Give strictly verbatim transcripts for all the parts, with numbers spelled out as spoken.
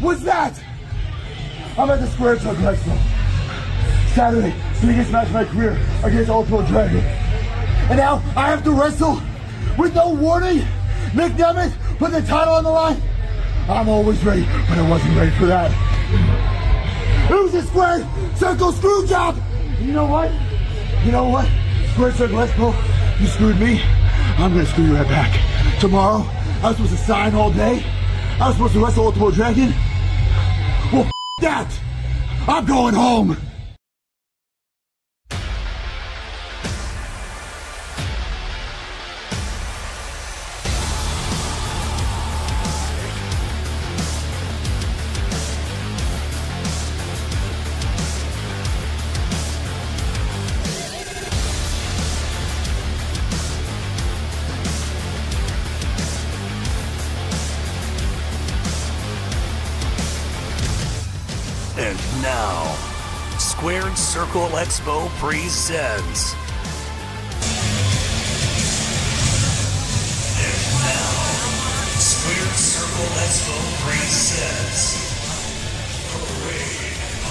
was that? I'm at the Squared Circle Expo. Saturday, biggest match of my career against Ultimo Dragon. And now I have to wrestle with no warning. Nick Nemeth put the title on the line. I'm always ready, but I wasn't ready for that. It was a Squared Circle screw job. You know what? You know what? Squared Circle Expo, you screwed me. I'm gonna screw you right back. Tomorrow, I was supposed to sign all day. I was supposed to wrestle Ultimo Dragon. Well, f that! I'm going home! Squared Circle Expo presents. And now, Squared Circle Expo presents Parade of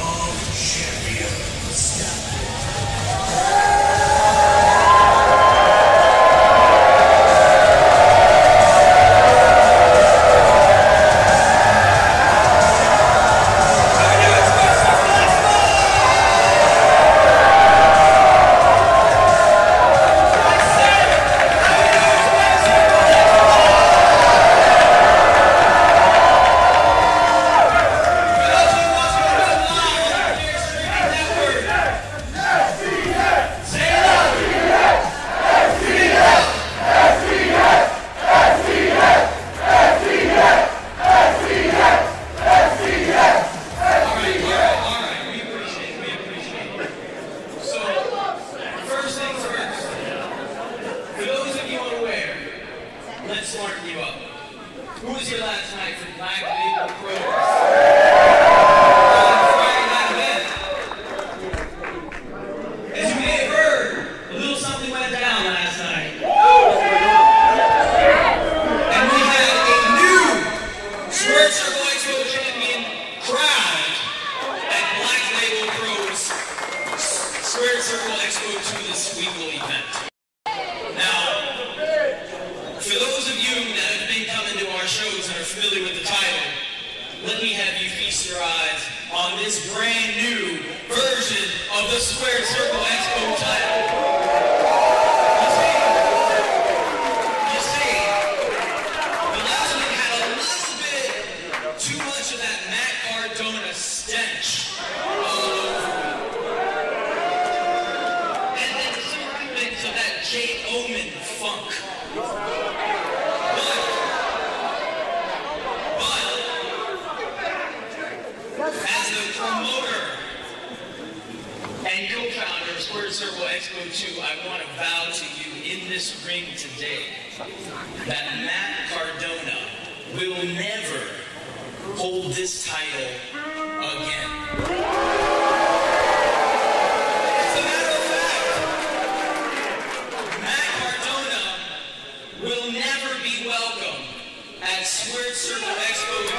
I want to vow to you in this ring today that Matt Cardona will never hold this title again. As a matter of fact, Matt Cardona will never be welcome at Squared Circle Expo again.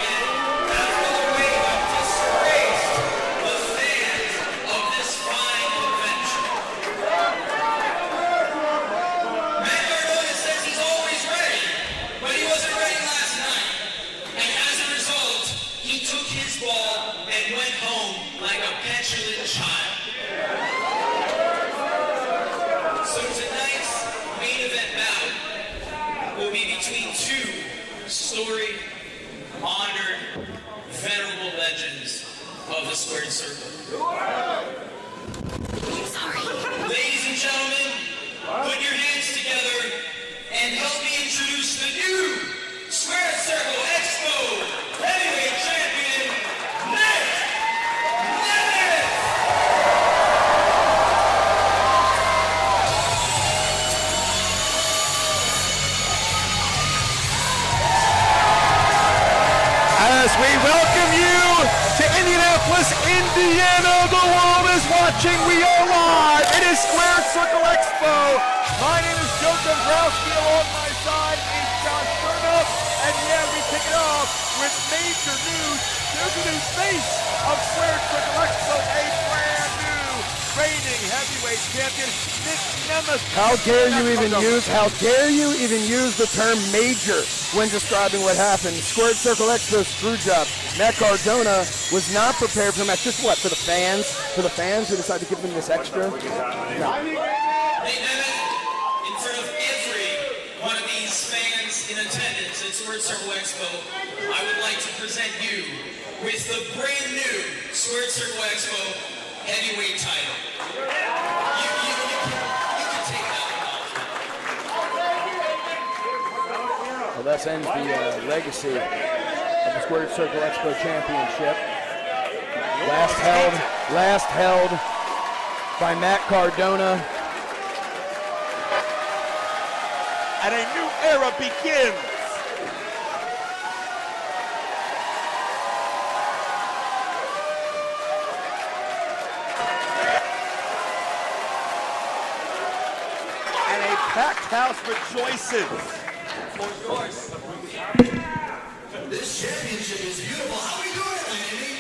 Squared Circle. I'm sorry. Ladies and gentlemen, put your hands together and help me introduce the new Squared Circle Expo Heavyweight Champion, Nick Nemeth. As we welcome you to Indianapolis, Indiana, the world is watching. We are live. It is Squared Circle Expo. My name is Joe Dombrowski. Along my side is Josh Burnup. And yeah, we kick it off with major news. There face of Squared Circle Expo, a brand new reigning heavyweight champion, Nick Nemeth. How dare you even use, how dare you even use the term major when describing what happened. Squared Circle Expo screw job. Matt Cardona was not prepared for the match. Just what, for the fans? For the fans who decided to give him this extra? No. One of these fans in attendance at Squared Circle Expo, I would like to present you with the brand new Squared Circle Expo heavyweight title. You, you, you, can, you can take that one. Well, that ends the uh, legacy of the Squared Circle Expo Championship. Last held, last held by Matt Cardona. And a new era begins. And a packed house rejoices. For yours. This championship is beautiful. How are we doing it, lady?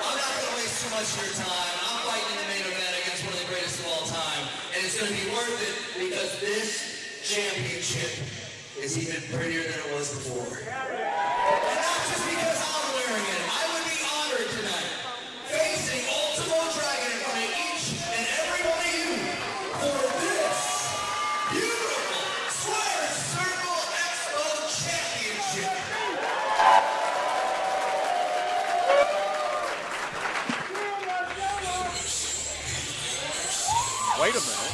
I'm not going to waste too much of your time. I'm fighting in the main event against one of the greatest of all time. And it's going to be worth it because this championship is even prettier than it was before. And not just because I'm wearing it. I would be honored tonight facing Ultimo Dragon in front of each and every one of you for this beautiful Squared Circle Expo Championship. Wait a minute.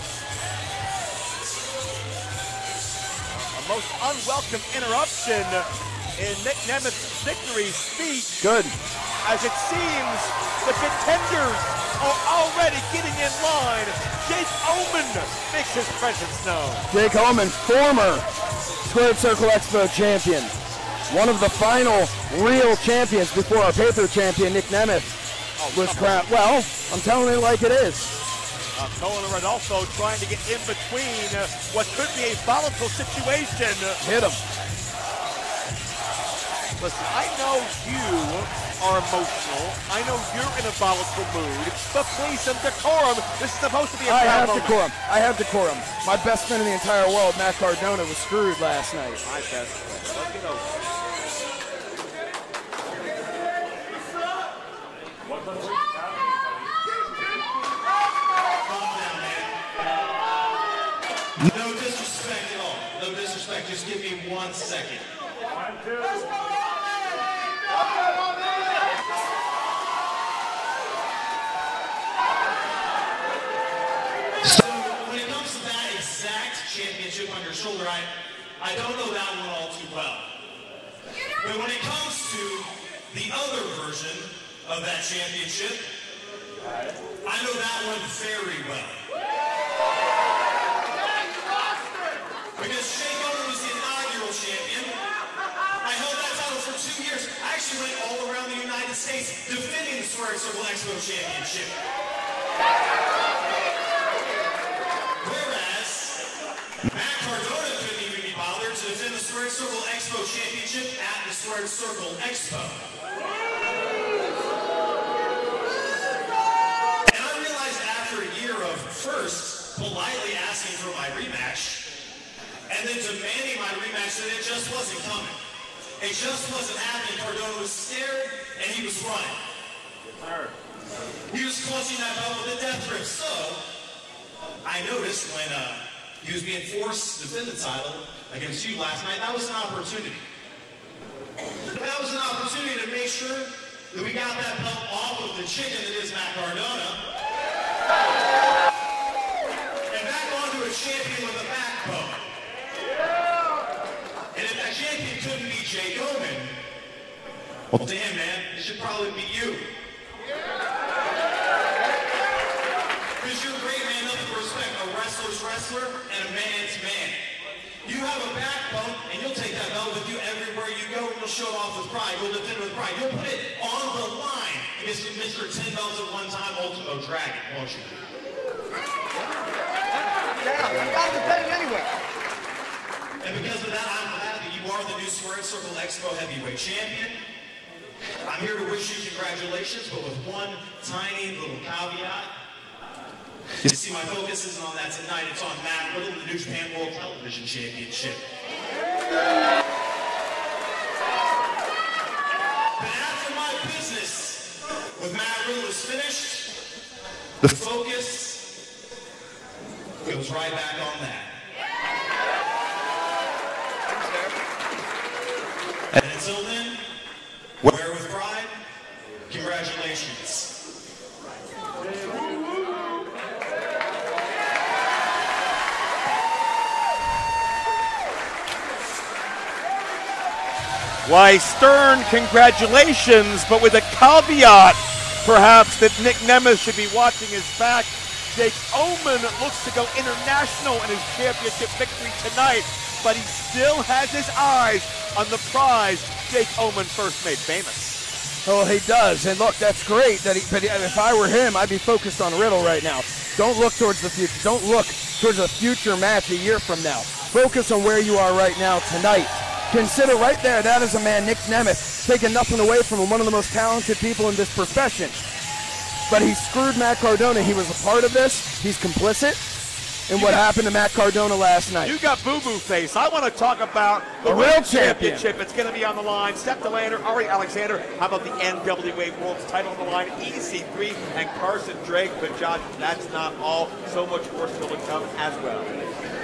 Most unwelcome interruption in Nick Nemeth's victory speech. Good. As it seems, the contenders are already getting in line. Jake Oman makes his presence known. Jake Oman, former Squared Circle Expo champion. One of the final real champions before our paper champion, Nick Nemeth, oh, was crap. Well, I'm telling it like it is. Uh, Kohler and also trying to get in between uh, what could be a volatile situation. Hit him. Listen, I know you are emotional. I know you're in a volatile mood, but please, some decorum. This is supposed to be a I have moment. decorum. I have decorum. My best friend in the entire world, Matt Cardona, was screwed last night. My best friend. Let's get over. No disrespect at all. No disrespect. Just give me one second. One, two. So when it comes to that exact championship on your shoulder, I, I don't know that one all too well. But when it comes to the other version of that championship, I know that one very well. Because Jake Oman was the inaugural champion. I held that title for two years. I actually went all around the United States defending the Squared Circle Expo Championship. Whereas Matt Cardona couldn't even be bothered to defend the Squared Circle Expo Championship at the Squared Circle Expo. And I realized after a year of first politely asking for my rematch, and then demanding my rematch, that it just wasn't coming. It just wasn't happening. Cardona was scared, and he was running. He was clutching that belt with a death grip. So, I noticed when uh, he was being forced to defend the title against you last night, that was an opportunity. That was an opportunity to make sure that we got that belt off of the chicken that is Matt Cardona. And back onto a champion with a backbone. And if that champion couldn't be Jake Oman, well, damn, man, it should probably be you. Because you're a great man, nothing but respect. A wrestler's wrestler and a man's man. You have a backbone, and you'll take that belt with you everywhere you go, and you'll show it off with pride. You'll defend it with pride. You'll put it on the line against Mister ten belts at one time, Ultimo Dragon, won't you? Yeah, I'm not defending anyway. And because of that, I'm glad that you are are the new Squared Circle Expo Heavyweight Champion. I'm here to wish you congratulations, but with one tiny little caveat. You see, my focus isn't on that tonight, it's on Matt Riddle, the New Japan World Television Championship. But after my business with Matt Riddle is finished, the focus goes right back on that. And until then, wear with pride, congratulations. Why, stern congratulations, but with a caveat, perhaps, that Nick Nemeth should be watching his back. Jake Oman looks to go international in his championship victory tonight, but he still has his eyes on the prize Jake Oman first made famous. Oh, he does, and look, that's great. That he, but if I were him, I'd be focused on Riddle right now. Don't look towards the future. Don't look towards a future match a year from now. Focus on where you are right now tonight. Consider right there, that is a man, Nick Nemeth, taking nothing away from him, one of the most talented people in this profession. But he screwed Matt Cardona. He was a part of this. He's complicit in what happened to Matt Cardona last night. You got boo-boo face. I want to talk about the world championship. It's going to be on the line. Steph De Lander, Ari Alexander. How about the N W A World's title on the line? E C three and Carson Drake. But, John, that's not all. So much more still to come as well.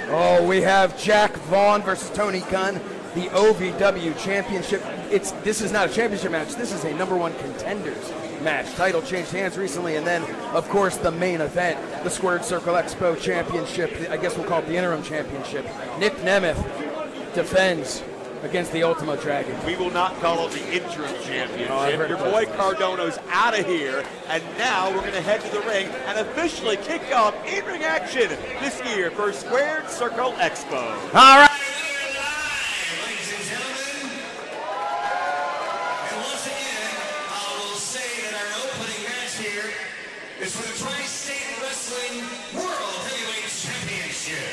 Oh, we have Jack Vaughn versus Tony Gunn. The O V W Championship. It's this is not a championship match. This is a number one contenders match. Title changed hands recently, and then, of course, the main event, the Squared Circle Expo Championship. I guess we'll call it the interim championship. Nick Nemeth defends against the Ultimo Dragon. We will not call it the interim championship. Oh, Your boy that. Cardona's out of here, and now we're going to head to the ring and officially kick off in-ring action this year for Squared Circle Expo. All right. Is for the Tri-State Wrestling World Heavyweight Championship.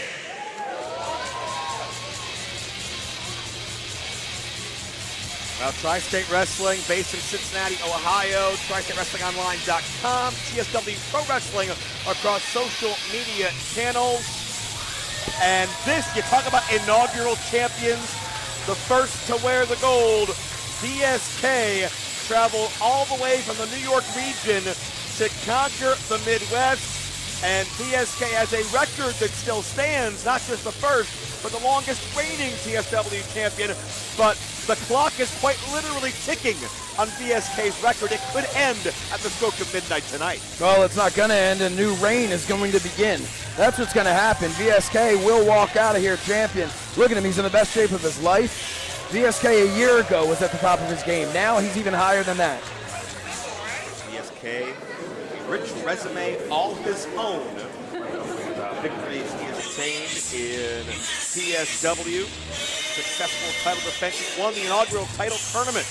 Well, Tri-State Wrestling, based in Cincinnati, Ohio, tri state wrestling online dot com, T S W Pro Wrestling across social media channels. And this, you talk about inaugural champions, the first to wear the gold, V S K, travel all the way from the New York region to conquer the Midwest, and V S K has a record that still stands, not just the first, but the longest reigning T S W champion, but the clock is quite literally ticking on V S K's record. It could end at the stroke of midnight tonight. Well, it's not going to end. A new reign is going to begin. That's what's going to happen. V S K will walk out of here champion. Look at him. He's in the best shape of his life. V S K a year ago was at the top of his game. Now he's even higher than that. V S K. Rich resume, all his own. Victories he has attained in T S W. Successful title defense. Won the inaugural title tournament.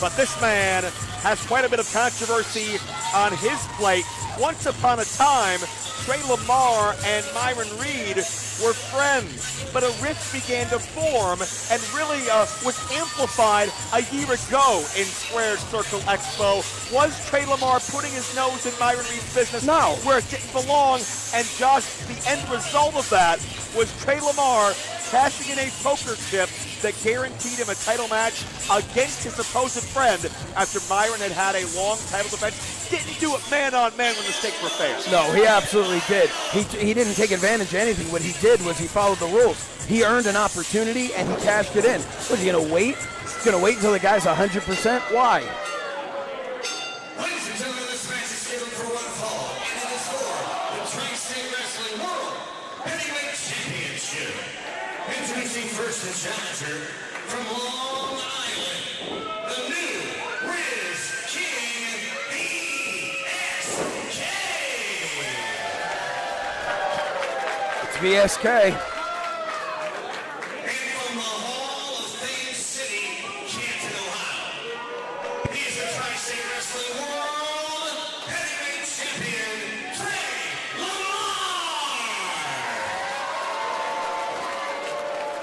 But this man has quite a bit of controversy on his plate. Once upon a time, Trey Lamar and Myron Reed were friends, but a rift began to form and really uh, was amplified a year ago in Squared Circle Expo. Was Trey Lamar putting his nose in Myron Reed's business? No. Where it didn't belong, and Josh, the end result of that was Trey Lamar cashing in a poker chip that guaranteed him a title match against his supposed friend after Myron had had a long title defense. Didn't do it man-on-man when the stakes were fair. No, he absolutely did. He, he didn't take advantage of anything. What he did was he followed the rules. He earned an opportunity, and he cashed it in. Was he going to wait? He's going to wait until the guy's one hundred percent? Why? Ladies and gentlemen, this match is scheduled for one fall, and it is for the Tri-State Wrestling World Heavyweight Championship. Introducing first the challenger from Long Island, the new Riz King, V S K. It's V S K. And from the Hall of Fame City, Canton, Ohio, he is the Tri-State Wrestling World Heavyweight Champion, Trey Lamar.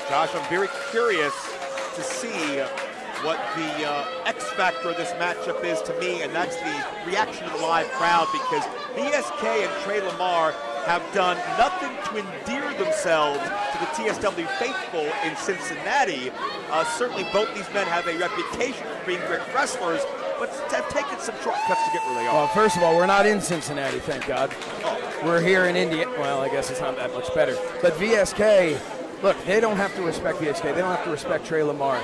Josh, I'm very curious to see what the uh, X factor of this matchup is to me, and that's the reaction of the live crowd, because V S K and Trey Lamar have done nothing to endear themselves to the T S W faithful in Cincinnati. Uh, certainly both these men have a reputation for being great wrestlers, but have taken some shortcuts to get where they are. Well, first of all, we're not in Cincinnati, thank God. Oh. We're here in Indiana. Well, I guess it's not that much better. But V S K, look, they don't have to respect V S K. They don't have to respect Trey Lamar.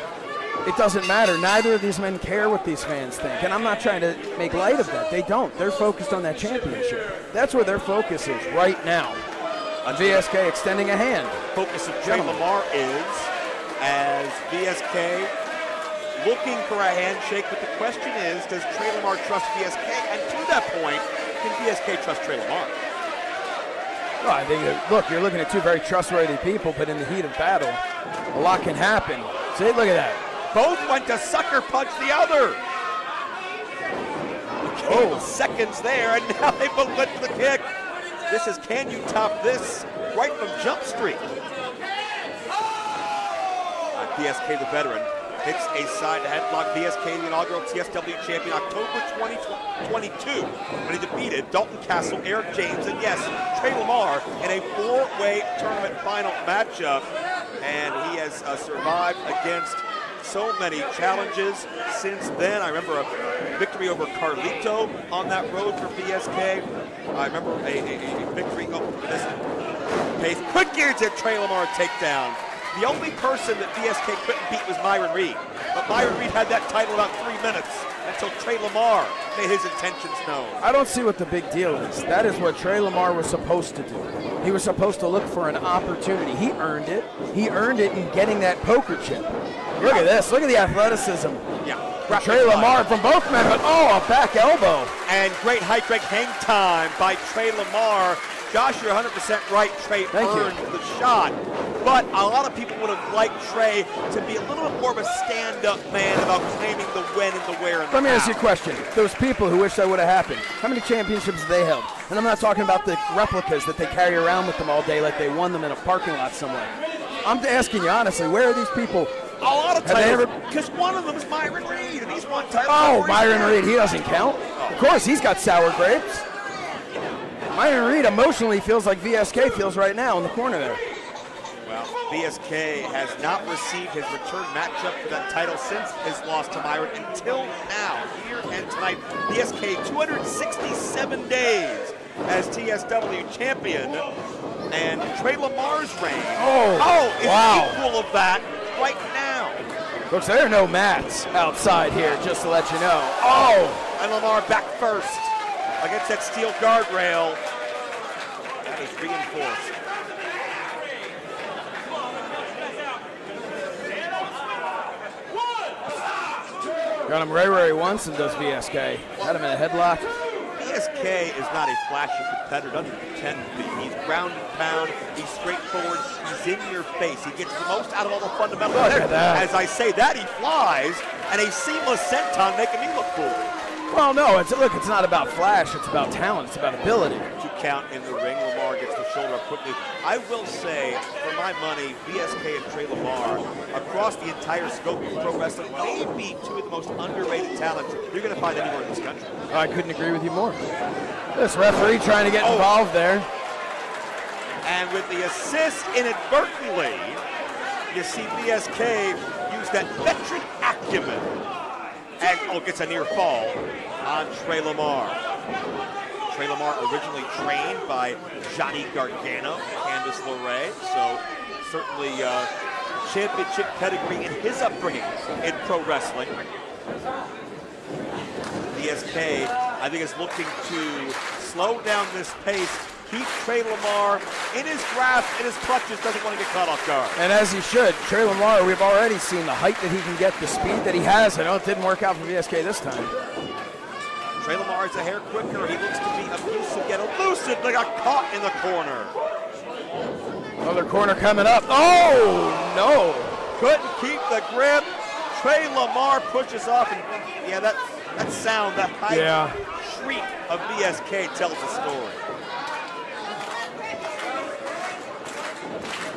It doesn't matter. Neither of these men care what these fans think. And I'm not trying to make light of that. They don't. They're focused on that championship. That's where their focus is right now. On V S K extending a hand. Focus of Trey Lamar is as V S K looking for a handshake. But the question is, does Trey Lamar trust V S K? And to that point, can V S K trust Trey Lamar? Well, I think, look, you're looking at two very trustworthy people, but in the heat of battle, a lot can happen. See, look at that. Both went to sucker punch the other. Oh, seconds there, and now they both went for the kick. This is, can you top this right from Jump Street? Uh, V S K the veteran hits a side headlock. V S K, the inaugural T S W champion, October twenty twenty-two, when he defeated Dalton Castle, Eric James, and yes, Trey Lamar in a four-way tournament final matchup. And he has uh, survived against so many challenges since then. I remember a victory over Carlito on that road for V S K. I remember a, a, a victory over this pace. Quick gear to Trey Lamar takedown. The only person that V S K couldn't beat was Myron Reed. But Myron Reed had that title about three minutes until Trey Lamar made his intentions known. I don't see what the big deal is. That is what Trey Lamar was supposed to do. He was supposed to look for an opportunity. He earned it. He earned it in getting that poker chip. Look at this. Look at the athleticism. Yeah. Trey Lamar from both men, but oh, a back elbow. And great high crank hang time by Trey Lamar. Josh, you're one hundred percent right. Trey earned the shot. But a lot of people would have liked Trey to be a little bit more of a stand-up man about claiming the when and the where and the how. Let me ask you a question. Those people who wish that would have happened, how many championships have they held? And I'm not talking about the replicas that they carry around with them all day like they won them in a parking lot somewhere. I'm asking you honestly, where are these people? A lot of titles, because one of them is Myron Reed, and he's won titles. Oh, Myron Reed, he doesn't count. Oh. Of course, he's got sour grapes. Myron Reed emotionally feels like V S K feels right now in the corner there. Well, V S K has not received his return matchup for that title since his loss to Myron until now, here and tonight. V S K, two hundred sixty-seven days as T S W champion, and Trey Lamar's reign. Oh, oh it's wow. Equal of that right now. Folks, there are no mats outside here, just to let you know. Oh, and Lamar back first against that steel guardrail. That is reinforced. Got him right where he wants and does V S K. Got him in a headlock. V S K is not a flashy competitor, doesn't pretend to be. He's ground and pound, he's straightforward, he's in your face. He gets the most out of all the fundamentals. As I say that, he flies, and a seamless senton making me look cool. Well, no, it's, look, it's not about flash, it's about talent, it's about ability. To count in the ring, Lamar gets the shoulder up quickly. I will say, for my money, V S K and Trey Lamar, across the entire scope of pro wrestling, may be two of the most underrated talents you're going to find anywhere in this country. I couldn't agree with you more. This referee trying to get oh. involved there. And with the assist inadvertently, you see V S K use that veteran acumen. And, oh, gets a near fall on Trey Lamar. Trey Lamar originally trained by Johnny Gargano, Candice LeRae, so certainly uh, championship pedigree in his upbringing in pro wrestling. V S K, I think, is looking to slow down this pace, keep Trey Lamar in his grasp, in his clutches, doesn't want to get caught off guard. And as he should. Trey Lamar, we've already seen the height that he can get, the speed that he has. I know it didn't work out for V S K this time. Trey Lamar is a hair quicker. He looks to be abusive, yet elusive, but got caught in the corner. Another corner coming up. Oh, no. Couldn't keep the grip. Trey Lamar pushes off, and yeah, that, that sound, that high yeah. shriek of V S K tells a story.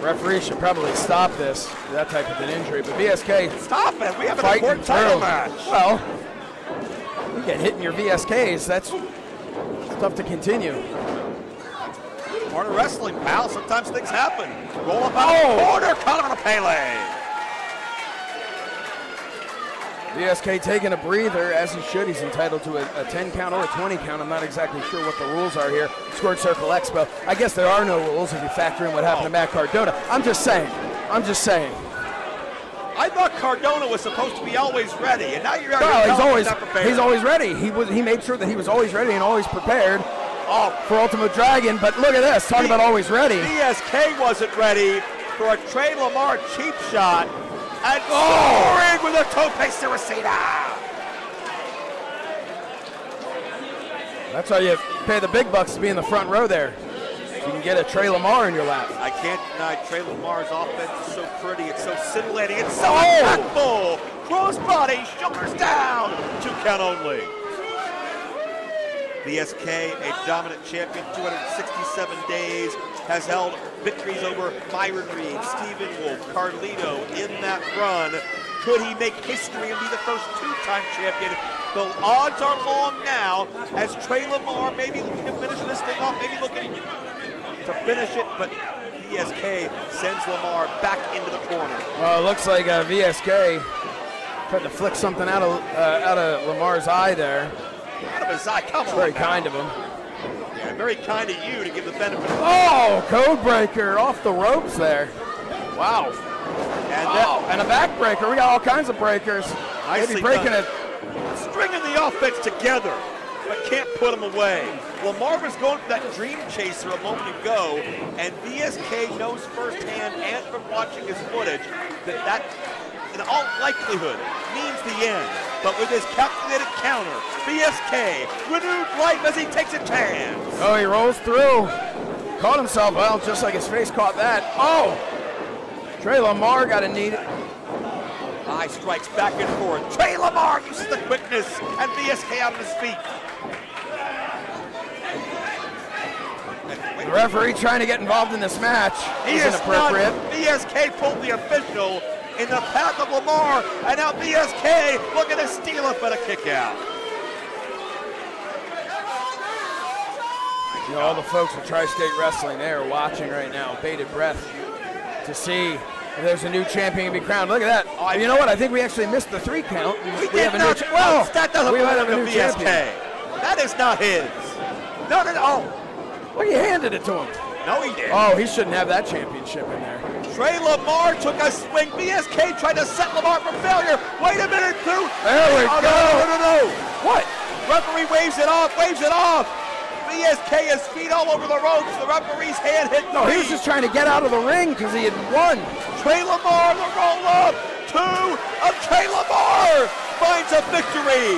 Referee should probably stop this, that type of an injury, but V S K. Stop it, we have an important title match. Well, you get hit in your V S Ks, that's tough to continue. Part of wrestling, pal, sometimes things happen. Roll up out oh. of the corner, Colorado Pele. V S K taking a breather, as he should. He's entitled to a, a ten count or a twenty count. I'm not exactly sure what the rules are here. Squared Circle Expo. I guess there are no rules if you factor in what happened oh. to Matt Cardona. I'm just saying, I'm just saying. I thought Cardona was supposed to be always ready, and now you're out no, he's always not prepared. He's always ready. He was. He made sure that he was always ready and always prepared oh. for Ultimo Dragon. But look at this. Talk about always ready. V S K wasn't ready for a Trey Lamar cheap shot, and oh, with a tope suicida. That's how you pay the big bucks to be in the front row there. You can get a Trey Lamar in your lap. I can't deny Trey Lamar's offense is so pretty, it's so scintillating, it's so impactful. Oh. Crossbody, shoulders down, two count only. V S K, a dominant champion, two hundred sixty-seven days, has held victories over Myron Reed, Stephen Wolf, Carlito in that run. Could he make history and be the first two-time champion? The odds are long now, as Trey Lamar maybe can finish this thing off, maybe looking to finish it, but V S K sends Lamar back into the corner. Well, it looks like uh, V S K tried to flick something out of uh, out of Lamar's eye there. Out of his eye, come on. Very kind of him. Yeah, very kind of you to give the benefit. Oh, code breaker off the ropes there. Wow. And, wow. That, and a back breaker. We got all kinds of breakers. Maybe breaking it. Stringing the offense together, but can't put him away. Lamar was going for that dream chaser a moment ago, and V S K knows firsthand and from watching his footage that that, in all likelihood, means the end. But with his calculated counter, V S K renewed life as he takes a chance. Oh, he rolls through. Caught himself, well, just like his face caught that. Oh! Trey Lamar got a knee. Eye strikes back and forth. Trey Lamar uses the quickness, and V S K out of his feet. The referee trying to get involved in this match. He is inappropriate. V S K pulled the official in the path of Lamar, and now V S K looking to steal it but a kick out. You know, all the folks at Tri-State Wrestling, they are watching right now, bated breath, to see if there's a new champion to be crowned. Look at that. Oh, you know what? I think we actually missed the three count. We, we have a new champion. Well, that doesn't belong to V S K. That is not his. Not at all. Well, he handed it to him. No, he didn't. Oh, he shouldn't have that championship in there. Trey Lamar took a swing. V S K tried to set Lamar for failure. Wait a minute, two. There we oh, go. No, no, no, no. What? Referee waves it off, waves it off. V S K has feet all over the ropes. The referee's hand hit No, he was just trying to get out of the ring because he had won. Trey Lamar, the roll up. Two of Trey Lamar finds a victory.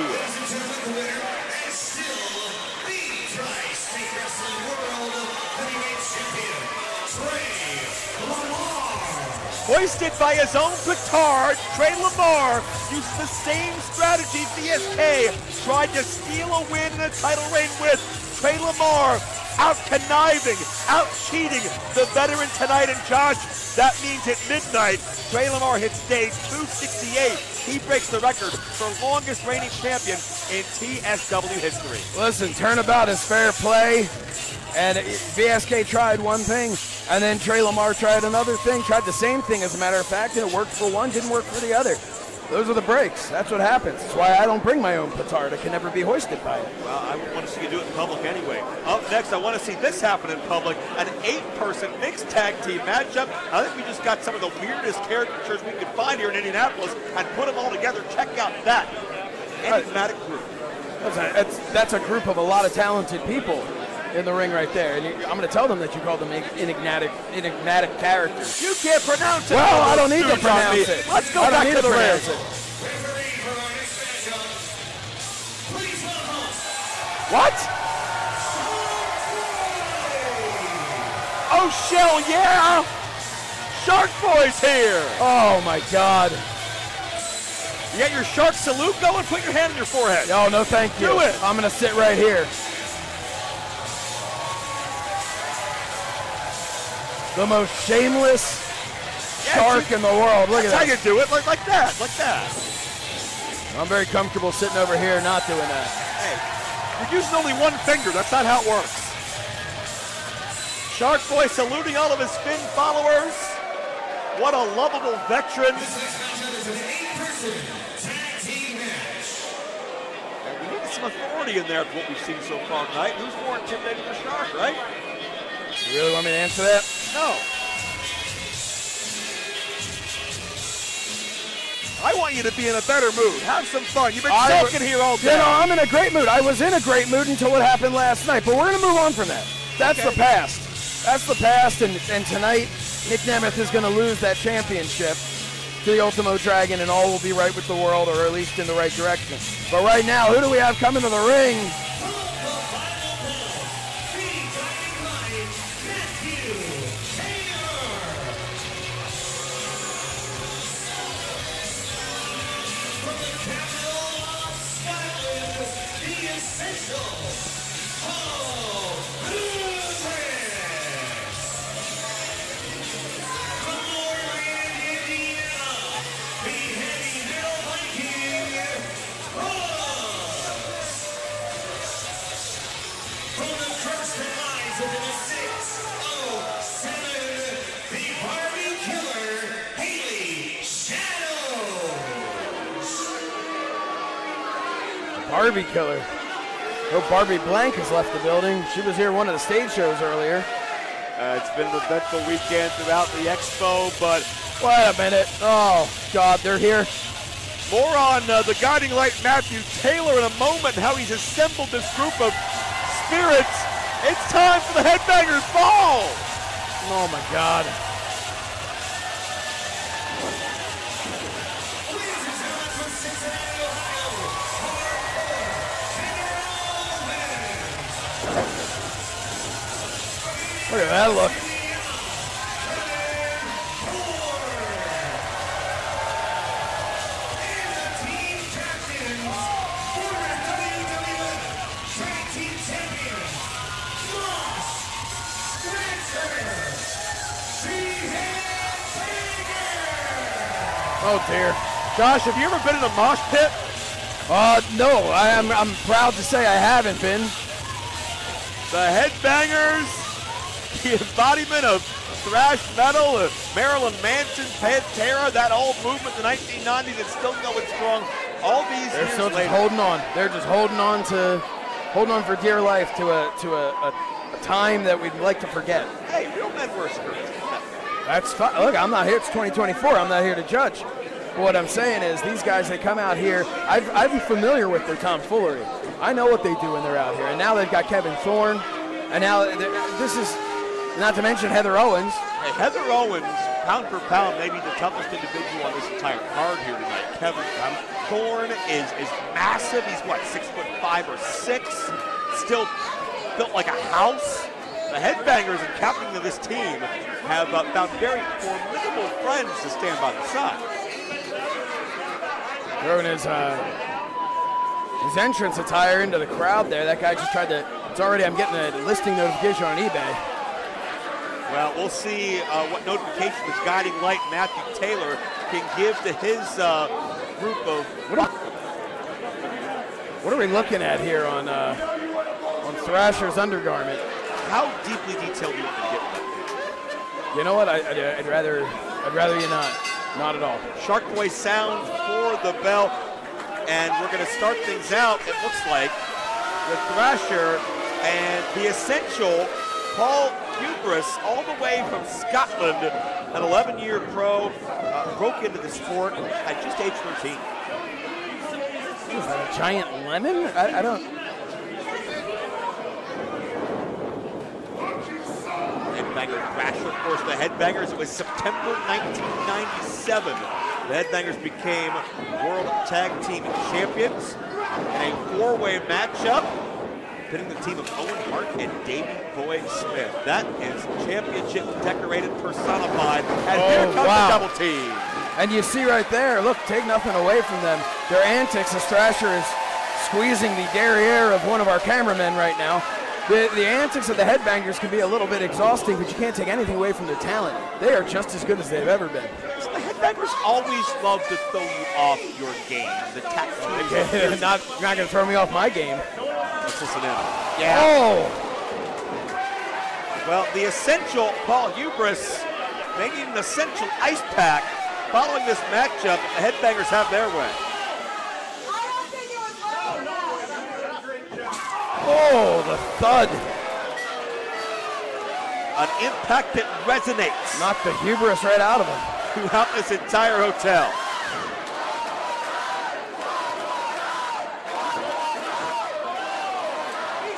Hoisted by his own petard, Trey Lamar used the same strategy V S K tried to steal a win in the title reign with. Trey Lamar out conniving, out cheating the veteran tonight. And Josh, that means at midnight, Trey Lamar hits day two sixty-eight. He breaks the record for longest reigning champion in T S W history. Listen, turnabout is fair play. And V S K tried one thing, and then Trey Lamar tried another thing, tried the same thing, as a matter of fact, and it worked for one, didn't work for the other. Those are the breaks. That's what happens. That's why I don't bring my own petard. I can never be hoisted by it. Well, I want to see you do it in public anyway. Up next, I want to see this happen in public, an eight person mixed tag team matchup. I think we just got some of the weirdest caricatures we could find here in Indianapolis and put them all together. Check out that enigmatic group. That's a, that's, that's a group of a lot of talented people in the ring right there, and you, I'm going to tell them that you called them enigmatic, enigmatic characters. You can't pronounce it. Well, I don't need to pronounce it. Let's go back to the ring. What? Oh, shell, yeah! Shark Boy's here. Oh my God! You got your shark salute going? Put your hand on your forehead. No, no, thank you. Do it. I'm going to sit right here. the most shameless yeah, shark you, in the world. Look at that. That's how you do it, like, like that, like that. I'm very comfortable sitting over here not doing that. Hey, you're using only one finger. That's not how it works. Shark Boy saluting all of his Finn followers. What a lovable veteran. And we need some authority in there for what we've seen so far tonight. Who's more intimidating than Shark, right? You really want me to answer that? No. I want you to be in a better mood. Have some fun. You've been talking here all day. You know, I'm in a great mood. I was in a great mood until what happened last night, but we're going to move on from that. That's okay. The past. That's the past, and, and tonight, Nick Nemeth is going to lose that championship to the Ultimo Dragon, and all will be right with the world, or at least in the right direction. But right now, who do we have coming to the ring? Barbie killer. Her Barbie Blank has left the building. She was here one of the stage shows earlier. Uh, it's been an eventful weekend throughout the expo, but wait a minute. Oh, God, they're here. More on uh, the Guiding Light Matthew Taylor in a moment, how he's assembled this group of spirits. It's time for the Headbangers Ball. Oh, my God. Look at that look. Oh dear. Josh, have you ever been in a mosh pit? Uh, no, I am, I'm proud to say I haven't been. The Headbangers, the embodiment of thrash metal, of Marilyn Manson, Pantera, that old movement in the nineteen nineties that's still going strong all these They're years still later. Just holding on. They're just holding on to, holding on for dear life to a to a, a, a time that we'd like to forget. Hey, real men wear skirts. That's fine. Look, I'm not here. It's twenty twenty-four. I'm not here to judge. But what I'm saying is these guys, they come out here. I've, I'm familiar with their tomfoolery. I know what they do when they're out here. And now they've got Kevin Thorne. And now this is... Not to mention Heather Owens. Hey, Heather Owens, pound for pound, maybe the toughest individual on this entire card here tonight. Kevin Thorne is, is massive. He's, what, six foot five or six? Still built like a house. The Headbangers and captain of this team have uh, found very formidable friends to stand by the side. Throwing his, uh, his entrance attire into the crowd there. That guy just tried to, it's already, I'm getting a listing notification on eBay. Well, we'll see uh, what notification the Guiding Light Matthew Taylor can give to his uh, group of... What are, what are we looking at here on uh, on Thrasher's undergarment? How deeply detailed do you want to get? You know what? I, I, I'd rather I'd rather you not. Not at all. Shark Boy sound for the bell, and we're going to start things out. It looks like the Thrasher and the Essential Paul Hubris, all the way from Scotland, an eleven-year pro, uh, broke into the sport at just age thirteen. Is that a giant lemon? I, I don't... Headbanger Thrasher, of course, the Headbangers. It was September nineteen ninety-seven. The Headbangers became World Tag Team Champions in a four-way matchup, pitting the team of Owen Hart and Davey Boy Smith. That is championship decorated, personified, and oh, here comes wow. the double team. And you see right there, look, take nothing away from them. Their antics, as Thrasher is squeezing the derriere of one of our cameramen right now. The, the antics of the Headbangers can be a little bit exhausting, but you can't take anything away from their talent. They are just as good as they've ever been. So the Headbangers always love to throw you off your game. The tactics. You're not, you're not going to throw me off my game. Let's listen in. Yeah. Oh! Well, the essential Paul Hubris making an essential ice pack following this matchup. The Headbangers have their way. Oh, the thud. An impact that resonates. Knocked the hubris right out of him. Throughout this entire hotel.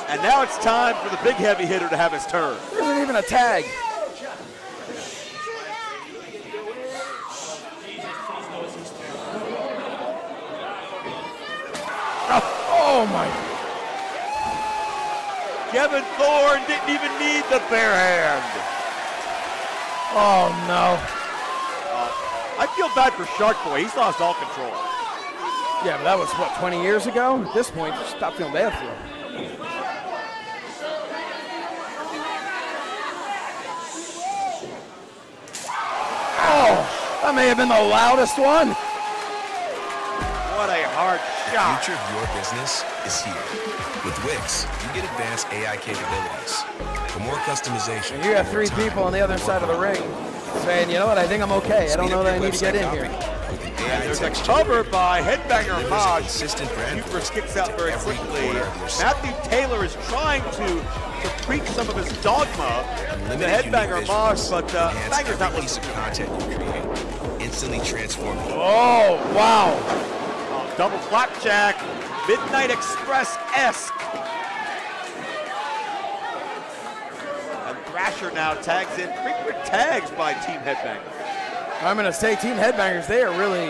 And now it's time for the big heavy hitter to have his turn. There isn't even a tag. Oh, oh my. Kevin Thorne didn't even need the bare hand. Oh, no. Uh, I feel bad for Shark Boy. He's lost all control. Yeah, but that was, what, twenty years ago? At this point, stop feeling bad for him. Oh, that may have been the loudest one. What a hard shot. The future of your business is here. With Wix, you get advanced A I capabilities for more customization. And you have three people on the other side of the ring saying, you know what, I think I'm okay. I don't know that I need to get in here. And there's a cover by Headbanger Hodge. Hooper kicks out very quickly. Matthew Taylor is trying to preach some of his dogma to Headbanger Hodge, but uh, Headbanger's not listening. Instantly transformed. Oh, wow. Oh, double flapjack. Midnight Express-esque. And Thrasher now tags in. Frequent tags by Team Headbangers. I'm going to say Team Headbangers, they are really,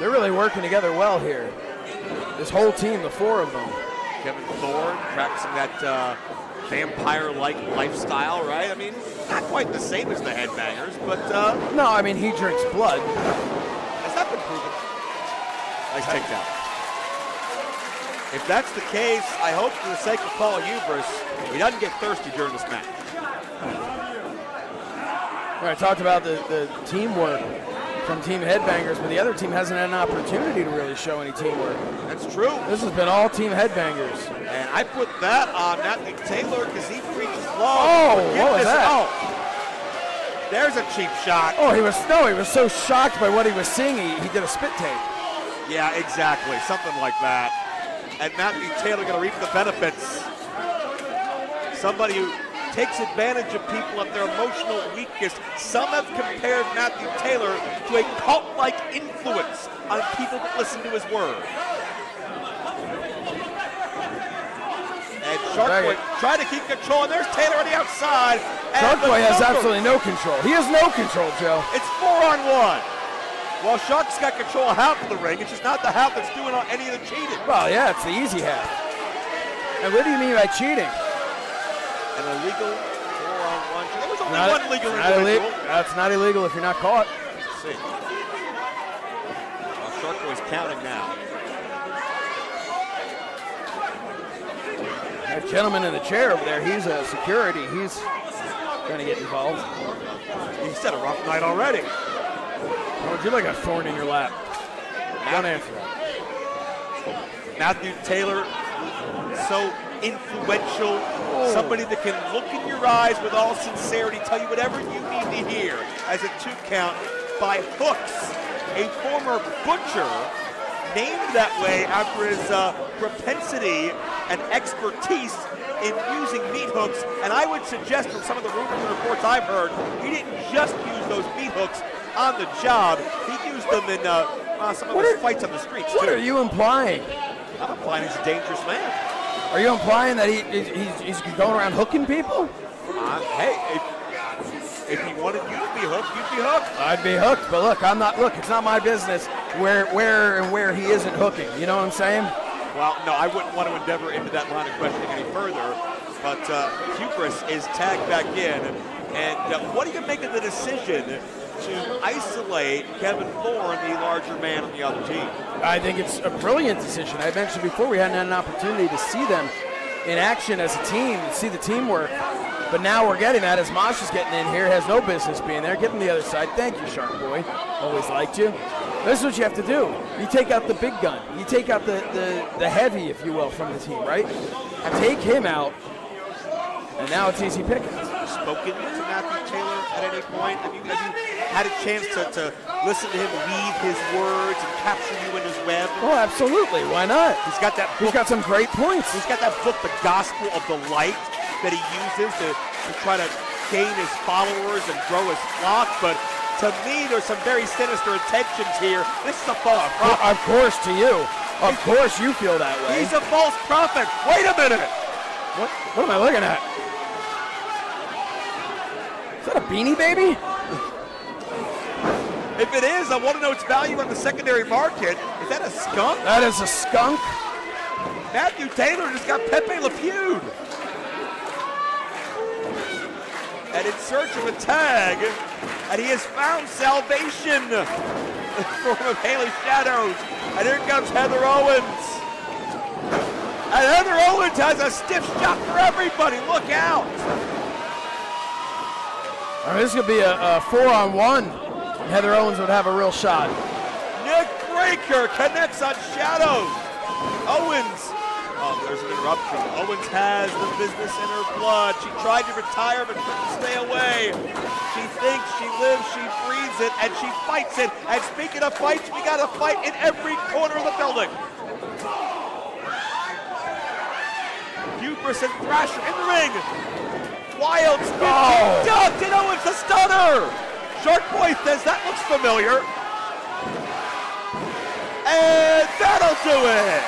they're really working together well here. This whole team, the four of them. Kevin Thorne practicing that uh, vampire-like lifestyle, right? I mean, not quite the same as the Headbangers, but... Uh, no, I mean, he drinks blood. That's not been proven. Nice takedown. If that's the case, I hope for the sake of Paul Hubris, he doesn't get thirsty during this match. Well, I talked about the, the teamwork from Team Headbangers, but the other team hasn't had an opportunity to really show any teamwork. That's true. This has been all Team Headbangers. And I put that on Matthew Taylor because he freaks love. Oh, what was that? Oh, there's a cheap shot. Oh, he was, no, he was so shocked by what he was seeing, he, he did a spit take. Yeah, exactly, something like that. And Matthew Taylor gonna reap the benefits. Somebody who takes advantage of people at their emotional weakest. Some have compared Matthew Taylor to a cult-like influence on people that listen to his word. And Sharkboy try to keep control, and there's Taylor on the outside. Sharkboy has absolutely no control. He has no control, Joe. It's four on one. Well, Shark's got control of half of the ring. It's just not the half that's doing any of the cheating. Well, yeah, it's the easy half. And what do you mean by cheating? An illegal four-on-one. There was only not one a, legal individual. That's not illegal if you're not caught. Let's see. Well, Shark Boy's counting now. That gentleman in the chair over there, he's a security. He's trying to get involved. He's had a rough night already. Would you like a thorn in your lap? Don't answer that. Matthew Taylor, so influential. Oh. Somebody that can look in your eyes with all sincerity, tell you whatever you need to hear as a two count by hooks. A former butcher named that way after his uh, propensity and expertise in using meat hooks. And I would suggest from some of the rumors and reports I've heard, he didn't just use those meat hooks on the job. He used them in uh, uh, some of what his are, fights on the streets, What too. Are you implying? I'm implying he's a dangerous man. Are you implying that he, he's, he's going around hooking people? Uh, hey, if, if he wanted you to be hooked, you'd be hooked. I'd be hooked, but look, I'm not, look, it's not my business where, where and where he isn't hooking. You know what I'm saying? Well, no, I wouldn't want to endeavor into that line of questioning any further, but uh, Hubris is tagged back in, and uh, what do you make of the decision to isolate Kevin Thorne, the larger man on the other team? I think it's a brilliant decision. I mentioned before we hadn't had an opportunity to see them in action as a team, see the teamwork. But now we're getting that as Mosh is getting in here, has no business being there. Get him the other side. Thank you, Shark Boy. Always liked you. This is what you have to do. You take out the big gun. You take out the, the, the heavy, if you will, from the team, right? And take him out. And now it's easy pickings. Spoken to Matthew Taylor at any point? Have you, have you had a chance to, to listen to him weave his words and capture you in his web? Oh, absolutely. Why not? He's got that book. He's got some great points. He's got that book, The Gospel of the Light, that he uses to, to try to gain his followers and grow his flock. But to me, there's some very sinister intentions here. This is a false prophet. Of course to you. Of he's, course you feel that way. He's a false prophet. Wait a minute. What, what am I looking at? Is that a Beanie Baby? If it is, I want to know its value on the secondary market. Is that a skunk? That is a skunk. Matthew Taylor just got Pepe Le Pew. And in search of a tag, and he has found salvation in the form of Haley Shadows. And here comes Heather Owens. And Heather Owens has a stiff shot for everybody. Look out. All right, this could be a, a four-on-one. Heather Owens would have a real shot. Nick Breaker connects on Shadows. Owens. Oh, there's an interruption. Owens has the business in her blood. She tried to retire, but couldn't stay away. She thinks, she lives, she breathes it, and she fights it. And speaking of fights, we got a fight in every corner of the building. Hubris and Thrasher in the ring. Wild spin. Oh. Ducked, and Owens the stunner. Shark Boy says that looks familiar. And that'll do it.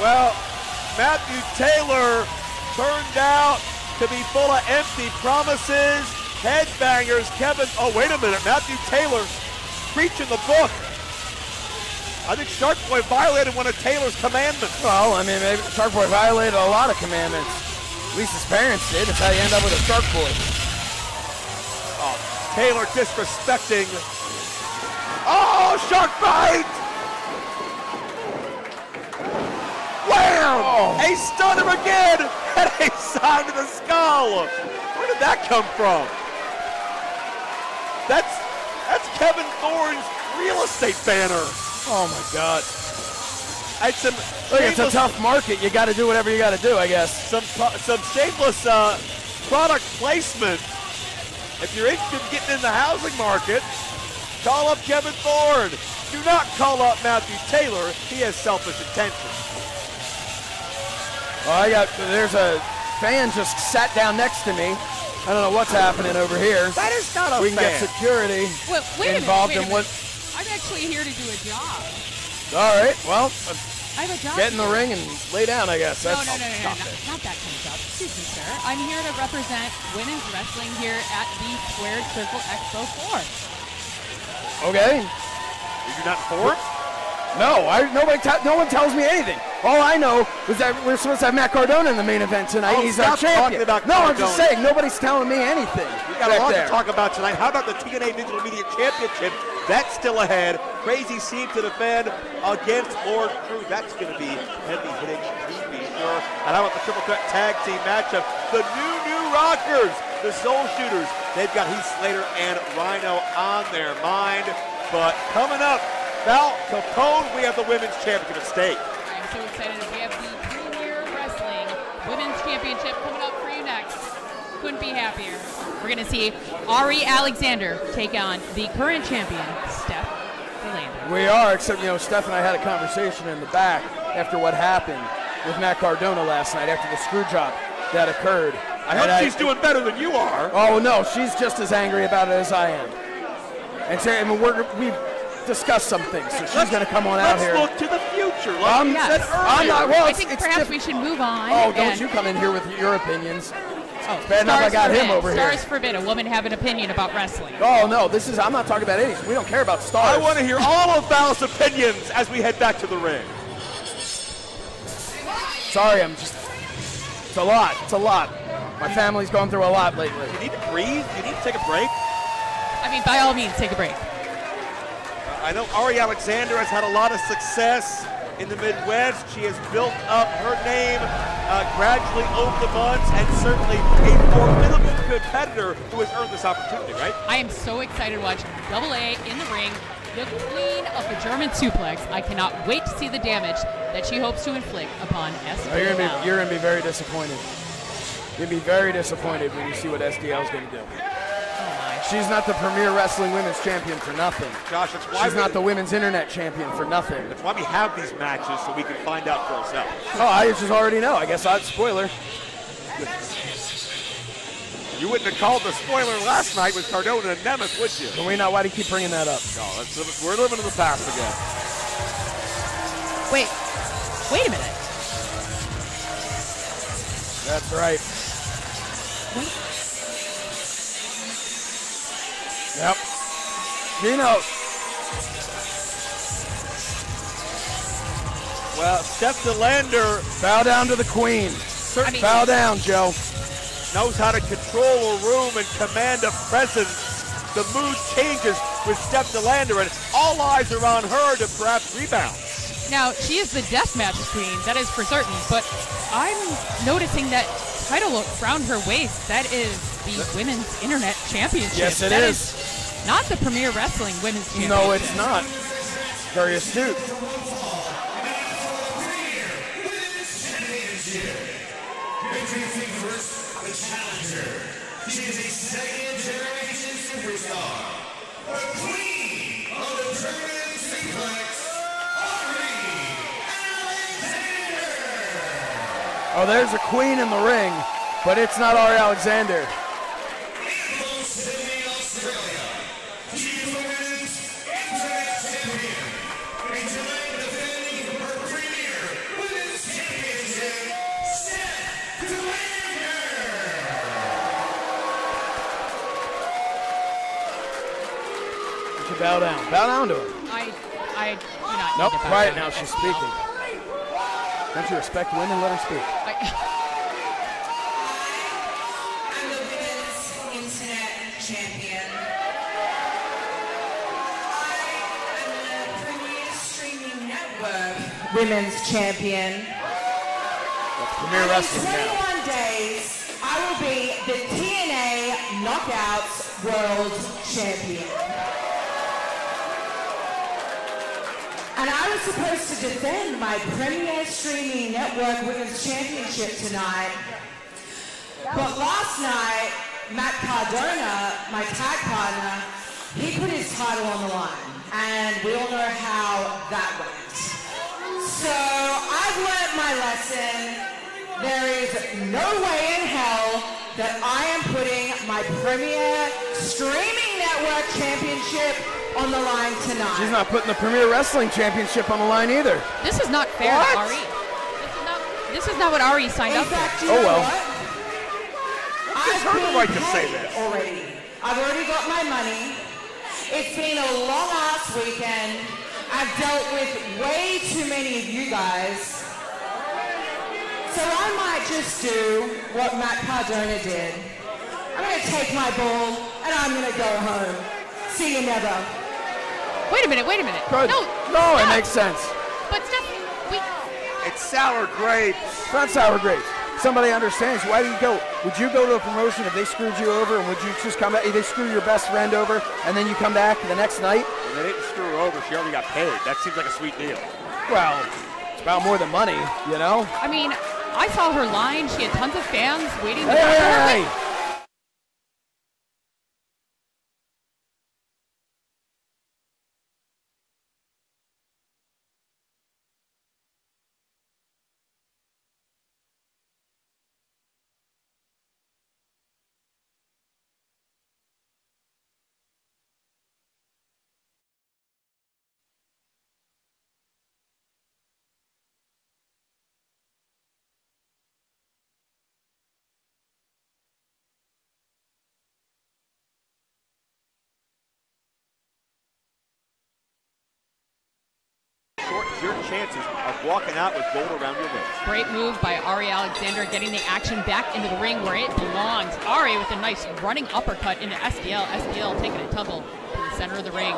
Well, Matthew Taylor turned out to be full of empty promises. Headbangers, Kevin, oh wait a minute, Matthew Taylor preaching the book. I think Shark Boy violated one of Taylor's commandments. Well, I mean, maybe Shark Boy violated a lot of commandments. At least his parents did. That's how you end up with a Shark Boy. Oh, Taylor disrespecting. Oh, shark bite! Oh. A stunner again, and a side to the skull. Where did that come from? That's that's Kevin Thorne's real estate banner. Oh my God! And some Look, it's a tough market. You got to do whatever you got to do, I guess. Some some shameless uh, product placement. If you're interested in getting in the housing market, call up Kevin Thorne. Do not call up Matthew Taylor. He has selfish intentions. Well, I got, there's a fan just sat down next to me. I don't know what's happening over here. That is not a fan. We can fan. get security well, wait involved a minute, wait in what. I'm actually here to do a job. All right, well, I have a job get in the ring and lay down, I guess. No, That's, no, no, no, no, no not, not that kind of job. Excuse me, sir. I'm here to represent women's wrestling here at the Squared Circle Expo four. Okay. You're not for it? No, I, nobody t no one tells me anything. All I know is that we're supposed to have Matt Cardona in the main event tonight. Oh, He's our champion. About no, Cardona. I'm just saying, nobody's telling me anything. We've got a lot there. to talk about tonight. How about the T N A Digital Media Championship? That's still ahead. Crazy Steve to defend against Lord Crew. That's going to be heavy hitting, to be sure. And how about the triple threat tag team matchup? The new, new Rockers, the Soul Shooters. They've got Heath Slater and Rhino on their mind. But coming up, Val Capone, we have the Women's Championship at stake. I'm so excited. We have the Premier Wrestling Women's Championship coming up for you next. Couldn't be happier. We're going to see Ari Alexander take on the current champion, Steph De Lander. We are, except, you know, Steph and I had a conversation in the back after what happened with Matt Cardona last night after the screw job that occurred. I hope she's I, doing better than you are. Oh, no, she's just as angry about it as I am. And so, I mean, we're, we've... discuss some things, so she's going to come on out here. Let's look to the future, like um, yes. said I'm not, well, I think it's, perhaps it's we should move on. Oh, don't you come in here with your opinions. Oh, bad enough I got forbid. him over stars here. Stars forbid a woman have an opinion about wrestling. Oh, no, this is, I'm not talking about any, we don't care about stars. I want to hear all of Val's opinions as we head back to the ring. Sorry, I'm just, it's a lot, it's a lot. My family's gone through a lot lately. You need to breathe? You need to take a break? I mean, by all means, take a break. I know Ari Alexander has had a lot of success in the Midwest. She has built up her name uh, gradually over the months, and certainly a formidable competitor who has earned this opportunity, right? I am so excited to watch Double A in the ring, the queen of the German suplex. I cannot wait to see the damage that she hopes to inflict upon S D L. You're gonna be, you're gonna be very disappointed. You'll be very disappointed when you see what S D L's gonna do. She's not the Premier Wrestling Women's Champion for nothing. Josh, that's why she's not the Women's Internet Champion for nothing. That's why we have these matches, so we can find out for ourselves. Oh, I just already know. I guess I'd spoiler. You wouldn't have called the spoiler last night with Cardona and Nemeth, would you? Can we not? Why do you keep bringing that up? No, that's, we're living in the past again. Wait. Wait a minute. That's right. Wait. Yep. You know. Well, Steph De Lander. Bow down to the queen. I mean, bow down, Joe. Knows how to control a room and command a presence. The mood changes with Steph De Lander, and all eyes are on her to perhaps rebound. Now, she is the deathmatch queen. That is for certain. But I'm noticing that title around her waist, that is the Women's Internet Championship. Yes, it that is. is. Not the Premier Wrestling Women's Championship. No, it's not. Very astute. She is a second generation superstar. The queen of the German suplex, Ari Alexander. Oh, there's a queen in the ring. But it's not Ari Alexander. Would you bow down? Bow down to her. I, I do not. Nope. Right now she's speaking. Don't you respect women? Let her speak. I Women's Champion. Premier Wrestling now. In twenty-one days, I will be the T N A Knockouts World Champion. And I was supposed to defend my Premier Streaming Network Women's Championship tonight. But last night, Matt Cardona, my tag partner, he put his title on the line. And we all know how that went. So I've learned my lesson. There is no way in hell that I am putting my Premier Streaming Network Championship on the line tonight. She's not putting the Premier Wrestling Championship on the line either. This is not fair to Ari. This is not, this is not what Ari signed in up fact, for. Oh, well. I've been right to say that already. I've already got my money. It's been a long-ass weekend. I've dealt with way too many of you guys, so I might just do what Matt Cardona did. I'm going to take my ball, and I'm going to go home. See you never. Wait a minute, wait a minute. Good. No, no, it makes sense. But Steph, we... It's sour grapes. It's not sour grapes. Somebody understands. Why do you go? Would you go to a promotion if they screwed you over, and would you just come back? If they screw your best friend over, and then you come back the next night? They didn't screw her over. She already got paid. That seems like a sweet deal. Well, it's about more than money, you know? I mean, I saw her line. She had tons of fans waiting. Hey, to hey, hey! your chances of walking out with gold around your waist. Great move by Ari Alexander, getting the action back into the ring where it belongs. Ari with a nice running uppercut into S D L. S D L taking a tumble to the center of the ring.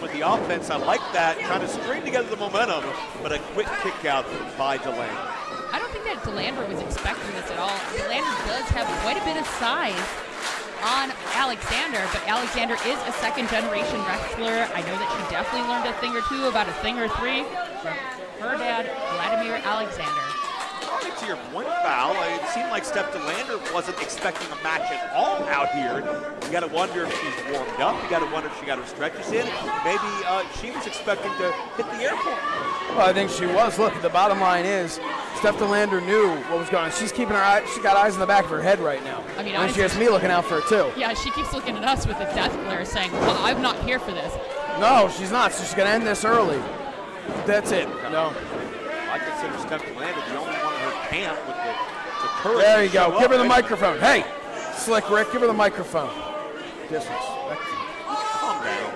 With the offense, I like that, trying to string together the momentum, but a quick kick out by De Lander. I don't think that De Lander was expecting this at all. De Lander does have quite a bit of size on Alexander, but Alexander is a second generation wrestler. I know that she definitely learned a thing or two, about a thing or three, from her dad, Vladimir Alexander. To your point, Val, it seemed like Steph De Lander wasn't expecting a match at all out here. You got to wonder if she's warmed up. You got to wonder if she got her stretches in. Maybe uh, she was expecting to hit the airport. Well, I think she was. Look, the bottom line is Steph De Lander knew what was going on. She's keeping her eyes. She's got eyes in the back of her head right now. I mean, and honestly, she has me looking out for her, too. Yeah, she keeps looking at us with a death glare saying, well, I'm not here for this. No, she's not. So she's going to end this early. That's it. No. I consider Steph De Lander the only one in her camp with the, the courage. There you go. Give her the microphone. Hey, Slick Rick, give her the microphone. Disrespect. Calm down.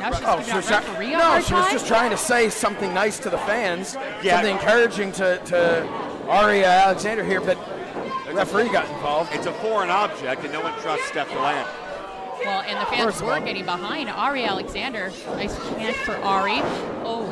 Now she's oh, so she, no, she was just trying to say something nice to the fans, yeah. something encouraging to, to Ari Alexander here, but the referee got involved. It's a foreign object, and no one trusts Steph De Lander. Well, and the fans were getting behind Ari Alexander. Nice chance for Ari. Oh.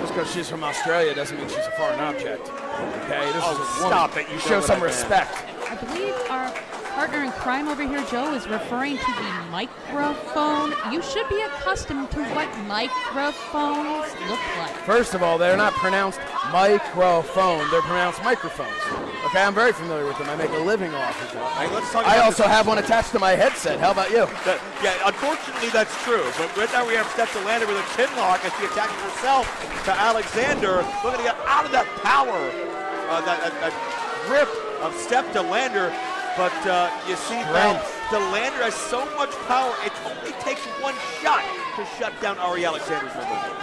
Just because she's from Australia doesn't mean she's a foreign object. Okay, this oh, is a woman. Stop it. You show some respect. I believe our partner in crime over here, Joe, is referring to the microphone. You should be accustomed to what microphones look like. First of all, they're not pronounced microphone. They're pronounced microphones. Okay, I'm very familiar with them. I make a living off of them. Hey, let's talk I also have one attached to my headset. How about you? That, yeah, unfortunately, that's true. But right now we have Steph De Lander with a chin lock as she attaches herself to Alexander. We're going to get out of that power, uh, that, that, that grip of Steph De Lander. But uh, you see, well, De Lander has so much power, it only takes one shot to shut down Ari Alexander's momentum.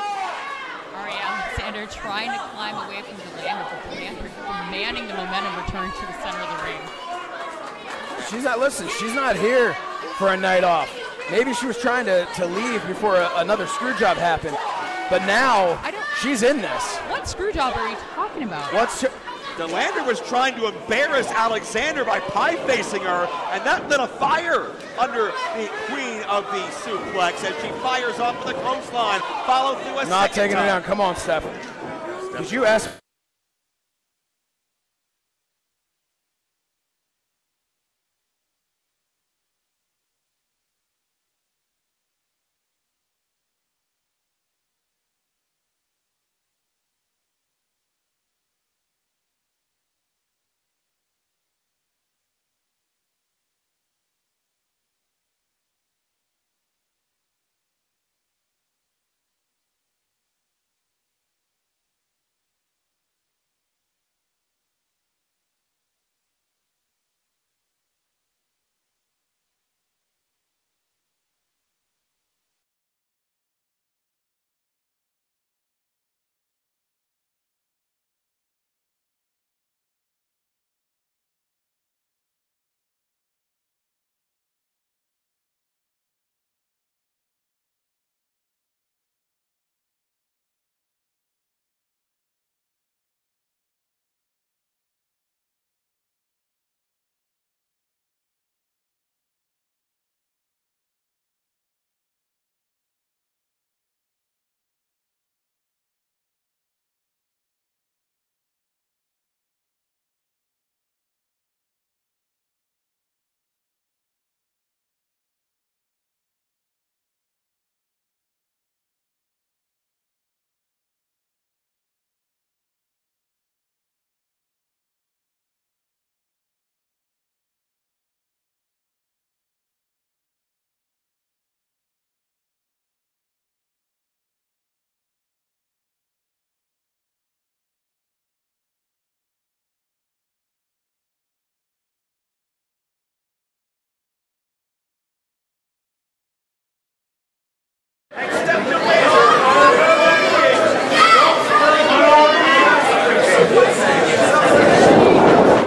Ari Alexander trying to climb away from De Lander, but De Lander demanding the momentum return to the center of the ring. She's not, listen, she's not here for a night off. Maybe she was trying to, to leave before a, another screw job happened, but now she's in this. What screw job are you talking about? What's her, De Lander was trying to embarrass Alexander by pie-facing her, and that lit a fire under the queen of the suplex as she fires off with a clothesline, followed through a second time. Not taking her down. Come on, Steph. Did you ask?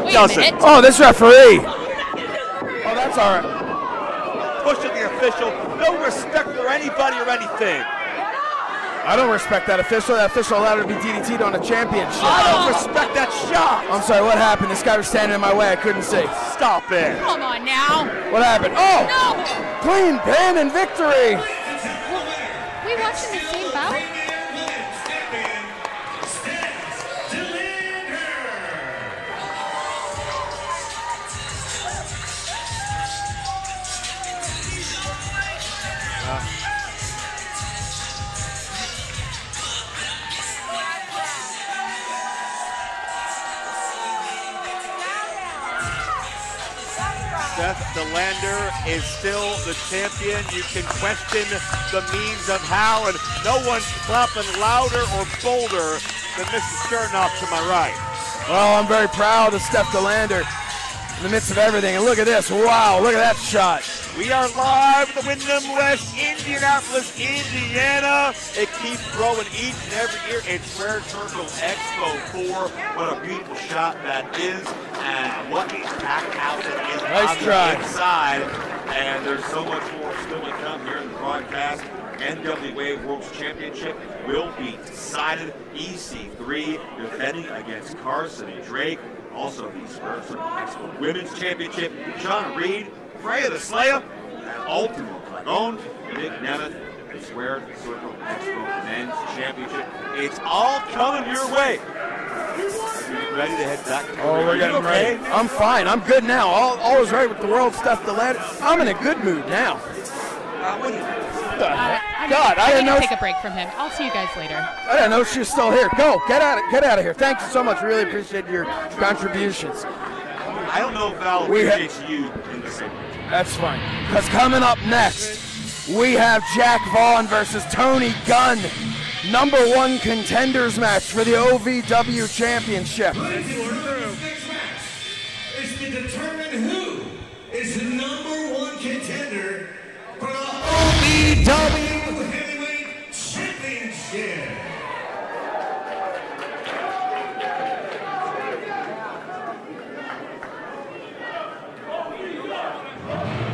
Wait doesn't. Oh, this referee. Oh, that's all right. Pushing the official. No respect for anybody or anything. I don't respect that official. That official allowed her to be D D T'd on a championship. I don't respect that shot. I'm sorry, what happened? This guy was standing in my way. I couldn't see. Stop it. Come on now. What happened? Oh! No! Clean pin and victory. We watching the same bout? Steph De Lander is still the champion. You can question the means of how, and no one's clapping louder or bolder than Missus Chernoff to my right. Well, I'm very proud of Steph De Lander in the midst of everything. And look at this. Wow, look at that shot. We are live at the Wyndham West, Indianapolis, Indiana. It keeps growing each and every year. It's Squared Circle Expo four. What a beautiful shot that is. And what a packed house it is. Nice try. Inside. And there's so much more still to come here in the broadcast. N W A World Championship will be decided. E C three defending against Carson Drake. Also the Squared Circle Expo Women's Championship. Shauna Reed, Freya the Slayer, and Ultimo Dragon, Nick Nemeth, and Squared Circle Expo Men's Championship. It's all coming your way. Ready to head back? Oh, we're getting ready. Okay? I'm fine. I'm good now. All, all is right with the world stuff. The land. I'm in a good mood now. Uh, what the uh, I'm God, gonna, I didn't know. Take a break from him. I'll see you guys later. I didn't know she was still here. Go, get out of, get out of here. Thank you so much. Really appreciate your contributions. I don't know if Val appreciates you in the same way. That's fine. Because coming up next, we have Jack Vaughn versus Tony Gunn. Number one contenders match for the O V W Championship. The next match is to determine who is the number one contender for the O V W Heavyweight Championship.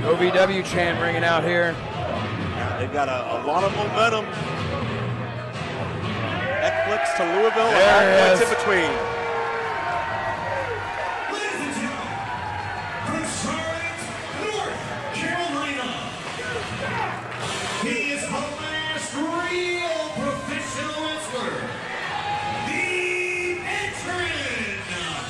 O V W chant ringing out here. Yeah, they've got a, a lot of momentum. Netflix to Louisville, and what's in between. Ladies and gentlemen, from Charlotte, North Carolina, he is the last real professional wrestler, the veteran, Jack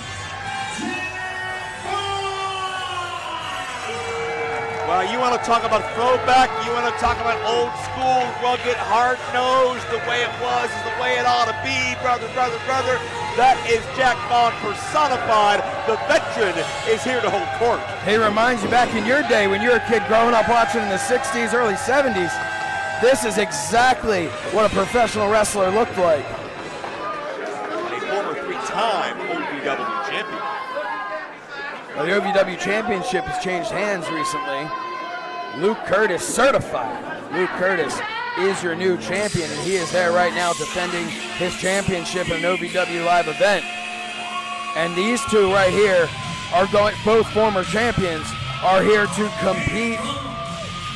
Vaughn. Well, you want to talk about throwback, you want to talk about old school, rugged, hard-nosed, the way it was is the way it ought to be, brother, brother, brother. That is Jack Vaughn personified. The veteran is here to hold court. He reminds you back in your day when you were a kid growing up watching in the sixties, early seventies, this is exactly what a professional wrestler looked like. A former three-time O V W champion. Well, the O V W championship has changed hands recently. Luke Curtis certified. Luke Curtis is your new champion, and he is there right now defending his championship in an O V W live event. And these two right here are going, both former champions are here to compete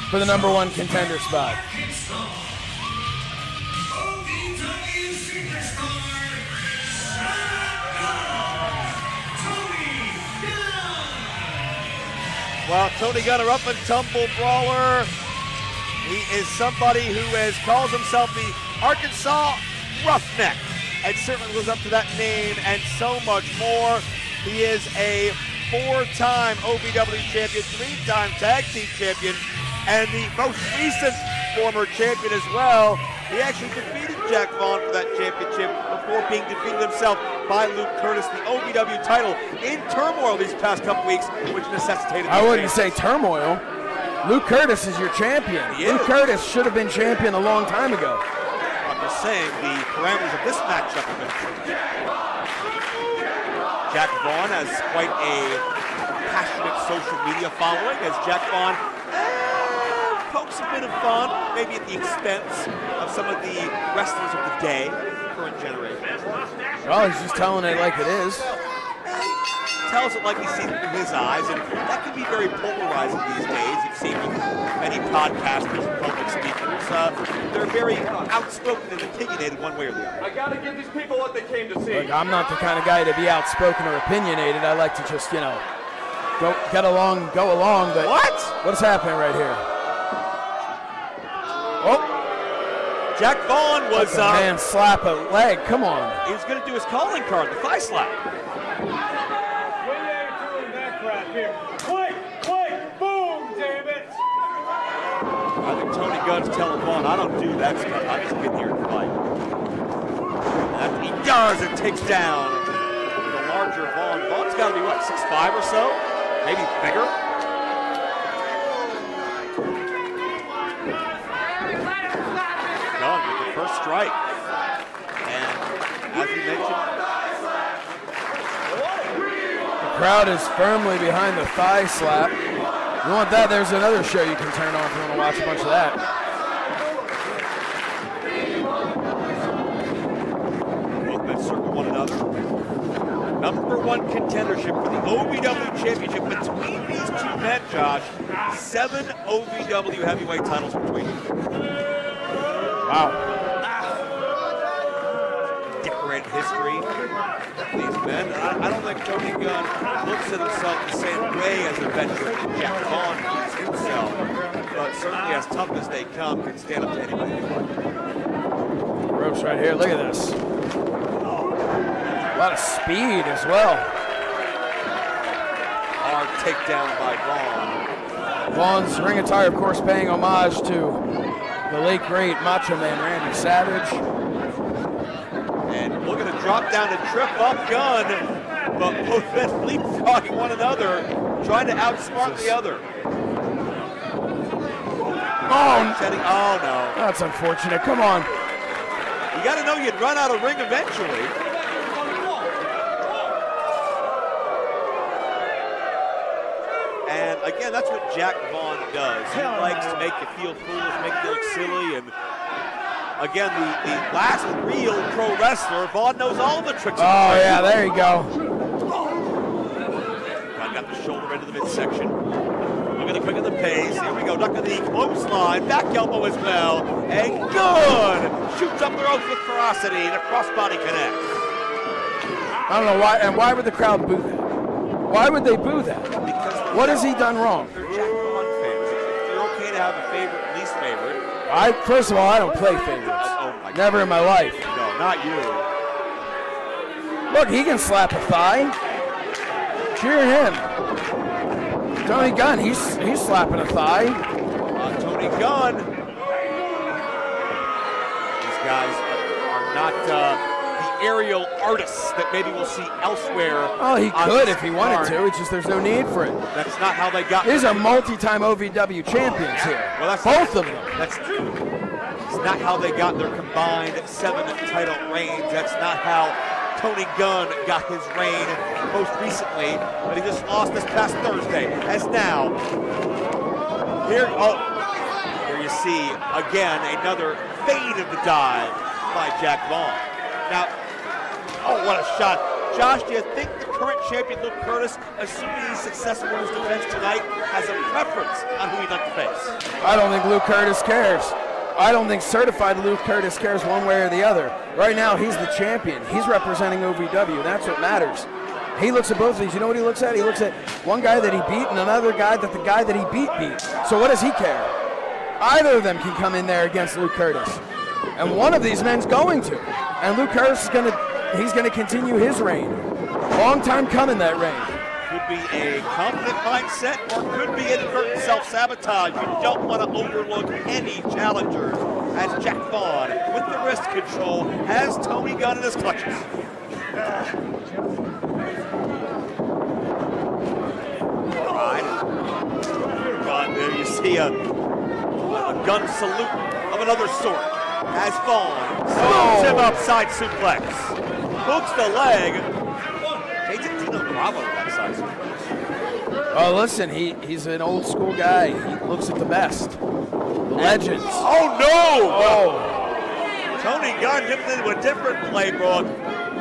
for the number one contender spot. Wow, Tony got her up and tumble brawler. He is somebody who has calls himself the Arkansas Roughneck, and certainly lives up to that name and so much more. He is a four-time O V W champion, three-time tag team champion, and the most recent former champion as well. He actually defeated Jack Vaughn for that championship before being defeated himself by Luke Curtis. The O V W title in turmoil these past couple weeks, which necessitated... I wouldn't say turmoil. Luke Curtis is your champion. He Luke is. Curtis should have been champion a long time ago. I'm just saying the parameters of this matchup have been Jack Vaughn has quite a passionate social media following as Jack Vaughn eh, pokes a bit of fun, maybe at the expense of some of the wrestlers of the day, current generation. Well, he's just telling it like it is. tells it like he sees it with his eyes, and that can be very polarizing these days. You've seen many podcasters and public speakers. Uh, they're very outspoken and opinionated one way or the other. I got to give these people what they came to see. Look, I'm not the kind of guy to be outspoken or opinionated. I like to just, you know, go get along, go along. But what? What's happening right here? Oh. Jack Vaughn was... That's a uh, man slap a leg, come on. He was going to do his calling card, the thigh slap. When they are doing that crap here, click, click, boom, damn it. I think Tony Gunn's telling Vaughn, I don't do that stuff. I just get here and fight. And after he does, it takes down the larger Vaughn. Vaughn's got to be, what, six five or so? Maybe bigger? First strike, and as you mentioned, the crowd is firmly behind the thigh slap. You want that? There's another show you can turn on if you want to watch a bunch of that. Both men circle one another. Number one contendership for the O V W championship between these two men, Josh. Seven O V W heavyweight titles between them. Wow. Decorated history, these men. I, I don't think Tony Gunn looks at himself the same way as a veteran. Jack Vaughn looks himself, but certainly as tough as they come, can stand up to anybody they want. Ropes right here, look at this. A lot of speed as well. Hard takedown by Vaughn. Vaughn's ring attire, of course, paying homage to the late great Macho Man Randy Savage. And we're going to drop down to trip up Gunn, but both men leapfrogging one another, trying to outsmart the other. Oh, setting, oh no. That's unfortunate, come on. You got to know you'd run out of ring eventually. And again, that's what Jack Vaughn does. He likes to make you feel foolish, make you look silly. And again, the, the last real pro wrestler, Vaughn knows all the tricks. Oh, yeah, there you go. Gunn got the shoulder into the midsection. We're going to quicken the pace. Here we go. Duck to the close line. Back elbow as well. And good. Shoots up the ropes with ferocity. And a crossbody connects. I don't know why. And why would the crowd boo that? Why would they boo that? Because what has he done wrong? They're Jack Vaughn fans. You're okay to have a favorite, least favorite. I first of all, I don't play favorites. Oh my Never God. In my life. No, not you. Look, he can slap a thigh. Cheer him. Tony Gunn, he's he's slapping a thigh. Uh, Tony Gunn. These guys are not. Uh, aerial artists that maybe we'll see elsewhere. Oh, he could if he wanted to. It's just there's no need for it. That's not how they got. He's a multi-time O V W champions here. Well, that's both of them. That's true. It's not how they got their combined seven title reigns. That's not how Tony Gunn got his reign most recently, but he just lost this past Thursday. As now, here, oh, here you see again another fade of the dive by Jack Vaughn. Now, oh, what a shot. Josh, do you think the current champion, Luke Curtis, assuming he's successful in his defense tonight, has a preference on who he'd like to face? I don't think Luke Curtis cares. I don't think certified Luke Curtis cares one way or the other. Right now, he's the champion. He's representing O V W. That's what matters. He looks at both of these. You know what he looks at? He looks at one guy that he beat and another guy that the guy that he beat beat. So what does he care? Either of them can come in there against Luke Curtis. And one of these men's going to. And Luke Curtis is going to, he's going to continue his reign. Long time coming, that reign. Could be a confident mindset or could be inadvertent self-sabotage. You don't want to overlook any challengers as Jack Vaughn, with the wrist control, has Tony Gunn in his clutches. All right. Gunn, there you see a, a gun salute of another sort. Has fallen, slams him upside suplex, hooks the leg. Tino Bravo upside suplex. Oh, listen, he, he's an old school guy. He looks at the best. The legends. Oh, no! Oh. Tony Gunn dipped into a different playbook,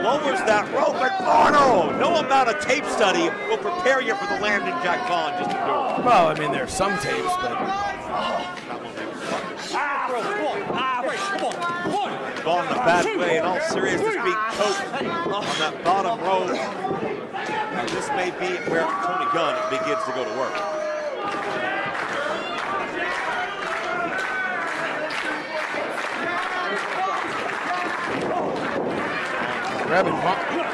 lowers that rope and Oh, no. No amount of tape study will prepare you for the landing Jack Vaughn just endure. Well, I mean, there are some tapes, but... Oh, that one there. Ah, throw, one, ah, right, come on, one. Vaughn the bad way, in all seriousness, being coached on that bottom row. And this may be where Tony Gunn begins to go to work. Grab and pump.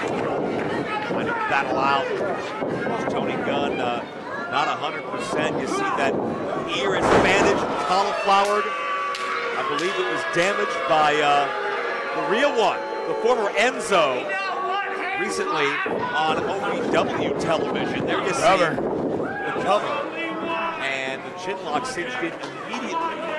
Kind of battle out. Tony Gunn, uh, not one hundred percent. You see that ear is bandaged, cauliflowered. I believe it was damaged by uh, the real one, the former Enzo, recently on O V W television. There you see cover. It, the cover. And the chin lock cinched it immediately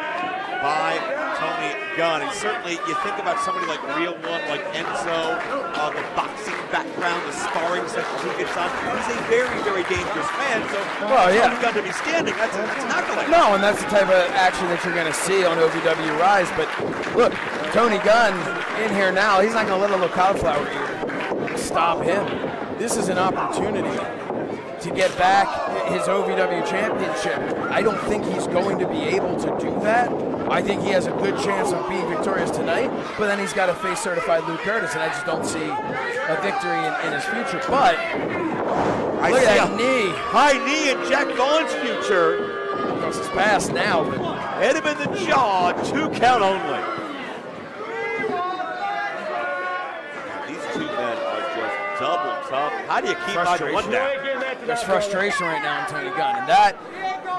by Tony Gunn. And certainly you think about somebody like Real One, like Enzo, uh, the boxing background, the sparring sessions he gets on. He's a very, very dangerous man, so well, yeah. Tony Gunn to be standing, that's, that's an accolade. No, and that's the type of action that you're gonna see on O V W Rise, but look, Tony Gunn in here now, he's not gonna let a little cauliflower ear stop him. This is an opportunity to get back his O V W championship. I don't think he's going to be able to do that. I think he has a good chance of being victorious tonight, but then he's got to face certified Luke Curtis, and I just don't see a victory in, in his future. But I look see at that a knee. High knee in Jack Vaughn's future. This is past now. Hit him in the jaw, two count only. These two men are just double tough. How do you keep either one down? There's frustration right now in Tony Gunn, and that,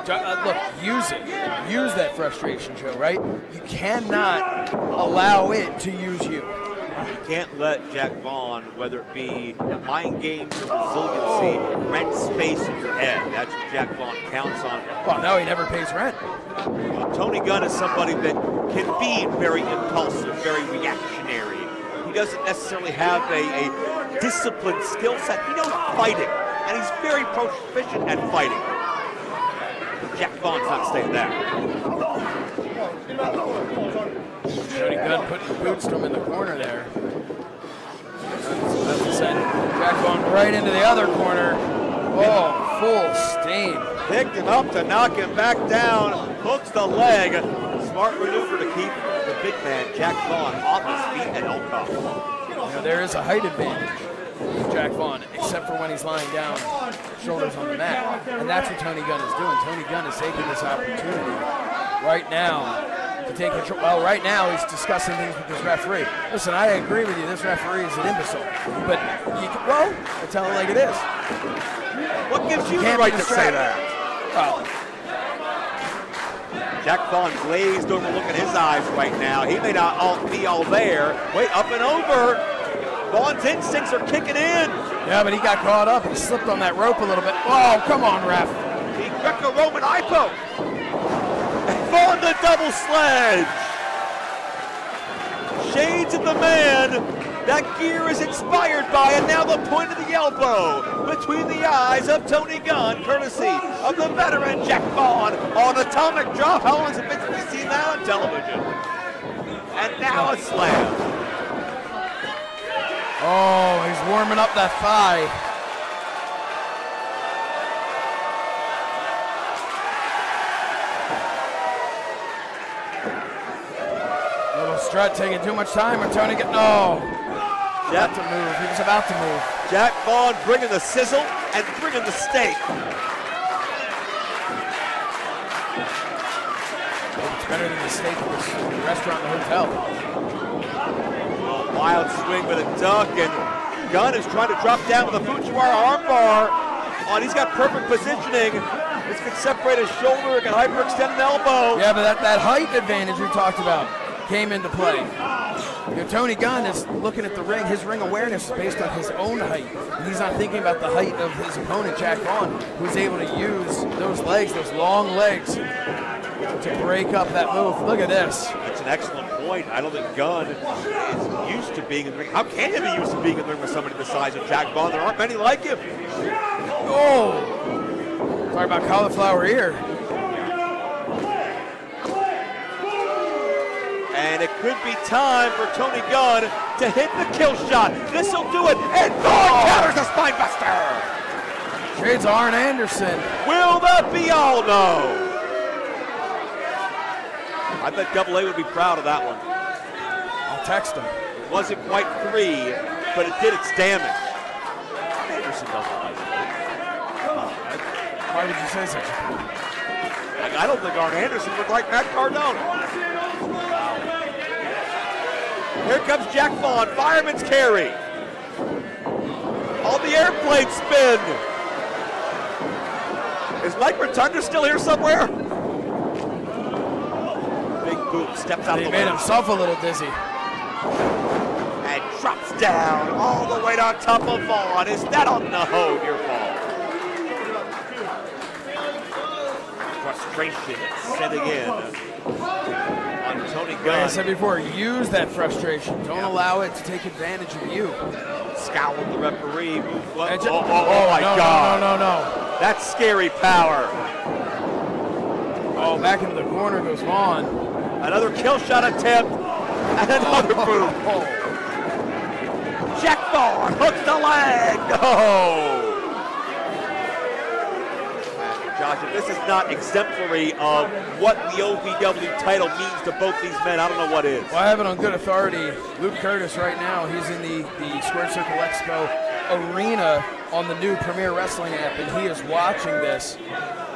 uh, look, use it. Use that frustration, Joe, right? You cannot allow it to use you. You can't let Jack Vaughn, whether it be mind games or resiliency, oh. rent space in your head. That's what Jack Vaughn counts on. Well, no, he never pays rent. Well, Tony Gunn is somebody that can be very impulsive, very reactionary. He doesn't necessarily have a, a disciplined skill set. He knows fighting. And he's very proficient at fighting. Jack Vaughn's not staying there. Tony Gunn putting the boots to him in the corner there. That's the send Jack Vaughn right into the other corner. Oh, full steam. Picked him up to knock him back down. Hooks the leg. Smart maneuver to keep the big man, Jack Vaughn, off his feet and on top. You know, there is a height advantage. Jack Vaughn, except for when he's lying down, shoulders on the mat. And that's what Tony Gunn is doing. Tony Gunn is taking this opportunity right now to take control. Well, right now he's discussing things with this referee. Listen, I agree with you. This referee is an imbecile. But, you can, well, I tell it like it is. What gives you, you the right to say that? Well, Jack Vaughn glazed over, look at his eyes right now. He may not all be all there. Wait, up and over. Vaughn's instincts are kicking in. Yeah, but he got caught up and slipped on that rope a little bit. Oh, come on, ref. The Greco-Roman eye poke. Vaughn the double sledge. Shades of the man that gear is inspired by, and now the point of the elbow between the eyes of Tony Gunn, courtesy of the veteran Jack Vaughn on Atomic Drop. How long has it been since we've seen that on television? And now a slam. Oh, he's warming up that thigh. A little strut taking too much time, or Tony get no. Jack about to move. He was about to move. Jack Vaughn bringing the sizzle and bringing the steak. It's better than the steak at the restaurant and the hotel. Wild swing with a duck, and Gunn is trying to drop down with a Fujiwara armbar. Oh, and he's got perfect positioning. This can separate his shoulder, it can hyperextend an elbow. Yeah, but that, that height advantage we talked about came into play. You know, Tony Gunn is looking at the ring. His ring awareness is based on his own height. And he's not thinking about the height of his opponent, Jack Vaughn, who's able to use those legs, those long legs, to break up that move. Look at this. That's an excellent point. I don't think Gunn is used to being in the ring. How can he be used to being in the ring with somebody the size of Jack Vaughn? There aren't many like him. Oh! Talk about cauliflower ear. And it could be time for Tony Gunn to hit the kill shot. This'll do it, and Thorne counters a spine buster! Shades of Arn Anderson. Will that be all? No. I bet Double A would be proud of that one. I'll text him. It wasn't quite three, but it did its damage. Anderson doesn't like it. Why would you say such a thing? Like, I don't think Arn Anderson would like Matt Cardona. Wow. Here comes Jack Vaughn, fireman's carry. All the airplane spin. Is Mike Rotunda still here somewhere? Boom, steps out of the way. He made himself a little dizzy. And drops down all the weight on top of Vaughn. Is that on the hold, your Vaughn? Frustration setting in on Tony Gunn. Like I said before, use that frustration. Don't yeah. allow it to take advantage of you. Scowl at the referee. Move oh, oh, oh, oh, my no, God. No, no, no, no. That's scary power. Oh, back into the corner goes Vaughn. Another kill shot attempt, and another boom. Oh. Jack Vaughn hooks the leg. No. Josh, this is not exemplary of what the O V W title means to both these men. I don't know what is. Well, I have it on good authority. Luke Curtis right now, he's in the, the Squared Circle Expo arena on the new Premier Wrestling app, and he is watching this.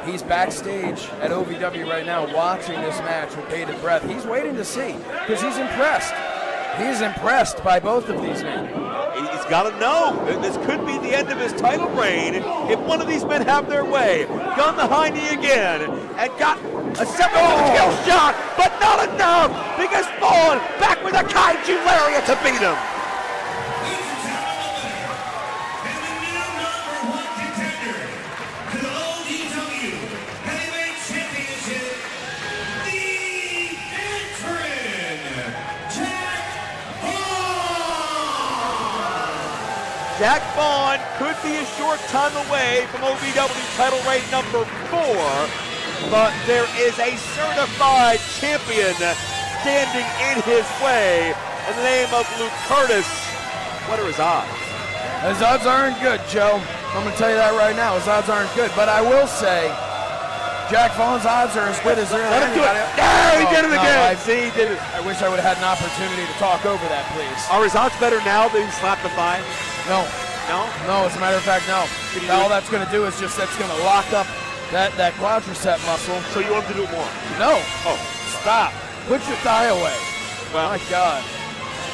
He's backstage at O V W right now watching this match with bated breath. He's waiting to see because he's impressed. He's impressed by both of these men. He's got to know. This could be the end of his title reign if one of these men have their way. Gun the high knee again and got a seven oh. kill shot, but not enough because Vaughn back with a kaiju lariat to beat him. Jack Vaughn could be a short time away from O V W title reign number four, but there is a certified champion standing in his way in the name of Luke Curtis. What are his odds? His odds aren't good, Joe. I'm going to tell you that right now. His odds aren't good, but I will say Jack Vaughn's odds are as good as they're anybody. No, he did it again. I, See, he did it. I wish I would have had an opportunity to talk over that, please. Are his odds better now that he slapped the five? No. No? No, as a matter of fact, no. All that's going to do is just that's going to lock up that, that quadricep muscle. So you want to do it more? No. Oh. Stop. Put your thigh away. Well, my God.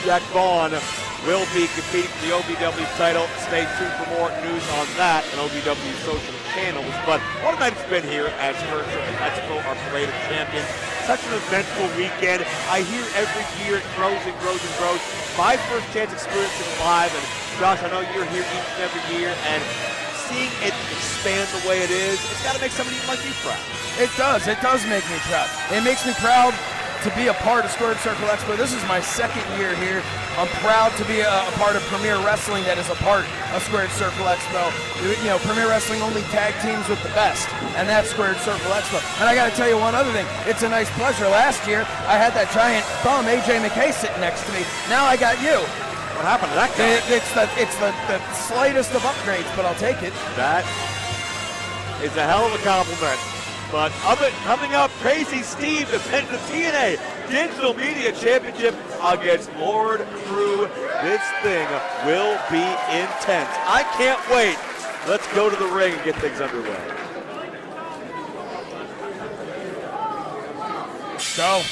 Jack Vaughn will be competing for the O V W title. Stay tuned for more news on that and O V W social channels. But what a night it's been here at Squared Circle Expo, our parade of champions. Such an eventful weekend. I hear every year it grows and grows and grows. My first chance experiencing it live, and Josh, I know you're here each and every year, and seeing it expand the way it is, it's got to make somebody like you proud. It does. It does make me proud. It makes me proud to be a part of Squared Circle Expo. This is my second year here. I'm proud to be a, a part of Premier Wrestling that is a part of Squared Circle Expo. You know, Premier Wrestling only tag teams with the best, and that's Squared Circle Expo. And I got to tell you one other thing. It's a nice pleasure. Last year, I had that giant bum, A J McKay, sitting next to me. Now I got you. What happened to that guy? It, it's the, it's the, the slightest of upgrades, but I'll take it. That is a hell of a compliment. But up it, coming up, Crazy Steve defends the T N A Digital Media Championship against Lord Crew. This thing will be intense. I can't wait. Let's go to the ring and get things underway. Go.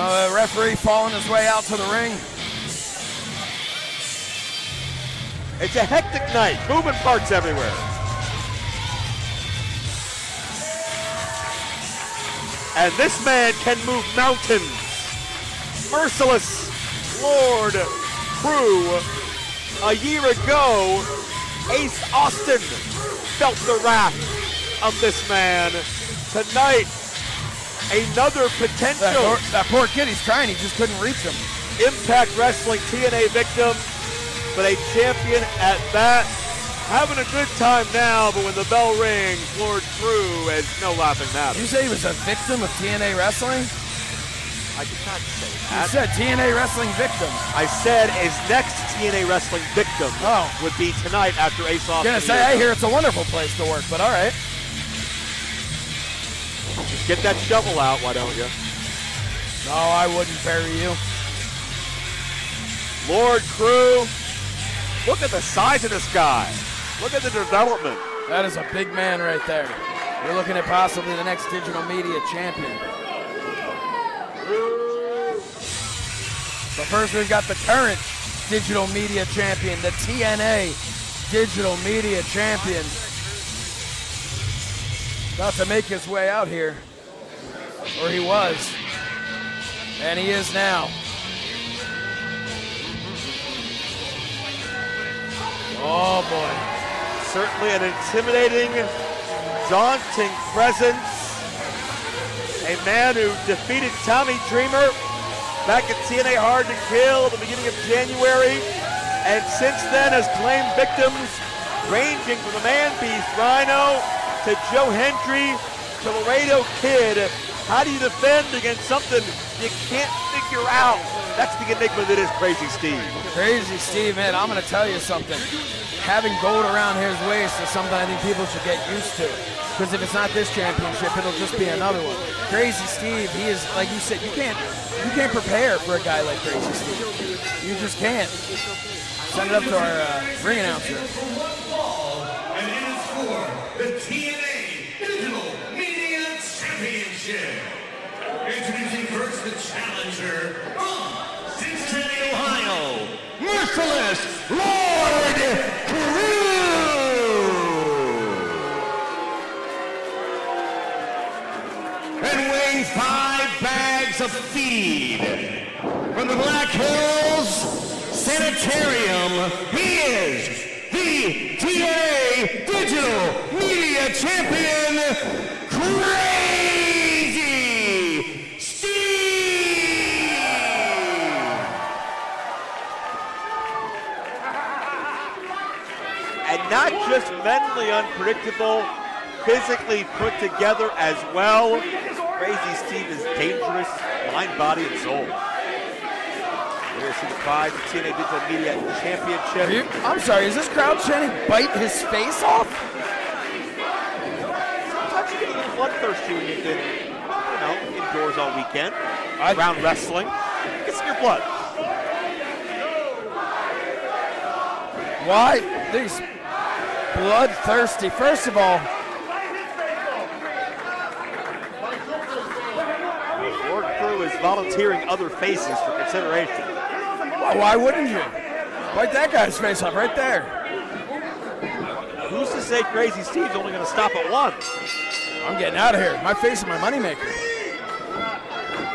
Uh, referee falling his way out to the ring. It's a hectic night, moving parts everywhere. And this man can move mountains. Merciless Lord Crew. A year ago, Ace Austin felt the wrath of this man. Tonight, another potential. That poor, that poor kid, he's trying, he just couldn't reach him. Impact Wrestling T N A victim. But a champion at that, Having a good time now, but when the bell rings, Lord Crew is no laughing matter. You say he was a victim of T N A Wrestling? I did not say that. You said T N A Wrestling victim. I said his next T N A Wrestling victim oh. would be tonight after Ace Off. I was gonna say, I hear it's a wonderful place to work, but all right. Just get that shovel out, why don't you? No, I wouldn't bury you. Lord Crew, look at the size of this guy. Look at the development. That is a big man right there. You're looking at possibly the next digital media champion. But first we've got the current digital media champion, the T N A digital media champion. About to make his way out here, or he was, and he is now. Oh boy. Certainly an intimidating, daunting presence. A man who defeated Tommy Dreamer back at T N A Hard to Kill at the beginning of January, and since then has claimed victims ranging from the Man Beast Rhino to Joe Hendry to Laredo Kid. How do you defend against something you can't figure out? That's the enigma that is Crazy Steve. Crazy Steve, man, I'm gonna tell you something. Having gold around his waist is something I think people should get used to. Because if it's not this championship, it'll just be another one. Crazy Steve, he is, like you said, you can't, you can't prepare for a guy like Crazy Steve. You just can't. Send it up to our uh, ring announcer. And it is for the T N A Digital Media Championship. Introducing first the challenger from Cincinnati, Ohio, Merciless Lord Crew. And weighing five bags of feed from the Black Hills Sanitarium, he is the T N A Digital Media Champion, Crazy Steve! And not just mentally unpredictable, physically put together as well. Crazy Steve is dangerous, mind, body, and soul. We're going to see the prize, the T N A Digital Media Championship. You, I'm sorry, is this crowd chanting bite his face off? Bloodthirsty when you've been, you know, indoors all weekend, I, around wrestling. It's in your blood. Why these bloodthirsty? First of all, Lord Crew is volunteering other faces for consideration. Well, why wouldn't you? Bite that guy's face up right there. Who's to say Crazy Steve's only going to stop at one? I'm getting out of here. My face is my moneymaker.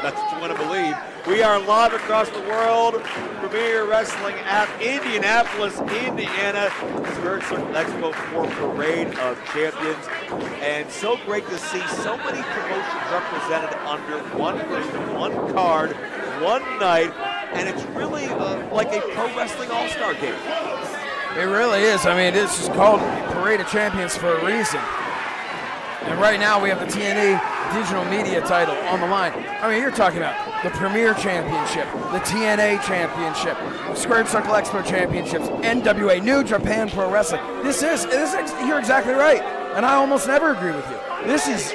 That's what you want to believe. We are live across the world. Premier Wrestling at Indianapolis, Indiana. Squared Circle Expo four Parade of Champions. And so great to see so many promotions represented under one roof, one card, one night. And it's really uh, like a pro wrestling all-star game. It really is. I mean, this is called Parade of Champions for a reason. And right now we have the T N A Digital Media title on the line. I mean, you're talking about the Premier Championship, the T N A Championship, Squared Circle Expo Championships, N W A, New Japan Pro Wrestling. This is, this is, you're exactly right. And I almost never agree with you. This is,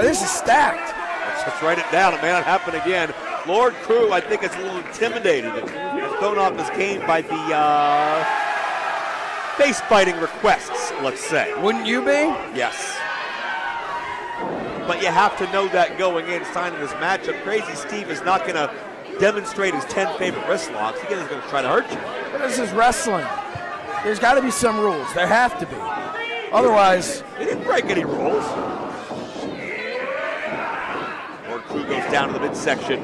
this is stacked. Let's just write it down. It may not happen again. Lord Crew, I think, is a little intimidated. He's thrown off his game by the uh, face-biting requests, let's say. Wouldn't you be? Yes. But you have to know that going in, signing this matchup. Crazy Steve is not going to demonstrate his ten favorite wrist locks. He's going to try to hurt you. But this is wrestling. There's got to be some rules. There have to be. Otherwise, he didn't break any rules. Lord Crew goes down to the midsection.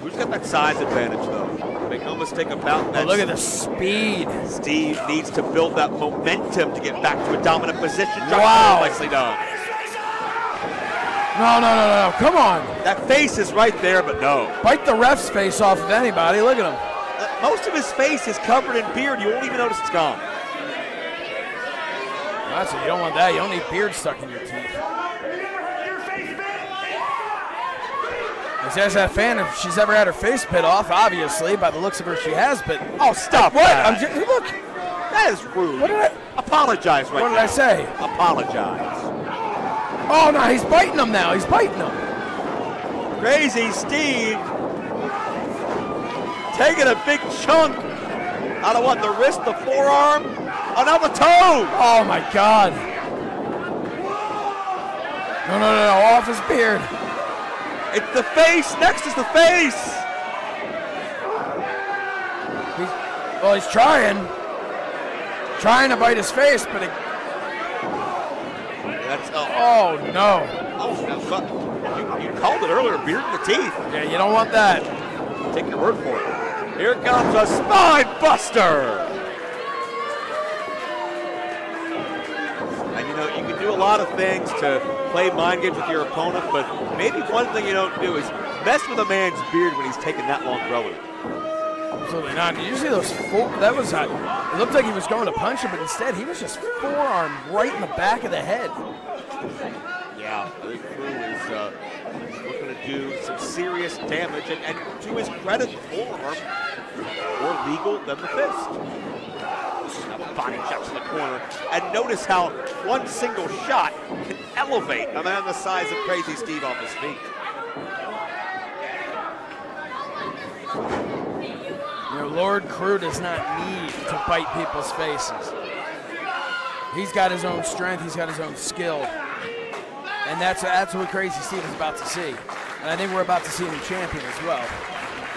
Who's got that size advantage, though? Make no mistake about that. Oh, look at the speed. Steve needs to build that momentum to get back to a dominant position. Wow. Nicely done. No, no, no, no, come on. That face is right there, but no. Bite the ref's face off of anybody, look at him. Most of his face is covered in beard, you won't even notice it's gone. That's it. You don't want that. You don't need beard stuck in your teeth. There's that fan. If she's ever had her face bit off, obviously, by the looks of her, she has. But oh, stop! What? That. I'm just, look. That is rude. What did I apologize? Right what did now. I say? Apologize. Oh no, he's biting him now. He's biting him. Crazy Steve taking a big chunk out of what? The wrist, the forearm, another toe. Oh my God! No, no, no, no! Off his beard. It's the face. Next is the face. He's, well, he's trying, trying to bite his face, but it, that's oh, oh no! Oh, you, you called it earlier. Beard in the teeth. Yeah, you don't want that. Take your word for it. Here comes a spine buster. And you know, you can do a lot of things to play mind games with your opponent, but maybe one thing you don't do is mess with a man's beard when he's taking that long throw. Absolutely not. Did you see those four? That was not, it looked like he was going to punch him, but instead he was just forearm right in the back of the head. Yeah, the crew is uh, looking to do some serious damage, and, and to his credit, the forearm more legal than the fist. Body shots in the corner, and notice how one single shot can elevate a man the size of Crazy Steve off his feet. Your Lord Crew does not need to bite people's faces. He's got his own strength, he's got his own skill, and that's, that's what Crazy Steve is about to see. And I think we're about to see a new champion as well.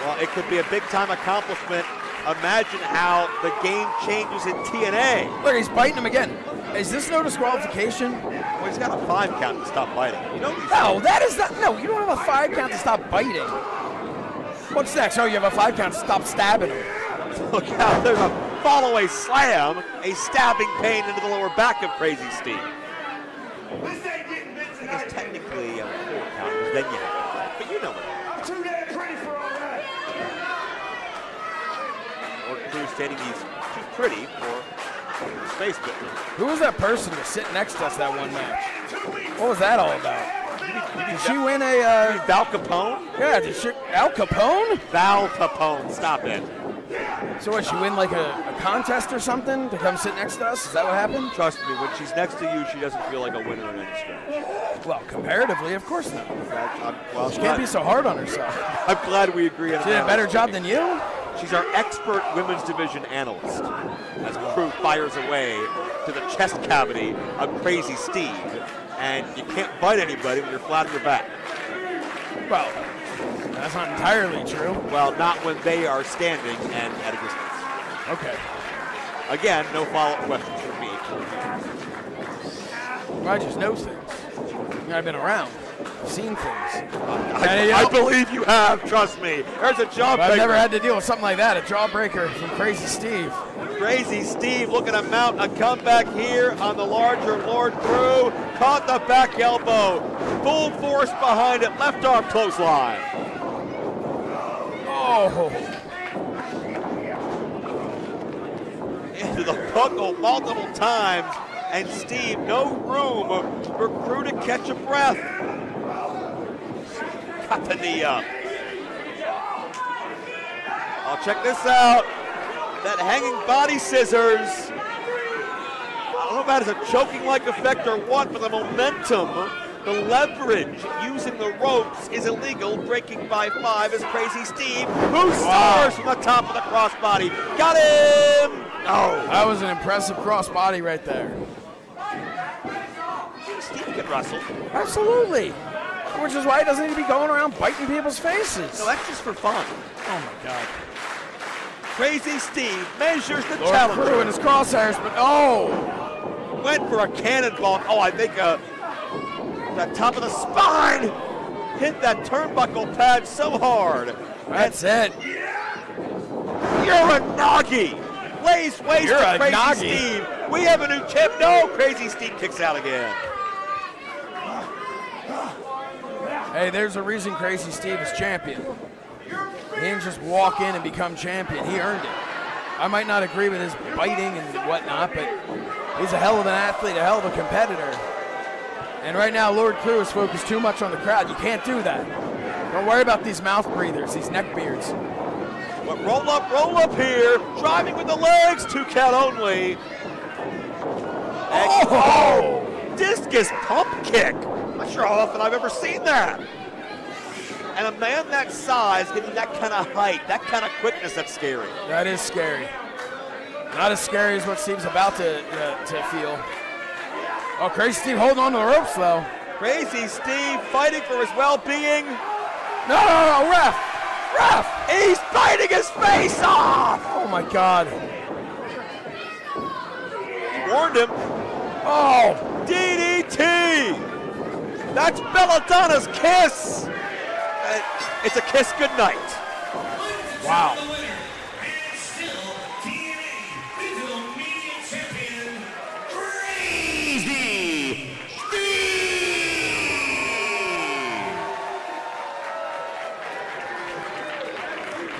Well, it could be a big-time accomplishment. Imagine how the game changes in T N A. Look, he's biting him again. Is this no disqualification? Well, he's got a five count to stop biting. You know no, that is not, no, you don't have a five count to stop biting. What's next? Oh, you have a five count to stop stabbing him. Look out, there's a follow-away slam, a stabbing pain into the lower back of Crazy Steve. I guess technically a four count, then you have it, but you know it. Stating he's too pretty for space building. Who was that person that sat next to us that one match? What was that all about? Did, did, did she win a... Uh, Val Capone? Yeah, did she... Al Capone? Val Capone, stop it. So what, she win like a, a contest or something to come sit next to us? Is that what happened? Trust me, when she's next to you, she doesn't feel like a winner in any stretch. Well, comparatively, of course not. I'm, well, she I'm can't glad. be so hard on herself. I'm glad we agree on that. She did a better job than you? She's our expert women's division analyst as Crew fires away to the chest cavity of Crazy Steve. And you can't bite anybody when you're flat on your back. Well, that's not entirely true. Well, not when they are standing and at a distance. Okay. Again, no follow-up questions for me. I just know things. I've been around. Seen things. I, I, I believe you have, trust me. There's a jawbreaker. I've never had to deal with something like that, a jawbreaker from Crazy Steve. Crazy Steve looking to mount a comeback here on the larger Lord Crew. Caught the back elbow. Full force behind it. Left arm clothesline. Oh. Into the buckle multiple times. And Steve, no room for Crew to catch a breath. Got the knee up. I'll check this out. That hanging body scissors. I don't know if that is a choking-like effect or what, but the momentum, the leverage, using the ropes is illegal. Breaking by five is Crazy Steve, who stars wow. from the top of the crossbody. Got him! Oh, that was an impressive crossbody right there. Steve can wrestle. Absolutely. Which is why he doesn't need to be going around biting people's faces. No, that's just for fun. Oh, my God. Crazy Steve measures the Lord challenger. Crew in his crosshairs, but oh! Went for a cannonball. Oh, I think uh, the top of the spine hit that turnbuckle pad so hard. That's and it. Uranagi lays waste You're to Crazy Nagi. Steve. We have a new champ. No, Crazy Steve kicks out again. Hey, there's a reason Crazy Steve is champion. He didn't just walk in and become champion. He earned it. I might not agree with his biting and whatnot, but He's a hell of an athlete, a hell of a competitor. And right now, Lord Crew is focused too much on the crowd. You can't do that. Don't worry about these mouth breathers, these neck beards. But roll up, roll up here. Driving with the legs, two count only. Oh! Oh! Discus pump kick. I'm not sure how often I've ever seen that. And a man that size getting that kind of height, that kind of quickness, that's scary. That is scary. Not as scary as what Steve's about to, uh, to feel. Oh, Crazy Steve holding on to the ropes, though. Crazy Steve fighting for his well-being. No, no, no, ref! Ref! He's fighting his face off! Oh, my God. He warned him. Oh, D D T! That's Belladonna's kiss! Uh, it's a kiss goodnight. Wow.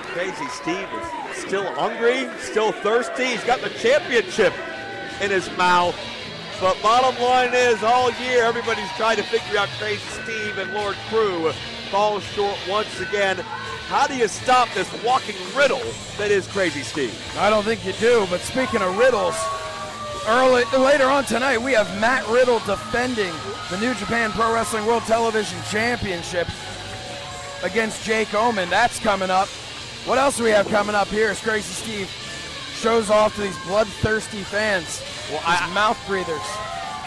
Crazy Steve is still hungry, still thirsty. He's got the championship in his mouth. But bottom line is, all year, everybody's trying to figure out Crazy Steve, and Lord Crew falls short once again. How do you stop this walking riddle that is Crazy Steve? I don't think you do, but speaking of riddles, early, later on tonight, we have Matt Riddle defending the New Japan Pro Wrestling World Television Championship against Jake Oman. That's coming up. What else do we have coming up here as Crazy Steve shows off to these bloodthirsty fans, well, these I, mouth breathers?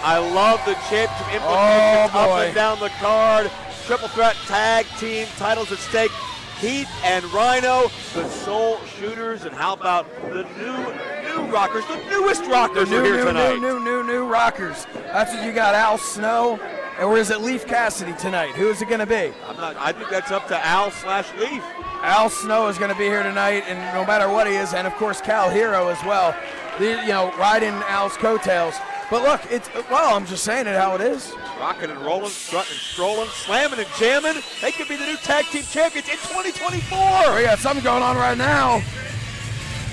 I love the championship implications oh, up and down the card. Triple threat, tag team, titles at stake. Heath and Rhino, the Soul Shooters, and how about the new, new Rockers, the newest Rockers the new, are here new, tonight. New, new, new, new Rockers. That's what you got, Al Snow. Or is it Leaf Cassidy tonight? Who is it going to be? I'm not, I think that's up to Al slash Leaf. Al Snow is going to be here tonight, and no matter what he is, and of course Cal Hero as well. The, you know, riding Al's coattails. But look, it's well, I'm just saying it how it is. Rocking and rolling, strutting and strolling, slamming and jamming. They could be the new tag team champions in twenty twenty-four. We got something going on right now.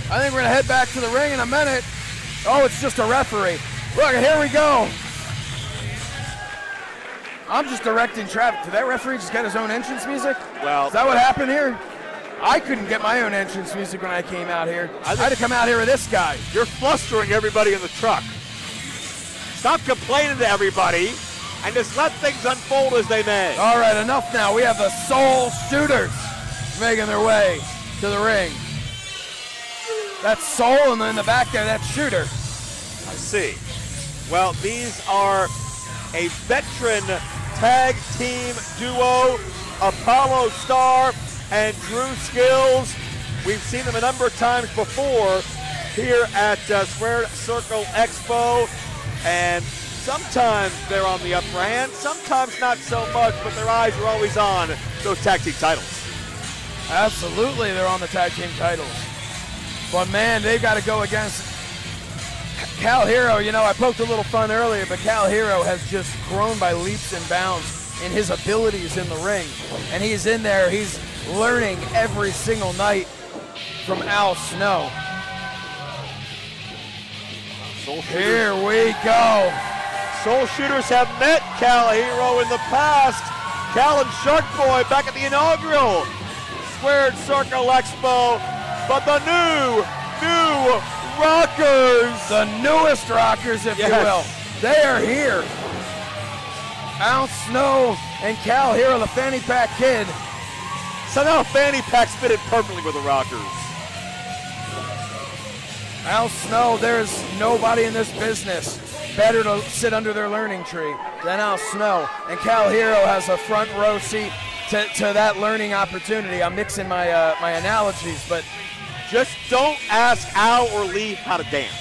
I think we're going to head back to the ring in a minute. Oh, it's just a referee. Look, here we go. I'm just directing traffic. Did that referee just get his own entrance music? Well, is that what happened here? I couldn't get my own entrance music when I came out here. I, I had to come out here with this guy. You're flustering everybody in the truck. Stop complaining to everybody and just let things unfold as they may. All right, enough now. We have the Soul Shooters making their way to the ring. That's Soul, and then in the back there, that's Shooter. I see. Well, these are a veteran tag team duo, Apollo Star and Drew Skills. We've seen them a number of times before here at uh, Squared Circle Expo, and sometimes they're on the upper hand, sometimes not so much, but their eyes are always on those tag team titles. Absolutely, they're on the tag team titles. But man, they've got to go against Cal Hero. You know, I poked a little fun earlier, but Cal Hero has just grown by leaps and bounds in his abilities in the ring. And he's in there, he's learning every single night from Al Snow. Soul Here we go. Soul Shooters have met Cal Hero in the past. Cal and Shark Boy back at the inaugural Squared Circle Expo. But the new, new Rockers, the newest Rockers, if yes. you will, they are here. Al Snow and Cal Hero, the Fanny Pack Kid. Somehow Fanny Packs fitted perfectly with the Rockers. Al Snow, there's nobody in this business better to sit under their learning tree than Al Snow. And Cal Hero has a front row seat to, to that learning opportunity. I'm mixing my, uh, my analogies, but just don't ask Al or Lee how to dance.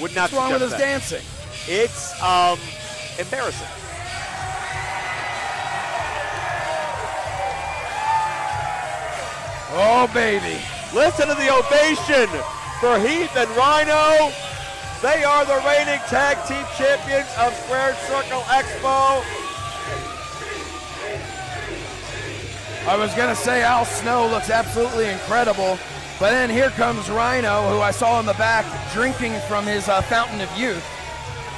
Would not. What's wrong with his dancing? It's um, embarrassing. Oh, baby. Listen to the ovation for Heath and Rhino. They are the reigning tag team champions of Squared Circle Expo. I was going to say Al Snow looks absolutely incredible. But then here comes Rhino, who I saw in the back drinking from his uh, fountain of youth.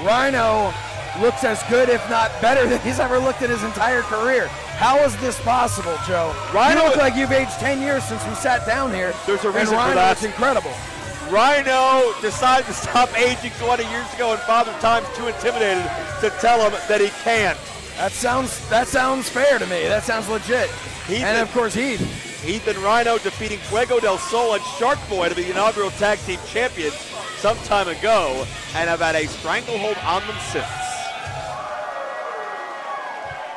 Rhino looks as good, if not better, than he's ever looked in his entire career. How is this possible, Joe? Rhino, you look like you've aged ten years since we sat down here. There's a reason for that. It's incredible. Rhino decided to stop aging twenty years ago, and Father Time's too intimidated to tell him that he can't. That sounds, that sounds fair to me. That sounds legit. Heath and, of course, Heath. Heath and Rhino defeating Fuego del Sol and Shark Boy to be the inaugural tag team champions some time ago, and have had a stranglehold on them since.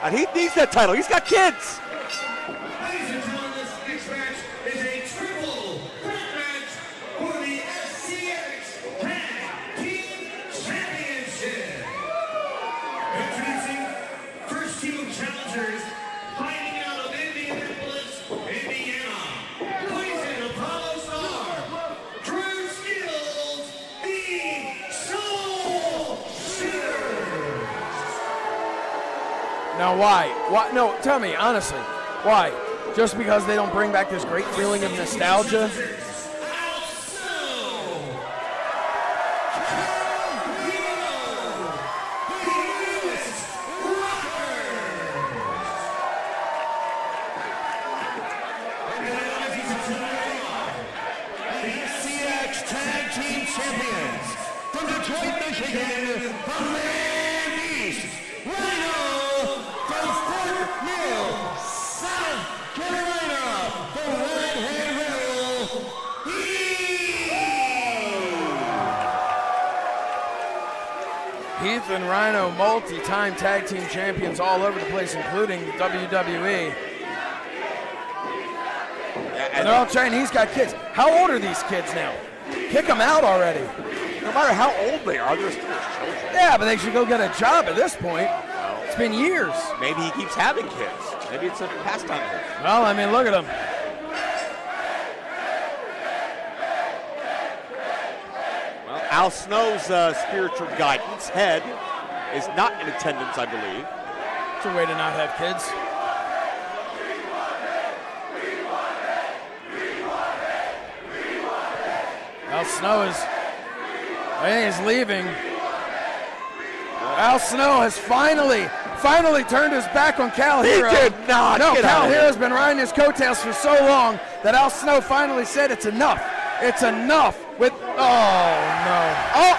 And Heath needs that title. He's got kids. Ladies and gentlemen, this next match is a triple threat match for the F C X Tag Team Championship. Introducing first team of challengers, fighting out of Indianapolis, Indiana, Poison Apollo Star, Drew Skittles, the Soul Shooter. Now why? Why? No, tell me, honestly. Why? Just because they don't bring back this great feeling of nostalgia? Al Snow, Cal Hero, the newest rocker. The F C X Tag Team Champions from Detroit, Michigan, from the East, Rhino from Fort Mill, South Carolina, the Redhead Rebel, Heath! Heath and Rhino, multi-time tag team champions all over the place, including the W W E. And they're all trying, he's got kids. How old are these kids now? Kick them out already. No matter how old they are, they're still children. Yeah, but they should go get a job at this point. It's been years. Maybe he keeps having kids. Maybe it's a pastime. Well, I mean, look at him. Well, Al Snow's uh, spiritual guidance head is not in attendance, I believe. It's a way to not have kids. Al Snow is, I think he's leaving. Al Snow has finally, finally turned his back on Cal Hero. He did not. No, Cal Hero's been riding his coattails for so long that Al Snow finally said it's enough. It's enough with, oh no. Oh,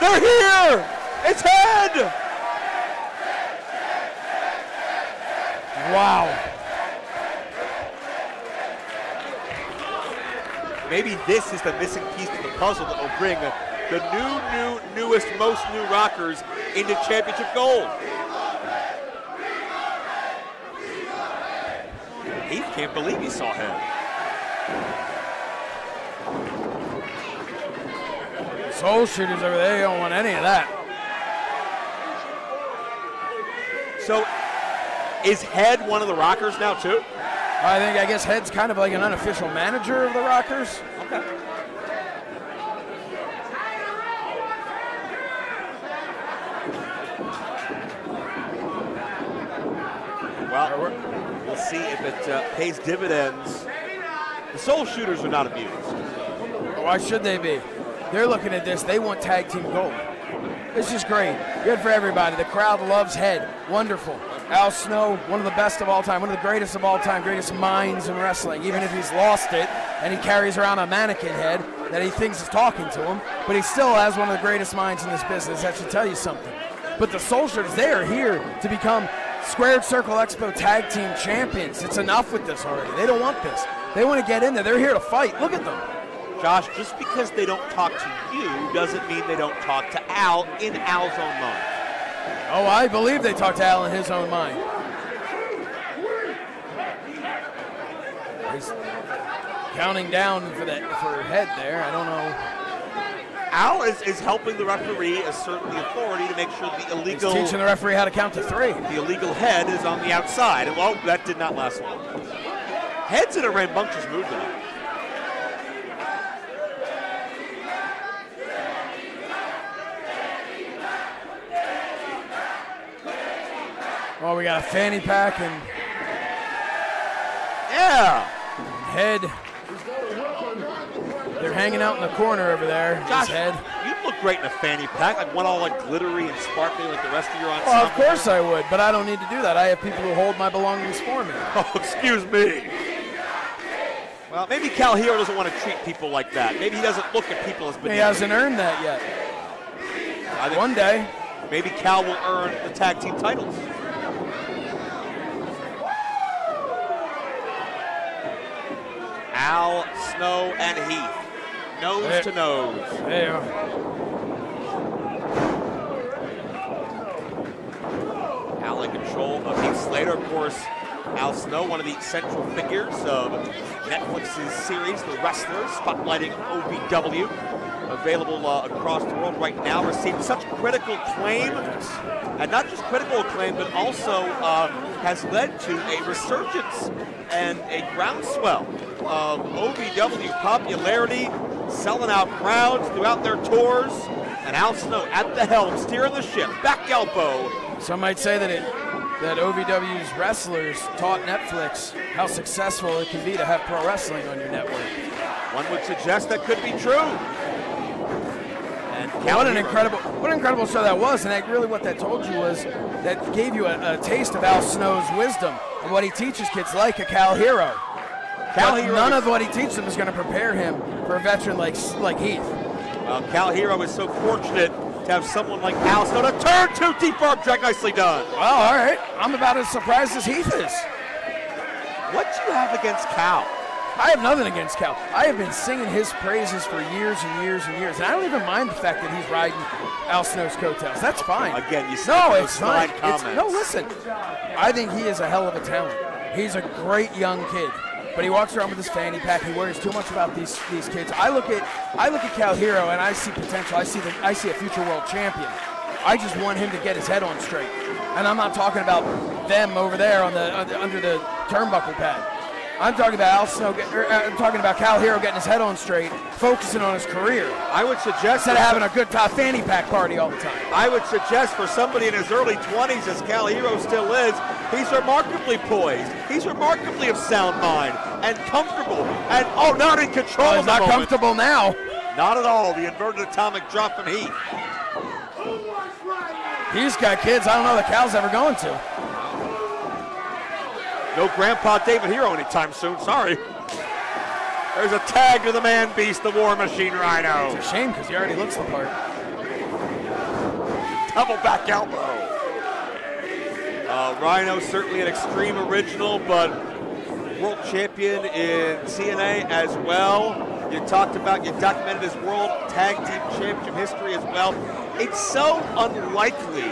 they're here. It's head. Wow. Maybe this is the missing piece of the puzzle that will bring the new, new, newest, most new rockers into championship gold. He can't believe he saw him. Soul Shooters over there, you don't want any of that. So, is Head one of the rockers now too? I think, I guess Head's kind of like an unofficial manager of the rockers. Okay. Well, we'll see if it uh, pays dividends. The Soul Shooters are not abused. Why should they be? They're looking at this. They want tag team gold. This is great. Good for everybody. The crowd loves Head. Wonderful. Al Snow, one of the best of all time, one of the greatest of all time, greatest minds in wrestling, even if he's lost it and he carries around a mannequin head that he thinks is talking to him, but he still has one of the greatest minds in this business. That should tell you something. But the Soul Shooters, they are here to become Squared Circle Expo Tag Team Champions. It's enough with this already. They don't want this. They want to get in there. They're here to fight. Look at them. Josh, just because they don't talk to you doesn't mean they don't talk to Al in Al's own mind. Oh, I believe they talk to Al in his own mind. He's counting down for that for Head there. I don't know. Al is, is helping the referee assert the authority to make sure the illegal... He's teaching the referee how to count to three. The illegal Head is on the outside. And, well, that did not last long. Head's in a rambunctious mood tonight. Oh, we got a fanny pack and... Yeah! Head... They're hanging out in the corner over there. Josh, his head. You look great in a fanny pack. I'd want all like glittery and sparkly like the rest of your ensemble. Well, of course I would, but I don't need to do that. I have people who hold my belongings for me. Oh, excuse me. Well, maybe Cal Hero doesn't want to treat people like that. Maybe he doesn't look at people as bananas. He hasn't earned that yet. I think one day. Maybe Cal will earn the tag team titles. Al, Snow, and Heath. Nose hey. to nose. There you are. Al in control of Heath Slater. Of course, Al Snow, one of the central figures of Netflix's series, The Wrestlers, spotlighting O V W. Available uh, across the world right now. Received such critical acclaim. And not just critical acclaim, but also uh, has led to a resurgence and a groundswell of O V W popularity, selling out crowds throughout their tours, and Al Snow at the helm, steering the ship, back elbow. Some might say that it, that O V W's wrestlers taught Netflix how successful it can be to have pro wrestling on your network. One would suggest that could be true. And what an incredible, what an incredible show that was, and that really what that told you was that gave you a, a taste of Al Snow's wisdom and what he teaches kids like a Cal Hero. Cal Hero none of what he teaches him is going to prepare him for a veteran like, like Heath. Well, Cal Hero is so fortunate to have someone like Al Snow to turn to deep arm drag. Nicely done. Well, all right. I'm about as surprised as Heath is. What do you have against Cal? I have nothing against Cal. I have been singing his praises for years and years and years, and I don't even mind the fact that he's riding Al Snow's coattails. That's fine. Again, you said no, it's fine. It's, no, listen. I think he is a hell of a talent. He's a great young kid, but he walks around with his fanny pack. He worries too much about these these kids. I look at I look at Cal Hero and I see potential. I see the I see a future world champion. I just want him to get his head on straight, and I'm not talking about them over there on the under the turnbuckle pad. I'm talking about Al Snow. Get, er, I'm talking about Cal Hero getting his head on straight, focusing on his career. I would suggest instead of having a good top fanny pack party all the time. I would suggest for somebody in his early twenties, as Cal Hero still is, he's remarkably poised. He's remarkably of sound mind and comfortable, and oh, not in control. Well, he's not moment. comfortable now. Not at all. The inverted atomic drop from Heath. He's got kids. I don't know that Cal's ever going to. No Grandpa David Hero anytime soon, sorry. There's a tag to the man beast, the War Machine Rhino. It's a shame because he already looks the part. Double back elbow. Uh, Rhino certainly an extreme original, but world champion in T N A as well. You talked about, you documented his world tag team championship history as well. It's so unlikely,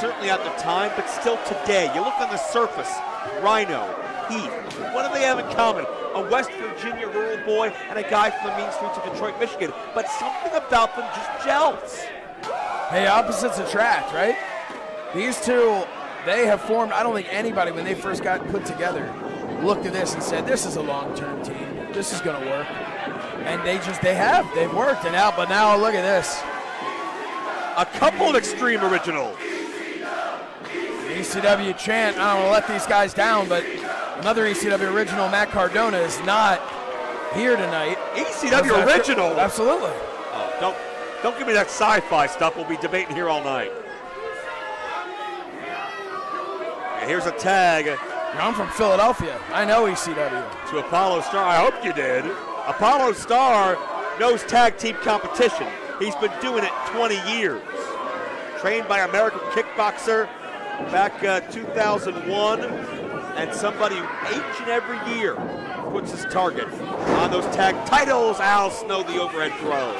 certainly at the time, but still today. You look on the surface. Rhino, Heath, what do they have in common? A West Virginia rural boy and a guy from the mean streets of Detroit, Michigan. But something about them just gels. Hey, opposites attract, right? These two, they have formed, I don't think anybody, when they first got put together, looked at this and said, this is a long-term team. This is going to work. And they just, they have. They've worked it out, but now look at this. A couple of extreme originals. E C W chant, I don't want to let these guys down, but another E C W original, Matt Cardona, is not here tonight. E C W original? After, absolutely. Oh, don't, don't give me that sci-fi stuff. We'll be debating here all night. And here's a tag. I'm from Philadelphia. I know E C W. To Apollo Star. I hope you did. Apollo Star knows tag team competition. He's been doing it twenty years. Trained by American kickboxer, back uh, two thousand one, and somebody each and every year puts his target on those tag titles. Al Snow, the overhead throw.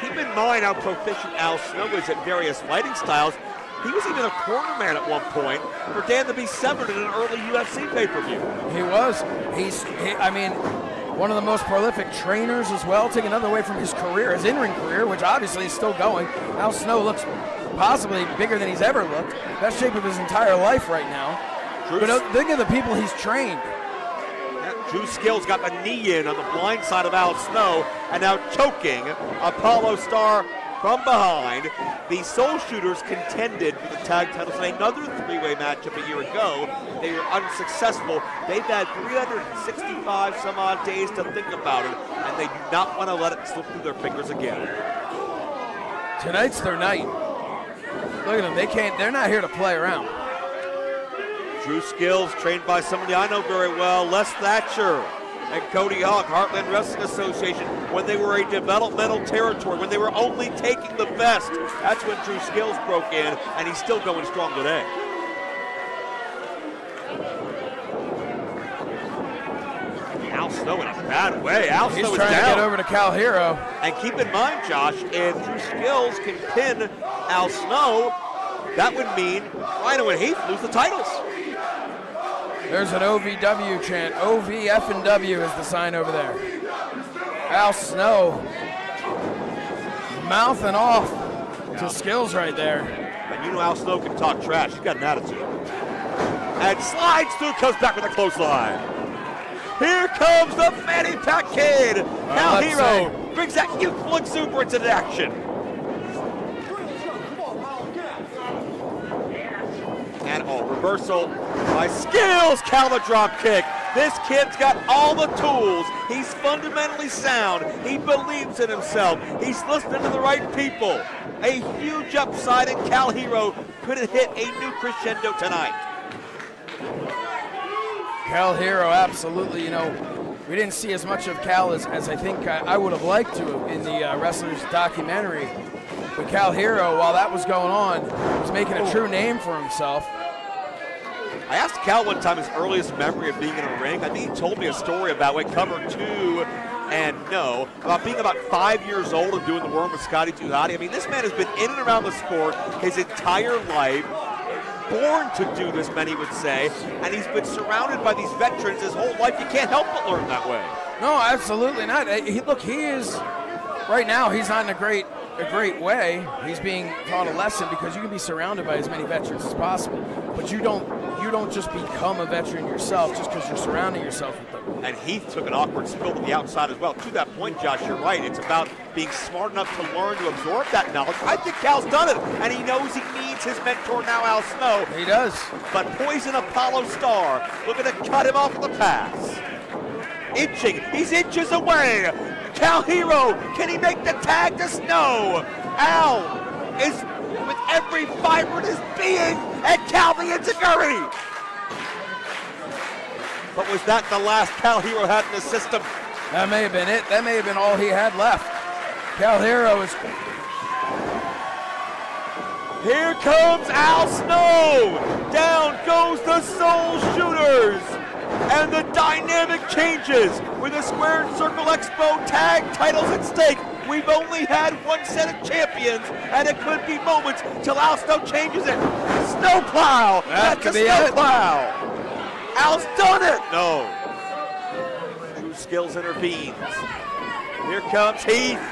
Keep in mind how proficient Al Snow is at various fighting styles. He was even a corner man at one point for Dan to be severed in an early U F C pay-per-view. He was. He's, he, I mean, one of the most prolific trainers as well, taking another way from his career, his in-ring career, which obviously is still going. Al Snow looks possibly bigger than he's ever looked. Best shape of his entire life right now. Drew, but think of the people he's trained. Drew Skills got the knee in on the blind side of Al Snow, and now choking Apollo Star from behind. The Soul Shooters contended for the tag titles in another three-way matchup a year ago. They were unsuccessful. They've had three hundred sixty-five some odd days to think about it, and they do not want to let it slip through their fingers again. Tonight's their night. Look at them, they can't, they're not here to play around. Drew Skills, trained by somebody I know very well, Les Thatcher and Cody Hawk, Heartland Wrestling Association, when they were a developmental territory, when they were only taking the best, that's when Drew Skills broke in, and he's still going strong today. Al Snow in a bad way. Al Snow is down. He's trying to get over to Cal Hero. And keep in mind, Josh, if Drew Skills can pin Al Snow, that would mean Rhino and Heath lose the titles. There's an O V W chant. O V F and W is the sign over there. Al Snow, mouthing off to Skills right there. And you know Al Snow can talk trash. He's got an attitude. And slides through, comes back with a clothesline. Here comes the Fanny Pack Kid. Now well, Hero see. brings that youth exuberance into action. And all reversal by Skills, Calvin drop kick. This kid's got all the tools. He's fundamentally sound. He believes in himself. He's listening to the right people. A huge upside, and Cal Hero could have hit a new crescendo tonight. Cal Hero, absolutely. You know, we didn't see as much of Cal as, as I think I, I would have liked to in the uh, wrestler's documentary. But Cal Hero, while that was going on, was making a true name for himself. I asked Cal one time his earliest memory of being in a ring. I think he told me a story about when cover two and no, about being about five years old and doing the worm with Scotty Giudice. I mean, this man has been in and around the sport his entire life, born to do this, many would say, and he's been surrounded by these veterans his whole life. You can't help but learn that way. No, absolutely not. He, look, he is, right now, he's not in a great... a great way. He's being taught a lesson because you can be surrounded by as many veterans as possible, but you don't you don't just become a veteran yourself just because you're surrounding yourself with them. And Heath took an awkward spill to the outside as well. To that point, Josh, you're right. It's about being smart enough to learn to absorb that knowledge. I think Cal's done it, and he knows he needs his mentor now, Al Snow. He does. But Poison Apollo Star looking to cut him off the pass. Inching. He's inches away. Cal Hero, can he make the tag to Snow? Al is with every fiber in his being at Calvin Inzaguri. But was that the last Cal Hero had in the system? That may have been it. That may have been all he had left. Cal Hero is... Here comes Al Snow. Down goes the Soul Shooters. And the dynamic changes with the Squared Circle Expo tag titles at stake. We've only had one set of champions, and it could be moments till Al Snow changes it. Snowplow! That That's a snowplow! Al's done it! No. Drew Skills intervenes. Here comes Heath.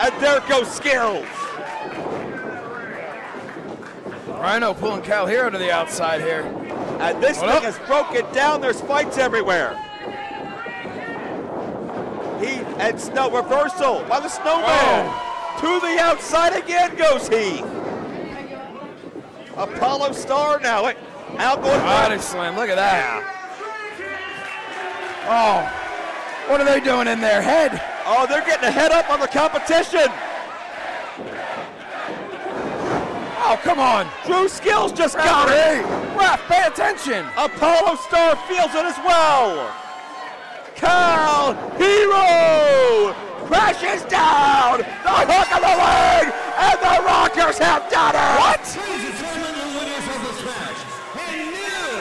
And there goes Skills. Rhino pulling Cal Hero to the outside here. And this what thing up? has broken down. There's fights everywhere. Heath and Snow, reversal by the Snowman. Oh. To the outside again goes Heath. Apollo Star now. Al going body slam, look at that. Oh, what are they doing in their head? Oh, they're getting a head up on the competition. Oh, come on. Drew Skills just Referee. got it. Ref, pay attention. Apollo Star feels it as well. Cal Hero crashes down. The hook of the leg, and the Rockers have done it. What? Ladies and gentlemen, the winners of this match, a new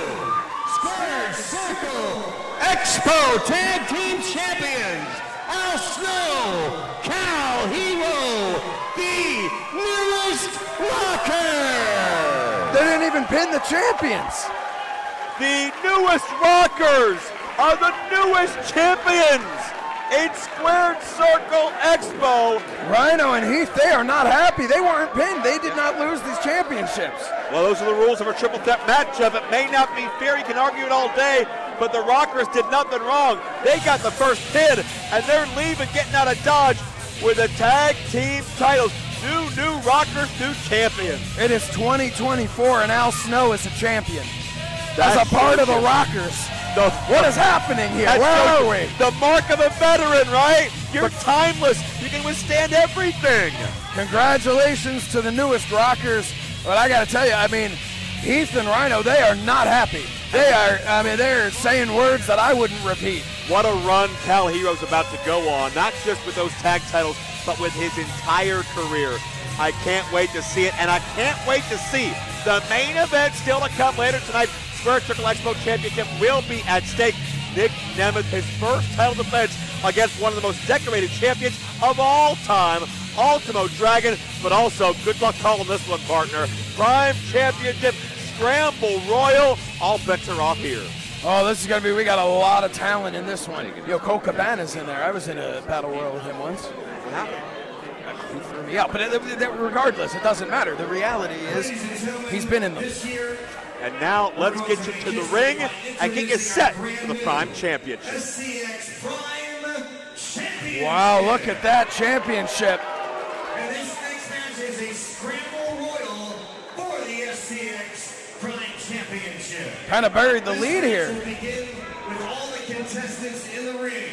Squared Circle Expo Tag Team Champions, Al Snow, Cal Hero, the newest Rocker. They didn't even pin the champions. The newest Rockers are the newest champions in Squared Circle Expo. Rhino and Heath, they are not happy. They weren't pinned. They did not lose these championships. Well, those are the rules of a triple threat matchup. It may not be fair. You can argue it all day, but the Rockers did nothing wrong. They got the first pin, and they're leaving, getting out of Dodge. with the tag team titles. New, new rockers, new champions. It is twenty twenty-four, and Al Snow is a champion. That's as a part of the Rockers. The, what is happening here? Where are we? The mark of a veteran, right? You're timeless. You can withstand everything. Congratulations to the newest Rockers. But I got to tell you, I mean, Heath and Rhino, they are not happy. They are, I mean, they're saying words that I wouldn't repeat. What a run Cal Hero's about to go on, not just with those tag titles, but with his entire career. I can't wait to see it, and I can't wait to see the main event still to come later tonight. Squared Circle Expo Championship will be at stake. Nick Nemeth, his first title defense against one of the most decorated champions of all time, Ultimo Dragon, but also, good luck calling this one, partner. Prime Championship, Scramble Royal, all bets are off here. Oh, this is going to be, we got a lot of talent in this one. Yo, Colt Cabana's in there. I was in a battle royal with him once. Wow. He threw me out, but it, it, regardless, it doesn't matter. The reality is he's been in them. And now let's get you to the ring and get you set for the Prime Championship. Wow, look at that championship. And this next match is a Scramble Royal for the F C X Prime Championship. Kind of buried the lead here. This match will begin with all the contestants in the ring.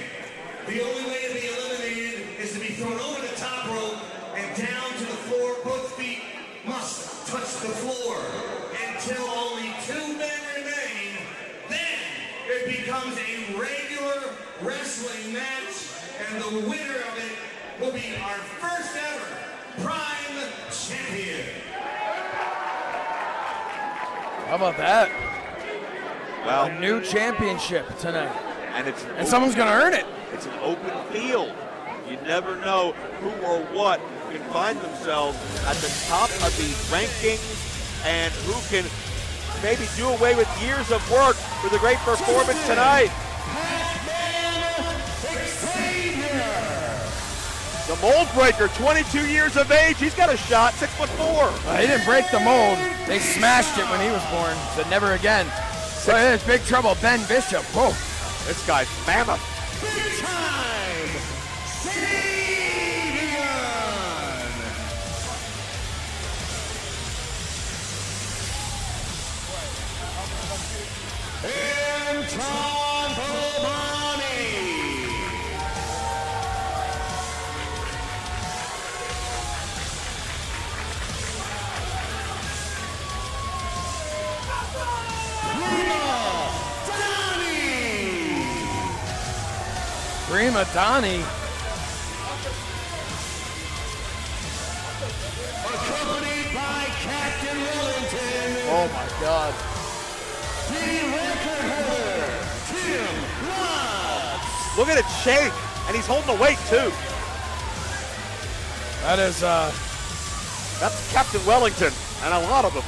The only way to be eliminated is to be thrown over the top rope and down to the floor. Both feet must touch the floor until only two men remain. Then it becomes a regular wrestling match, and the winner of it will be our first ever Prime Champion. How about that? Well, a new championship tonight. And, it's an and someone's going to earn it. It's an open field. You never know who or what can find themselves at the top of these rankings and who can maybe do away with years of work with a great performance tonight. The mold breaker, twenty-two years of age, he's got a shot, six foot four. Uh, he didn't break the mold. They smashed it when he was born, but never again. So it's big trouble, Ben Bishop. Whoa. This guy's mammoth. Big time, Steven! And Tom Polani! Prima Donnie. Accompanied by Captain Wellington. Oh my God. The record holder, Tim Ross. Look at it shake, and he's holding the weight too. That is, uh, that's Captain Wellington, and a lot of them.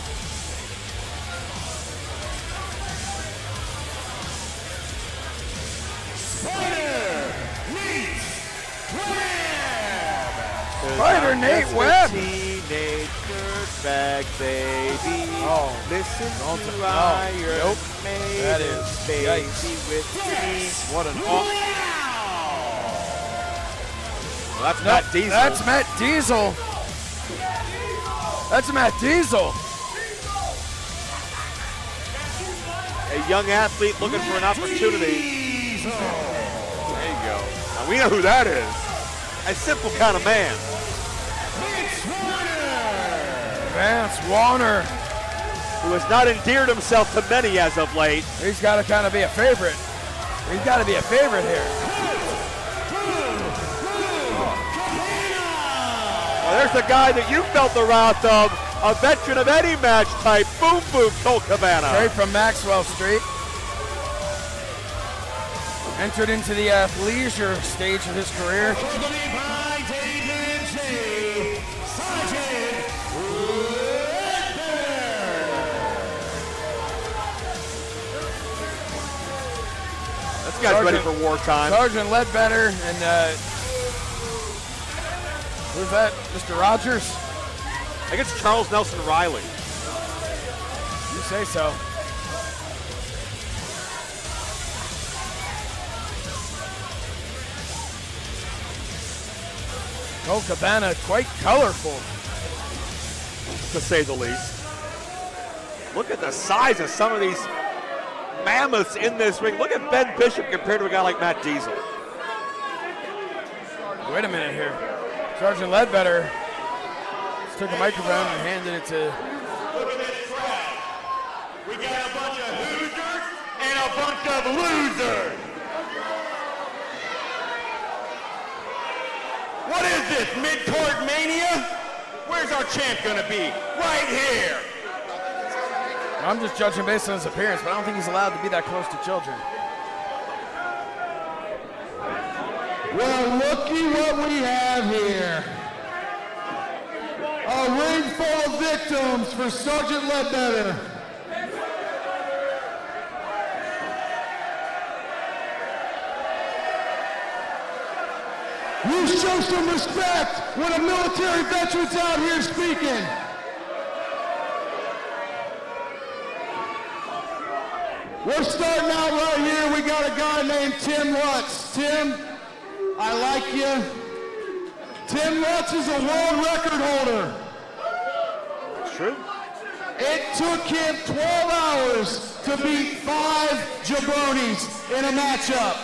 Fighter Nate Webb. Teenage dirtbag baby. Oh, listen don't to Iron nope. Maiden. That is baby yikes. With yes. me. What an awesome. Well, that's nope. Matt Diesel. That's Matt Diesel. That's Matt Diesel. A young athlete looking Matt for an opportunity. Diesel. There you go. Now we know who that is. A simple kind of man. Vance Warner, who has not endeared himself to many as of late. He's got to kind of be a favorite. He's got to be a favorite here. Well, there's the guy that you felt the wrath of, a veteran of any match type, Boom Boom Colt Cabana. Straight from Maxwell Street. Entered into the athleisure stage of his career. This guy's Sergeant, ready for wartime. Sergeant Ledbetter and uh, who's that? Mister Rogers? I think it's Charles Nelson Riley. You say so. Colt Cabana, quite colorful, to say the least. Look at the size of some of these mammoths in this ring. Look at Ben Bishop compared to a guy like Matt Diesel. Wait a minute here. Sergeant Ledbetter just took a microphone and handed it to... Look at this crowd. We got a bunch of hoosers and a bunch of losers. What is this, mid-card mania? Where's our champ gonna be? Right here. I'm just judging based on his appearance, but I don't think he's allowed to be that close to children. Well, looky what we have here. A ring full of victims for Sergeant Ledbetter. You show some respect when a military veteran's out here speaking. We're starting out right here. We got a guy named Tim Lutz. Tim, I like you. Tim Lutz is a world record holder. It's true. It took him twelve hours to beat five jabronis in a matchup.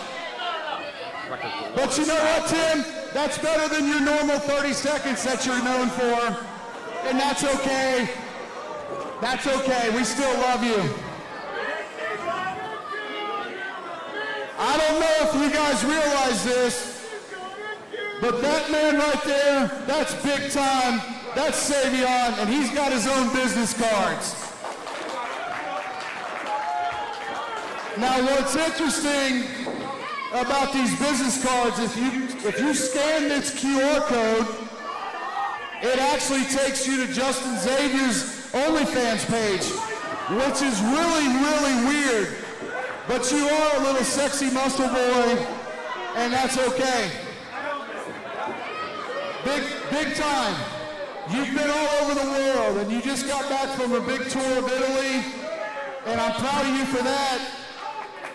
But you know what, Tim? That's better than your normal thirty seconds that you're known for. And that's okay. That's okay. We still love you. I don't know if you guys realize this, but that man right there, that's big time, that's Savion, and he's got his own business cards. Now what's interesting about these business cards, if you, if you scan this Q R code, it actually takes you to Justin Xavier's OnlyFans page, which is really, really weird. But you are a little sexy muscle boy, and that's okay. Big, big time. You've been all over the world, and you just got back from a big tour of Italy, and I'm proud of you for that.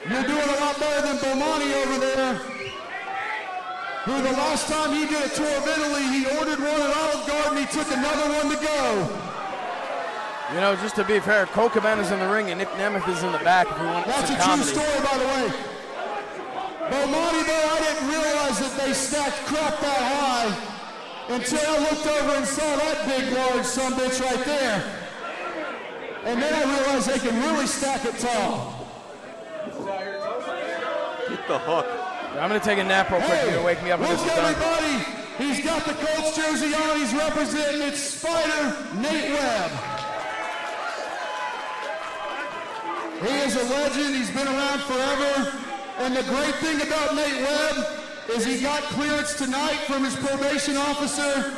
You're doing a lot better than Bomani over there, who the last time he did a tour of Italy, he ordered one at Olive Garden, he took another one to go. You know, just to be fair, Colt Cabana's in the ring and Nick Nemeth is in the back if you want That's some a comedy. True story, by the way. Bomani, though, I didn't realize that they stacked crap that high until I looked over and saw that big, large sumbitch right there. And then I realized they can really stack it tall. Get the hook. I'm going to take a nap real quick. Hey, you're going to wake me up when this is done. Everybody. He's got the Colts jersey on. He's representing its Spider Nate Webb. He is a legend, he's been around forever, and the great thing about Nate Webb is he got clearance tonight from his probation officer.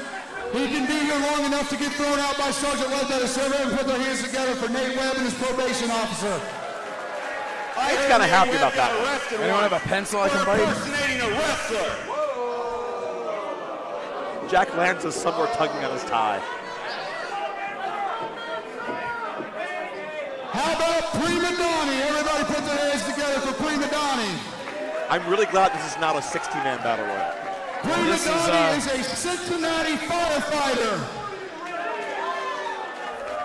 He can be here long enough to get thrown out by Sergeant Ledbetter, so everyone put their hands together for Nate Webb and his probation officer. I was kind of happy about that. Anyone have a pencil I can bite? Impersonating a wrestler. Jack Lance is somewhere tugging on his tie. How about Prima Donnie? Everybody put their hands together for Prima Donnie. I'm really glad this is not a sixty man battle royal. Prima Donnie is, uh, is a Cincinnati firefighter.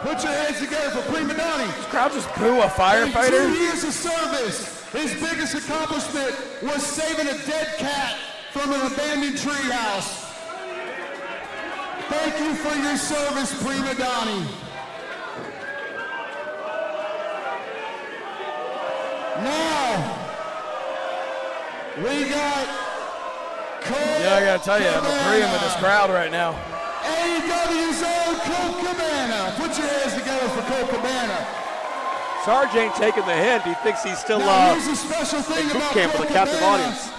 Put your hands together for Prima Donnie. This crowd just boo a firefighter? In two years of service, his biggest accomplishment was saving a dead cat from an abandoned treehouse. Thank you for your service, Prima Donnie. Now, we got Colt Yeah, I gotta tell you, Cabana. I'm agreeing with this crowd right now. A E W's own Colt Cabana. Put your hands together for Colt Cabana. Sarge ain't taking the hint. He thinks he's still now, uh, here's a special thing about Colt Cabana. The captive audience.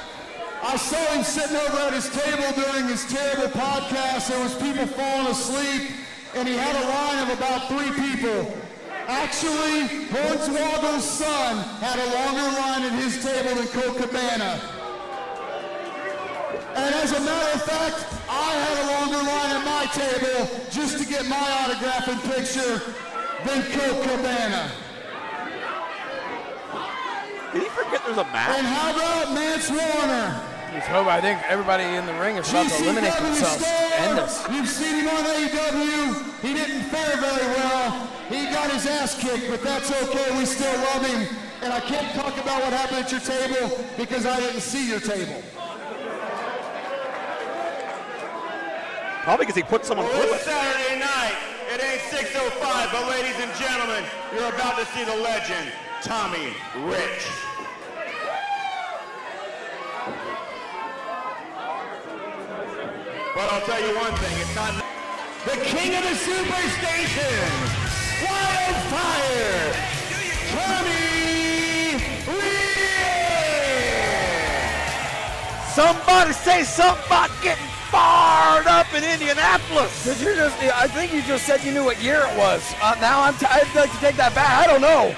I saw him sitting over at his table during his terrible podcast. There was people falling asleep, and he had a line of about three people. Actually, Hornswoggle's son had a longer line at his table than Colt Cabana. And as a matter of fact, I had a longer line at my table just to get my autograph and picture than Colt Cabana. Did he forget there's a match? And how about Mance Warner? Just hope, I think everybody in the ring is about to eliminate themselves. End this. You've seen him on A E W. He didn't fare very well. He got his ass kicked, but that's okay. We still love him. And I can't talk about what happened at your table because I didn't see your table. Probably because he put someone through it. Saturday night. It ain't six oh five, but ladies and gentlemen, you're about to see the legend, Tommy Rich. But I'll tell you one thing, it's not the king of the superstation, Wildfire, Tommy Rich! Somebody say something about getting fired up in Indianapolis. Did you just, I think you just said you knew what year it was. Uh, now I'm t- I'd like to take that back. I don't know.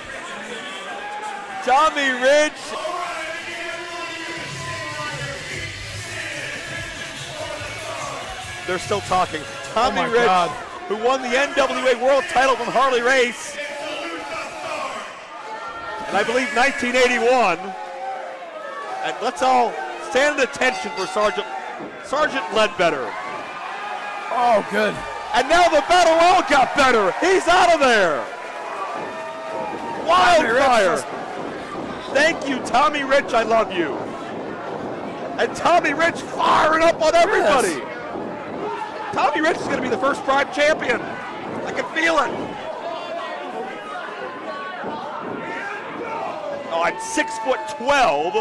Tommy Rich. They're still talking. Tommy oh Rich, God. Who won the N W A World title from Harley Race. And I believe nineteen eighty-one. And let's all stand at attention for Sergeant Sergeant Ledbetter. Oh, good. And now the battle royal got better. He's out of there. Wildfire. Thank you, Tommy Rich. I love you. And Tommy Rich firing up on everybody. Yes. Tommy Rich is going to be the first Pride champion. I can feel it. Oh, at six foot twelve,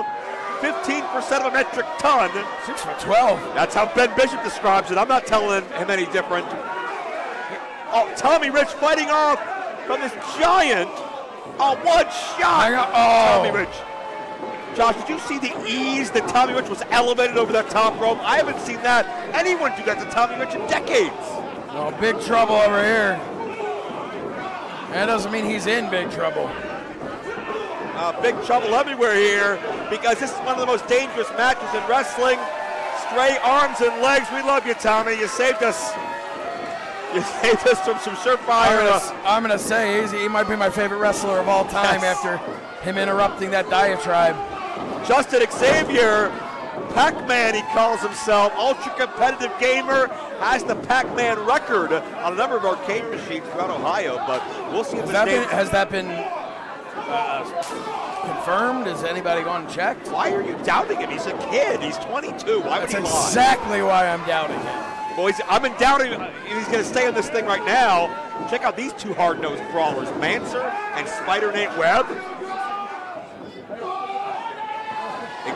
fifteen percent of a metric ton. six foot twelve. That's how Ben Bishop describes it. I'm not telling him any different. Oh, Tommy Rich fighting off from this giant. Oh, one shot. Oh. Tommy Rich. Josh, did you see the ease that Tommy Rich was elevated over that top rope? I haven't seen that. Anyone do that to Tommy Rich in decades. Well, big trouble over here. That doesn't mean he's in big trouble. Uh, big trouble everywhere here because this is one of the most dangerous matches in wrestling. Stray arms and legs. We love you, Tommy. You saved us. You saved us from some surefire. I'm going to say he's, he might be my favorite wrestler of all time yes. after him interrupting that diatribe. Justin Xavier, Pac-Man he calls himself, ultra-competitive gamer, has the Pac-Man record on a number of arcade machines throughout Ohio, but we'll see if that been, Has that been uh, confirmed? Has anybody gone and checked? Why are you doubting him? He's a kid. He's twenty-two. Why That's would he exactly lie? Why I'm doubting him. Well, he's, I'm in doubting he's going to stay on this thing right now. Check out these two hard-nosed brawlers, Manser and Spider-Nate Webb.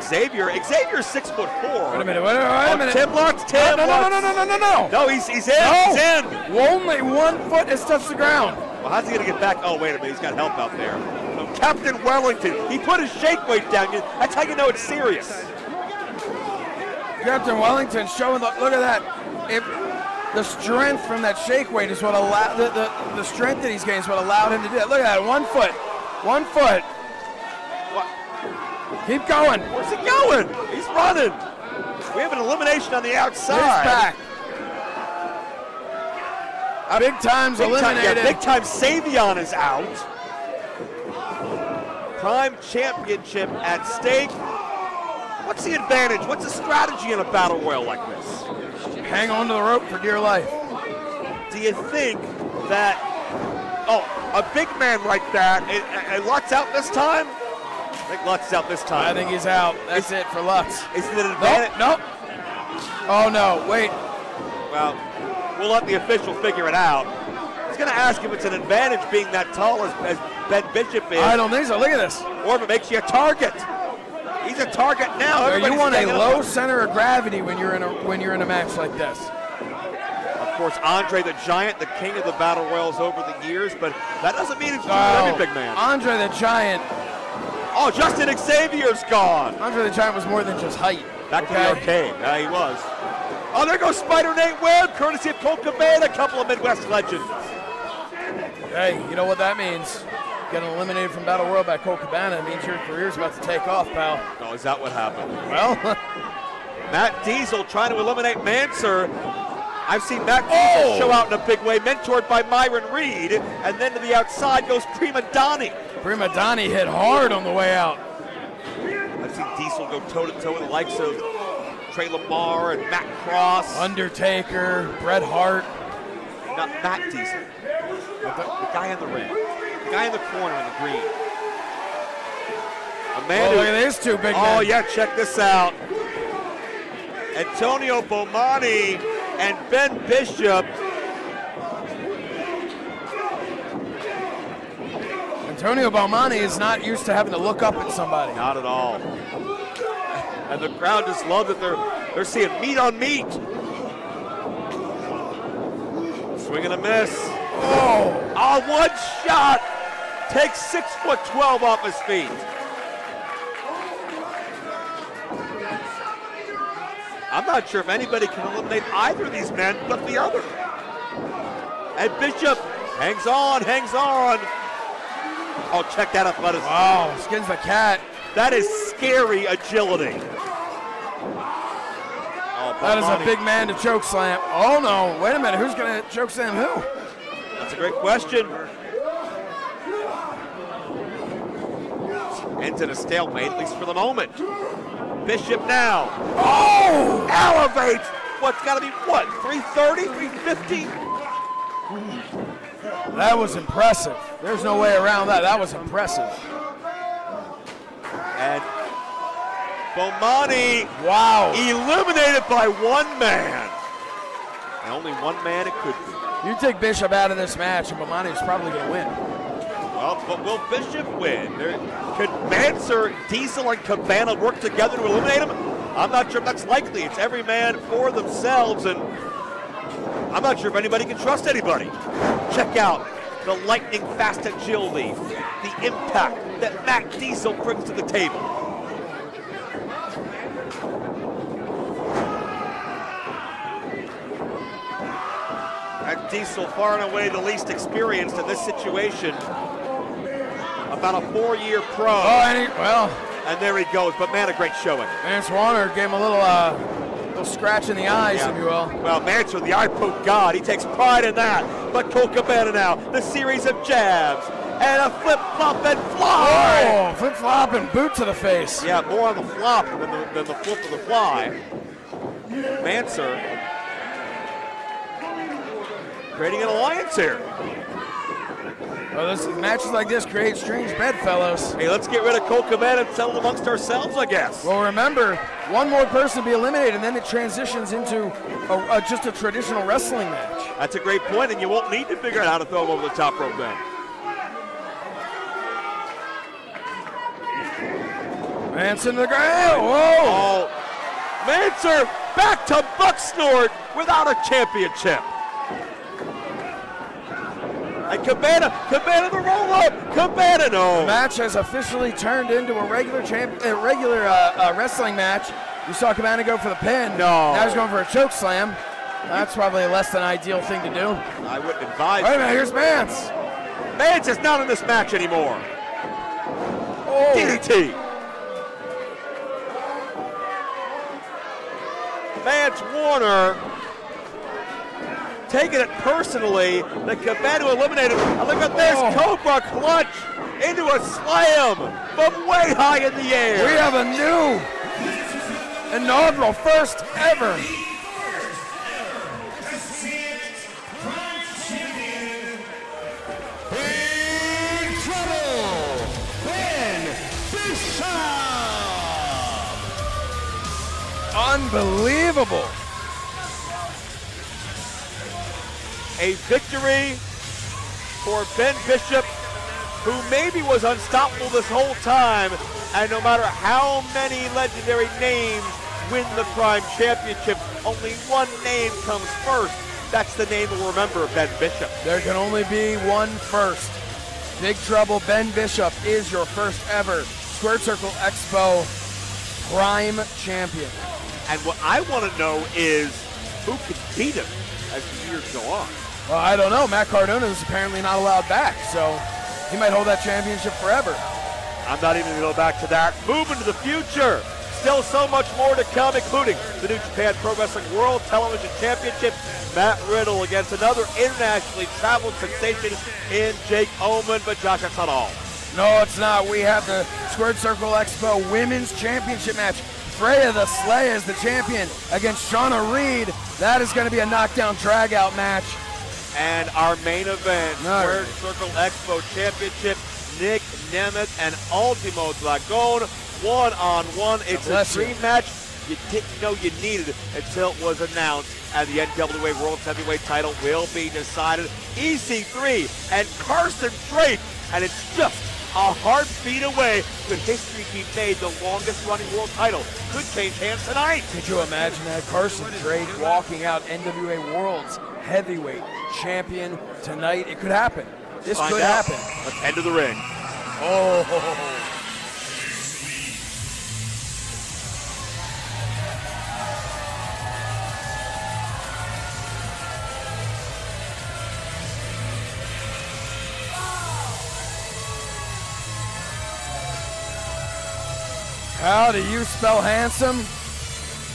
Xavier, Xavier's six foot four. Wait a minute, wait, wait oh, a minute. Tim blocks, Tim no, no, no, no, no, no, no, no, no. No, he's, he's in, no. he's in. Only one foot has touched the ground. Well, how's he going to get back? Oh, wait a minute, he's got help out there. So Captain Wellington, he put his shake weight down. That's how you know it's serious. Captain Wellington showing, the, look at that. If the strength from that shake weight is what allowed, the, the, the strength that he's gained is what allowed him to do that. Look at that, one foot, one foot. Keep going. Where's he going? He's running. We have an elimination on the outside. He's back. Uh, big time's big eliminated. Time, yeah, big time Savion is out. Prime championship at stake. What's the advantage? What's the strategy in a battle royal like this? Hang on to the rope for dear life. Do you think that, oh, a big man like that, and Lutz out this time? I think Lutz is out this time. I think he's out. That's is, it for Lutz. Is it an advantage? Nope. nope. Oh, no. Wait. Well, we'll let the official figure it out. I was going to ask if it's an advantage being that tall as, as Ben Bishop is. I don't think so. Look at this. Or if it makes you a target. He's a target now. So you want a low up. center of gravity when you're in a when you're in a match like this. Of course, Andre the Giant, the king of the battle royals over the years, but that doesn't mean it's not every big man. Andre the Giant. Oh, Justin Xavier's gone. Andre the Giant was more than just height. Back okay. to the arcade. Yeah, he was. Oh, there goes Spider-Nate Webb, courtesy of Colt Cabana, a couple of Midwest legends. Hey, you know what that means? Getting eliminated from Battle Royal by Colt Cabana means your career's about to take off, pal. Oh, is that what happened? Well, Matt Diesel trying to eliminate Manser. I've seen Matt Diesel oh. show out in a big way, mentored by Myron Reed, and then to the outside goes Prima Donna. Prima Donna hit hard on the way out. I've seen Diesel go toe-to-toe with the likes of Trey Lamar and Matt Cross. Undertaker, Bret Hart. Not Matt Diesel. The, the guy in the ring. The guy in the corner in the green. A man oh, who, look at these two big men. Oh, yeah, check this out. Antonio Bomani and Ben Bishop. Antonio Bomani is not used to having to look up at somebody. Not at all. And the crowd just loves that they're they're seeing meat on meat. Swing and a miss. Oh, oh one shot. Takes six foot twelve off his feet. I'm not sure if anybody can eliminate either of these men but the other. And Bishop hangs on, hangs on. Oh, check that athleticism. Wow, skins the cat. That is scary agility. Oh, that is a big man to choke slam. Oh, no. Wait a minute. Who's going to choke slam who? That's a great question. Ends in a stalemate, at least for the moment. Bishop now. Oh! Elevates. What's got to be, what, three thirty, three fifty? That was impressive. There's no way around that. That was impressive. And Bomani, wow, eliminated by one man. And only one man it could be. You take Bishop out of this match, and Bomani is probably going to win. Well, but will Bishop win? There, could Manser, Diesel, and Cabana work together to eliminate him? I'm not sure if that's likely. It's every man for themselves, and I'm not sure if anybody can trust anybody. Check out the lightning fast agility, the impact that Matt Diesel brings to the table. Matt Diesel, far and away the least experienced in this situation. About a four-year pro. Oh, and he, well. And there he goes, but man, a great showing. Vance Warner gave him a little, uh, scratch in the eyes, yeah, if you will. Well, Manser, the eye poke god, he takes pride in that. But Colt Cabana now, the series of jabs, and a flip-flop and fly! Oh, flip-flop and boot to the face. Yeah, more on the flop than the, than the flip of the fly. Manser creating an alliance here. Well, this, matches like this create strange bedfellows. Hey, let's get rid of Colt Cabana and settle amongst ourselves, I guess. Well, remember, one more person to be eliminated, and then it transitions into a, a, just a traditional wrestling match. That's a great point, and you won't need to figure out how to throw him over the top rope then. Manser to the ground. Whoa! Oh, Manser back to Bucksnort without a championship. And Cabana, Cabana the roll-up, Cabana, no. The match has officially turned into a regular champ, a regular uh, uh, wrestling match. You saw Cabana go for the pin. No. Now he's going for a choke slam. That's probably a less than ideal thing to do. I wouldn't advise. Wait a minute, here's Mance. Mance is not in this match anymore. Oh. D D T. Mance Warner taking it personally, the Cabana eliminated. And look at this, oh. Cobra clutch into a slam from way high in the air. We have a new inaugural first ever. Incredible Ben Bishop. Unbelievable. A victory for Ben Bishop, who maybe was unstoppable this whole time, and no matter how many legendary names win the Prime Championship, only one name comes first. That's the name we'll remember, Ben Bishop. There can only be one first. Big Trouble, Ben Bishop is your first ever Squared Circle Expo Prime Champion. And what I want to know is who could beat him as the years go on. Well, I don't know. Matt Cardona is apparently not allowed back, so he might hold that championship forever. I'm not even going to go back to that. Moving to the future. Still so much more to come, including the New Japan Pro Wrestling World Television Championship. Matt Riddle against another internationally traveled sensation in Jake Oman. But Josh, that's not all. No, it's not. We have the Squared Circle Expo Women's Championship match. Freya the Slayer is the champion against Shauna Reed. That is going to be a knockdown drag-out match. And our main event, no. Squared Circle Expo Championship, Nick Nemeth and Ultimo Dragon, one-on-one. -on -one. It's a dream match you didn't know you needed it until it was announced, and the N W A World Heavyweight title will be decided. E C three and Carson Drake, and it's just a heartbeat away. Could history be made? The longest-running world title could change hands tonight. Could you imagine that? Carson Drake walking out N W A World's Heavyweight Champion tonight. It could happen. This Find could out. happen. Let's head to the ring. Oh. How do you spell handsome?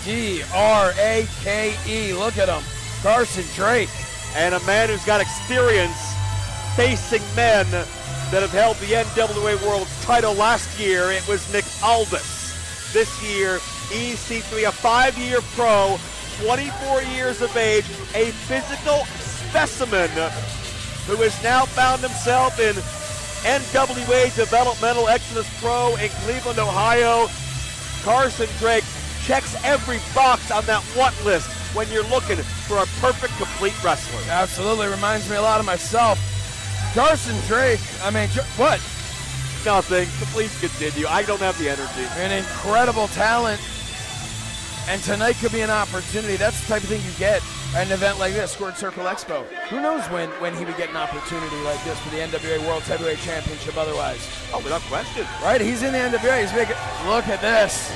D R A K E. Look at him. Carson Drake. And a man who's got experience facing men that have held the N W A World title. Last year, it was Nick Aldis. This year, E C three, a five-year pro, twenty-four years of age, a physical specimen who has now found himself in N W A Developmental Excellence Pro in Cleveland, Ohio. Carson Drake checks every box on that what list when you're looking for a perfect, complete wrestler. Absolutely. Reminds me a lot of myself. Carson Drake, I mean, what? Nothing. Please continue. I don't have the energy. An incredible talent. And tonight could be an opportunity. That's the type of thing you get at an event like this, Squared Circle Expo. Who knows when, when he would get an opportunity like this for the N W A World Heavyweight Championship otherwise. Oh, without question. Right? He's in the N W A. He's big. Look at this.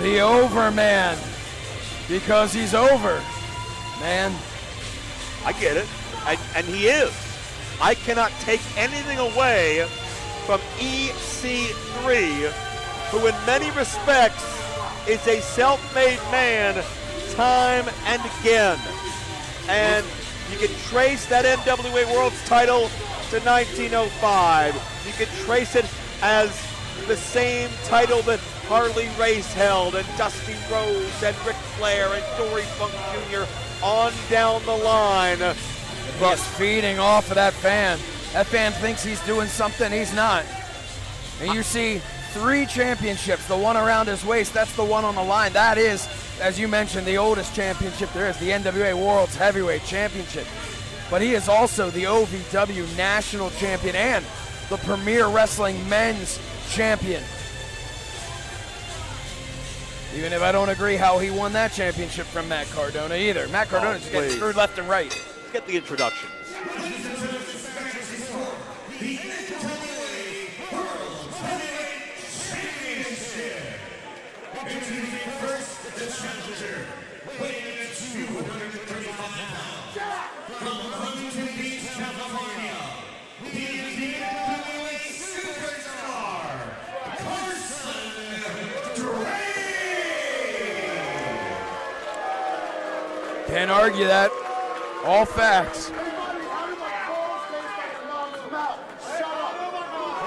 The Overman. Because he's over. Man. I get it. And, and he is. I cannot take anything away from E C three, who in many respects is a self-made man time and again. And you can trace that N W A World's title to nineteen oh five. You can trace it as the same title that Harley Race held, and Dusty Rhodes, and Ric Flair, and Dory Funk Junior on down the line. He's feeding off of that fan. That fan thinks he's doing something, he's not. And you see three championships, the one around his waist, that's the one on the line. That is, as you mentioned, the oldest championship there is, the N W A World's Heavyweight Championship. But he is also the O V W National Champion and the Premier Wrestling Men's Champion. Even if I don't agree how he won that championship from Matt Cardona either. Matt Cardona's just getting screwed left and right. Let's get the introduction. Can't argue that. All facts.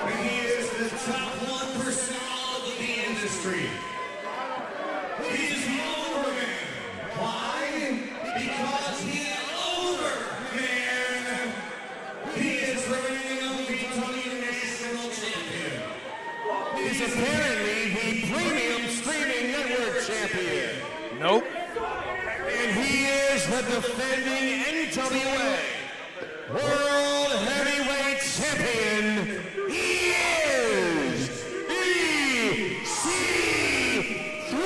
He is the top one percent of the industry. He is the Overman. Why? Because he is Overman. He is the reigning O V W National Champion. He's apparently the premium streaming network champion. Nope. The defending N W A World Heavyweight Champion, he is E C three.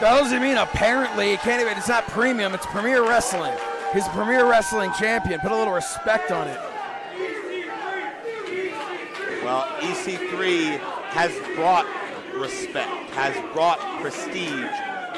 That doesn't mean apparently. It can't even. It's not premium. It's Premier Wrestling. He's a Premier Wrestling champion. Put a little respect on it. Well, E C three has brought respect. Has brought prestige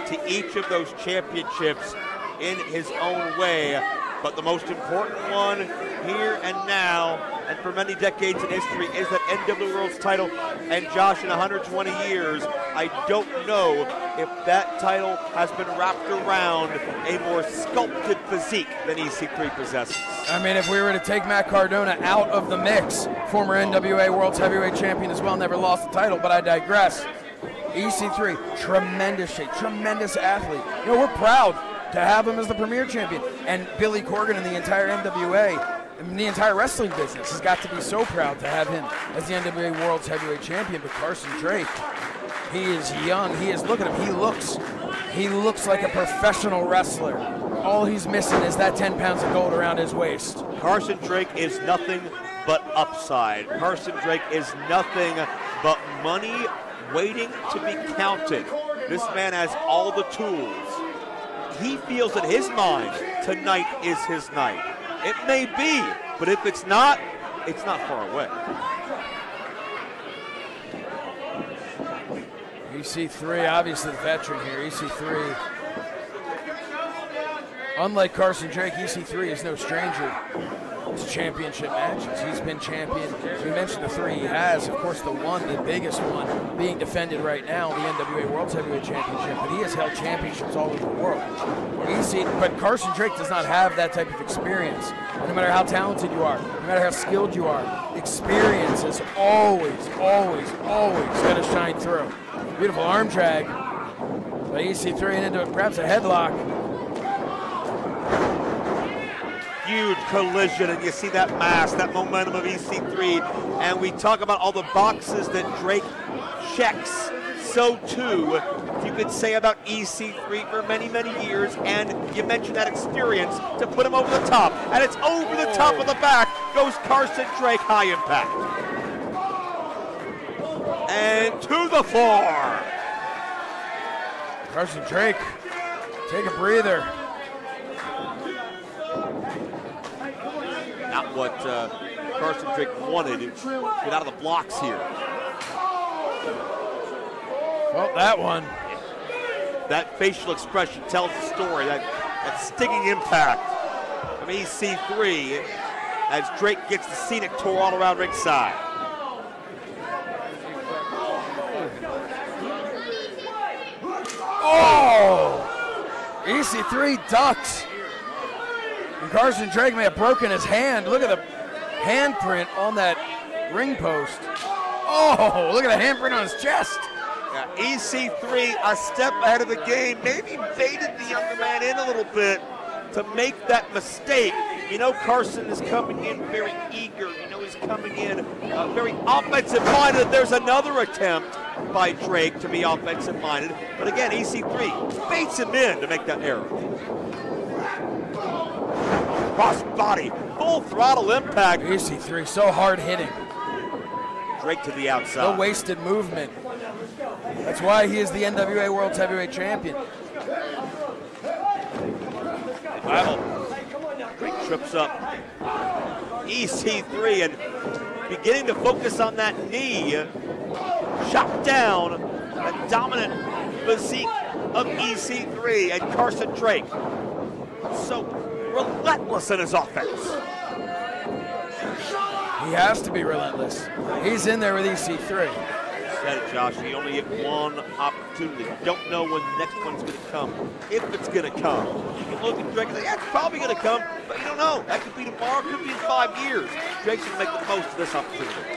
to each of those championships in his own way. But the most important one here and now and for many decades in history is that N W A World's title. And Josh, in one hundred twenty years, I don't know if that title has been wrapped around a more sculpted physique than E C three possesses. I mean, if we were to take Matt Cardona out of the mix, former N W A World's Heavyweight Champion as well, never lost the title, but I digress. E C three, tremendous shape, tremendous athlete. You know, we're proud to have him as the Premier Champion. And Billy Corgan and the entire N W A, I mean, the entire wrestling business has got to be so proud to have him as the N W A World's Heavyweight Champion. But Carson Drake, he is young. He is, look at him, he looks. He looks like a professional wrestler. All he's missing is that ten pounds of gold around his waist. Carson Drake is nothing but upside. Carson Drake is nothing but money waiting to be counted. This man has all the tools. He feels in his mind tonight is his night. It may be, but if it's not, it's not far away. E C three, obviously the veteran here. E C three, unlike Carson Drake, E C three is no stranger to championship matches. He's been champion. We mentioned the three he has. Of course, the one, the biggest one, being defended right now, the N W A World Heavyweight Championship. But he has held championships all over the world. E C, but Carson Drake does not have that type of experience. No matter how talented you are, no matter how skilled you are, experience is always, always, always going to shine through. Beautiful arm drag by E C three and into it, perhaps a headlock. Huge collision, and you see that mass, that momentum of E C three, and we talk about all the boxes that Drake checks. So too, you could say about E C three for many, many years, and you mentioned that experience to put him over the top, and it's over the top of the back goes Carson Drake, high impact. And to the floor. Carson Drake, take a breather. Not what uh, Carson Drake wanted. Get out of the blocks here. Well, that one. That facial expression tells the story. That, that stinging impact from E C three as Drake gets the scenic tour all around ringside. Oh! E C three ducks. And Carson Drake may have broken his hand. Look at the handprint on that ring post. Oh, look at the handprint on his chest. Yeah, E C three a step ahead of the game. Maybe baited the younger man in a little bit to make that mistake. You know Carson is coming in very eager. You know he's coming in uh, very offensive-minded. There's another attempt by Drake to be offensive-minded. But again, E C three baits him in to make that error. Cross body, full throttle impact. E C three, so hard hitting. Drake to the outside. No wasted movement. That's why he is the N W A World Heavyweight Champion. Drake trips up. E C three, and beginning to focus on that knee. Shot down the dominant physique of E C three and Carson Drake. So relentless in his offense. He has to be relentless. He's in there with E C three. Said it, Josh. You only get one opportunity. You don't know when the next one's going to come, if it's going to come. You can look at Drake and say, yeah, it's probably going to come, but you don't know. That could be tomorrow, could be in five years. Drake should make the most of this opportunity.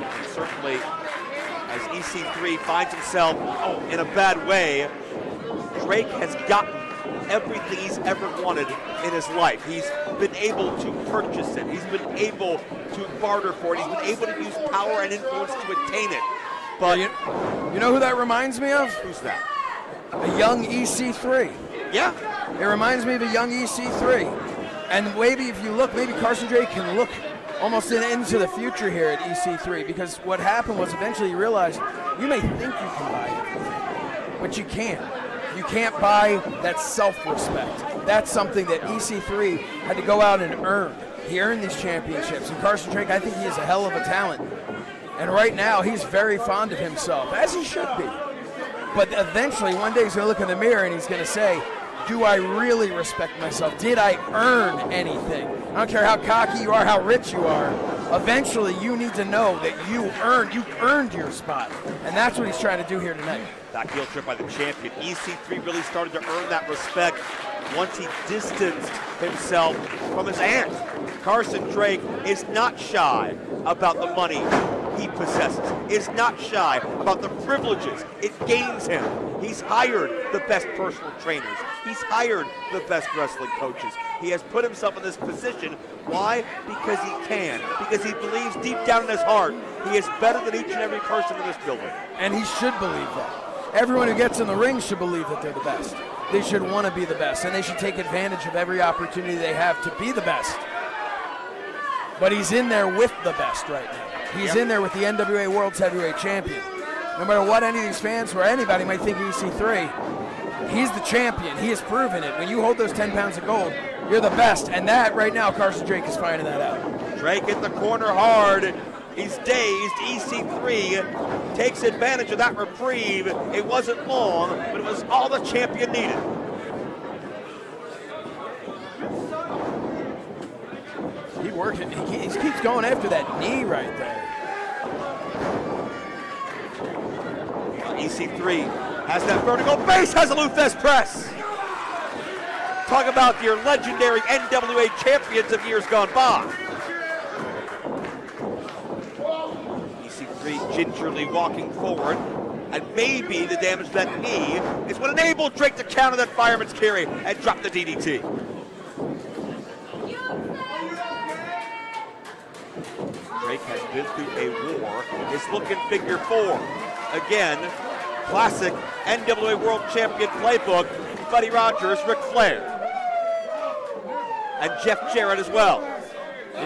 And certainly, as E C three finds himself oh, in a bad way, Drake has gotten everything he's ever wanted in his life. He's been able to purchase it. He's been able to barter for it. He's been able to use power and influence to attain it. But you, you know who that reminds me of? Who's that? A young E C three. Yeah. It reminds me of a young E C three. And maybe if you look, maybe Carson Drake can look almost into the future here at E C three, because what happened was eventually you realized you may think you can buy it, but you can't. You can't buy that self-respect. That's something that E C three had to go out and earn. He earned these championships. And Carson Drake, I think he is a hell of a talent. And right now, he's very fond of himself, as he should be. But eventually, one day he's going to look in the mirror and he's going to say, do I really respect myself? Did I earn anything? I don't care how cocky you are, how rich you are. Eventually, you need to know that you earned, you earned your spot. And that's what he's trying to do here tonight. That heel trip by the champion. E C three really started to earn that respect once he distanced himself from his aunt. Carson Drake is not shy about the money he possesses, is not shy about the privileges it gains him. He's hired the best personal trainers. He's hired the best wrestling coaches. He has put himself in this position. Why? Because he can. Because he believes deep down in his heart he is better than each and every person in this building. And he should believe that. Everyone who gets in the ring should believe that they're the best. They should want to be the best, and they should take advantage of every opportunity they have to be the best. But he's in there with the best right now. He's yep. in there with the N W A World Heavyweight Champion. No matter what any of these fans or anybody might think of E C three, he's the champion. He has proven it. When you hold those ten pounds of gold, you're the best. And that right now, Carson Drake is finding that out. Drake in the corner hard. He's dazed. E C three takes advantage of that reprieve. It wasn't long, but it was all the champion needed. He works it. He keeps going after that knee right there. Well, E C three has that vertical base, has a Luthes press. Talk about your legendary N W A champions of years gone by. Gingerly walking forward, and maybe the damage to that knee is what enabled Drake to counter that fireman's carry and drop the D D T. Drake has been through a war. He's looking figure four. Again, classic N W A World Champion playbook, Buddy Rogers, Ric Flair, and Jeff Jarrett as well.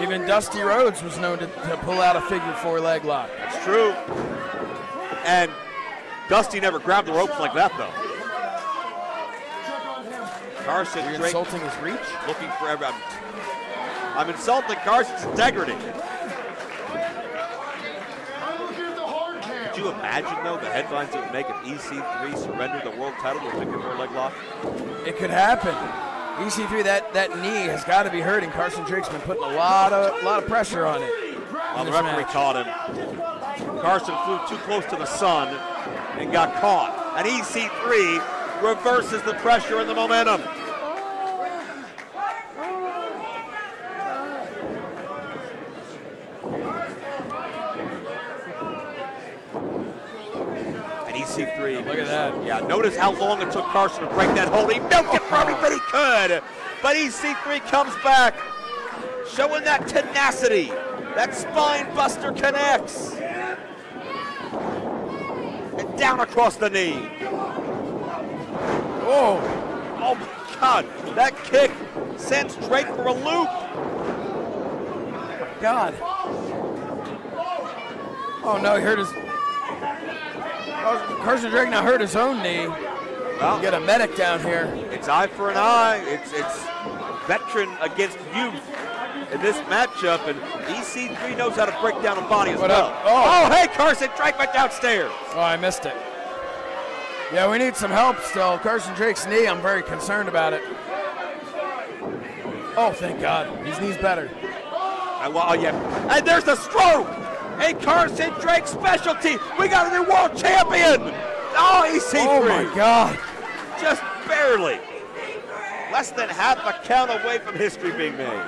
Even Dusty Rhodes was known to, to pull out a figure four leg lock. That's true. And Dusty never grabbed the ropes like that, though. Carson Drake. You're insulting his reach? Looking for every. I'm, I'm insulting Carson's integrity. Could you imagine, though, the headlines it would make if E C three surrendered the world title to a figure four leg lock? It could happen. E C three, that, that knee has got to be hurting. Carson Drake's been putting a lot of, lot of pressure on it. Well, the referee match. Caught him. Carson flew too close to the sun and got caught. And E C three reverses the pressure and the momentum. C three. Look at that. Yeah, notice how long it took Carson to break that hold. He milked it from him, but he could. But E C three comes back, showing that tenacity. That spine buster connects. And down across the knee. Oh, oh my God. That kick sends Drake for a loop. Oh my God. Oh no, he hurt his... Carson Drake now hurt his own knee. Well, get a medic down here. It's eye for an eye. It's it's veteran against youth in this matchup, and E C three knows how to break down a body as what well. Oh. oh, hey, Carson Drake went downstairs. Oh, I missed it. Yeah, we need some help still. Carson Drake's knee, I'm very concerned about it. Oh, thank God. His knee's better. I, well, oh, yeah. And there's the stroke. Hey, Carson Drake's specialty. We got a new world champion. Oh, E C three. Oh, my God. Just barely. Less than half a count away from history being made.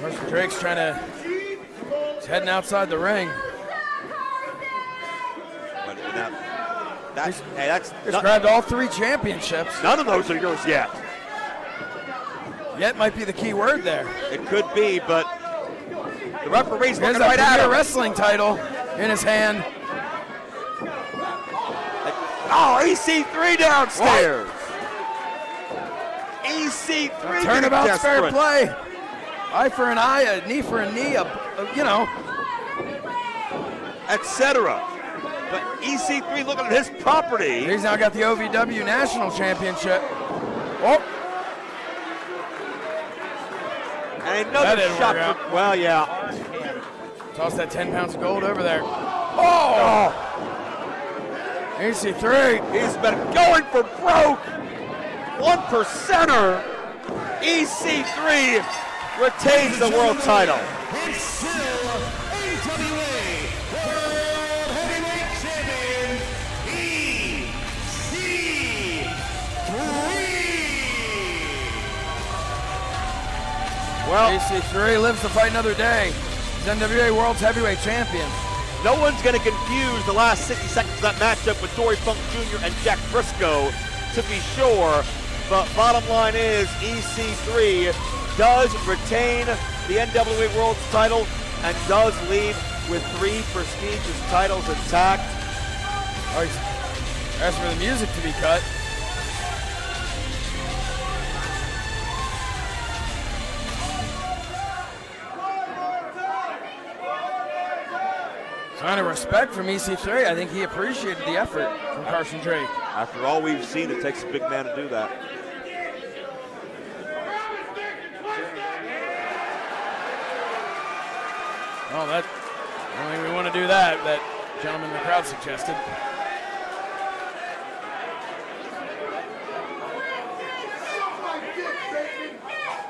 Carson Drake's trying to, he's heading outside the ring. That's, hey, that's he's not, grabbed all three championships. None of those are yours yet. Yet might be the key word there. It could be, but the referee's looking right at him. There's a wrestling title in his hand. Oh, E C three downstairs. What? E C three. Turnabout's fair play. Eye for an eye, a knee for a knee, a, a, you know, et cetera. But E C three looking at his property. He's now got the O V W National Championship. Oh. And another shot. From, well, yeah. Toss that ten pounds of gold over there. Oh! oh. E C three. He's been going for broke. One percenter. E C three retains the world title. It's still N W A World Heavyweight Champion E C three. Well, E C three lives to fight another day. He's N W A World's Heavyweight Champion. No one's going to confuse the last sixty seconds of that matchup with Dory Funk Junior and Jack Briscoe, to be sure. But bottom line is E C three does retain the N W A World's title and does leave with three prestigious titles intact. All right, as for the music to be cut. Sign of respect from E C three. I think he appreciated the effort from Carson Drake. After all we've seen, it takes a big man to do that. Well, that, I don't think we want to do that, that gentleman in the crowd suggested.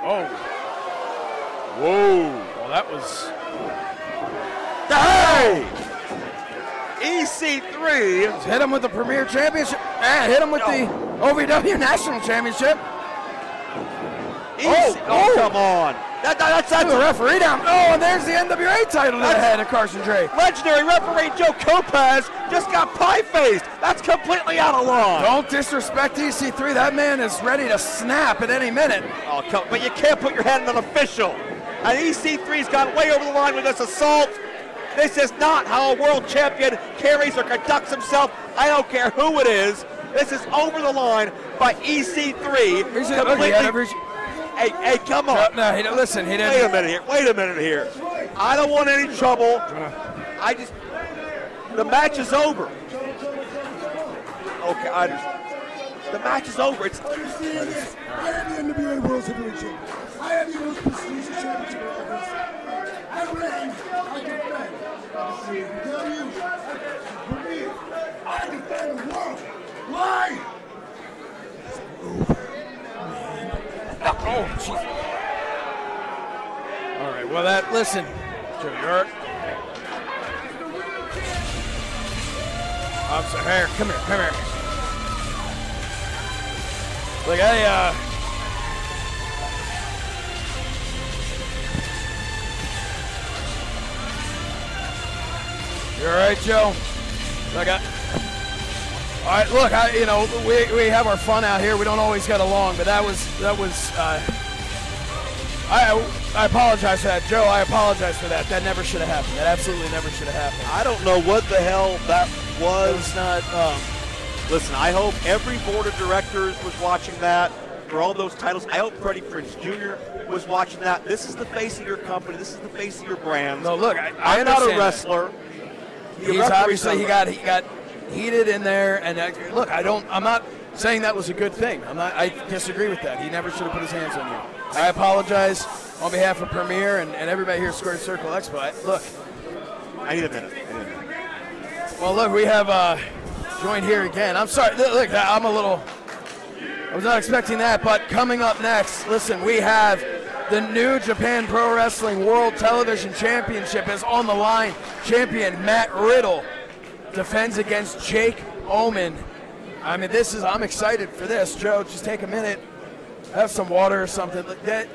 Oh. Whoa. Well, that was. Hey! E C three. Let's hit him with the Premier Championship. Ah, hit him with oh. the O V W National Championship. Oh, oh, come on. That, that, that's that's the referee down. Oh, and there's the N W A title in the head of Carson Drake. Legendary referee Joe Kopech just got pie-faced. That's completely out of line. Don't disrespect E C three. That man is ready to snap at any minute. Oh, come, but you can't put your hand on an official. And E C three's gone way over the line with this assault. This is not how a world champion carries or conducts himself. I don't care who it is. This is over the line by E C three. He's completely. Hey, hey, come on. No, no he, listen, he didn't. Wait a minute here. Wait a minute here. I don't want any trouble. I just, the match is over. Okay, I just, the match is over. It's. I am the N B A World Heavyweight Champion. I am the most prestigious championship in all wrestling. I reign. I defend. I defend the Premier. I defend the world. Why? It's over. Oh, geez. All right, well, that, listen, Joe York. I'm sorry, here, come here, come here. Look, I, uh, you all right, Joe? Look, I, all right, look, I, you know, we, we have our fun out here. We don't always get along, but that was, that was, uh, I I apologize for that. Joe, I apologize for that. That never should have happened. That absolutely never should have happened. I don't know what the hell that was. It was not, um, listen, I hope every board of directors was watching that for all those titles. I hope Freddie Prinze Junior was watching that. This is the face of your company. This is the face of your brand. No, look, I, I I'm not a wrestler. He's obviously, he got, he got... heated in there, and I, look, I don't. I'm not saying that was a good thing. I'm not. I disagree with that. He never should have put his hands on you. I apologize on behalf of Premier and, and everybody here at Squared Circle Expo. I, look, I need a minute. I need a minute. Well, look, we have uh, joined here again. I'm sorry. Look, I'm a little. I was not expecting that, but coming up next, listen, we have the New Japan Pro Wrestling World Television Championship is on the line. Champion Matt Riddle defends against Jake Oman. I mean, this is, I'm excited for this. Joe, just take a minute, have some water or something. That,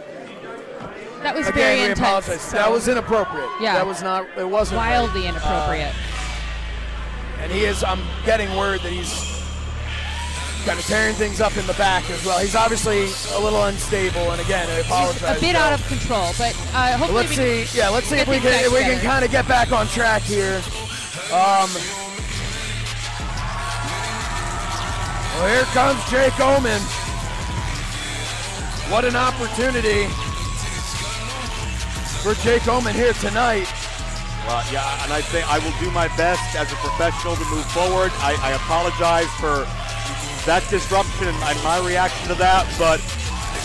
that was again, very we intense. So that was inappropriate. Yeah. That was not, it wasn't. Wildly right. inappropriate. Uh, and he is, I'm getting word that he's kind of tearing things up in the back as well. He's obviously a little unstable, and again, I apologize. He's a bit so. out of control, but uh, hopefully let's we see, yeah, let's see if we can, if we can kind of get back on track here. Um, well, here comes Jake Oman. What an opportunity for Jake Oman here tonight. Well, yeah, and I think I will do my best as a professional to move forward. I, I apologize for that disruption and my reaction to that, but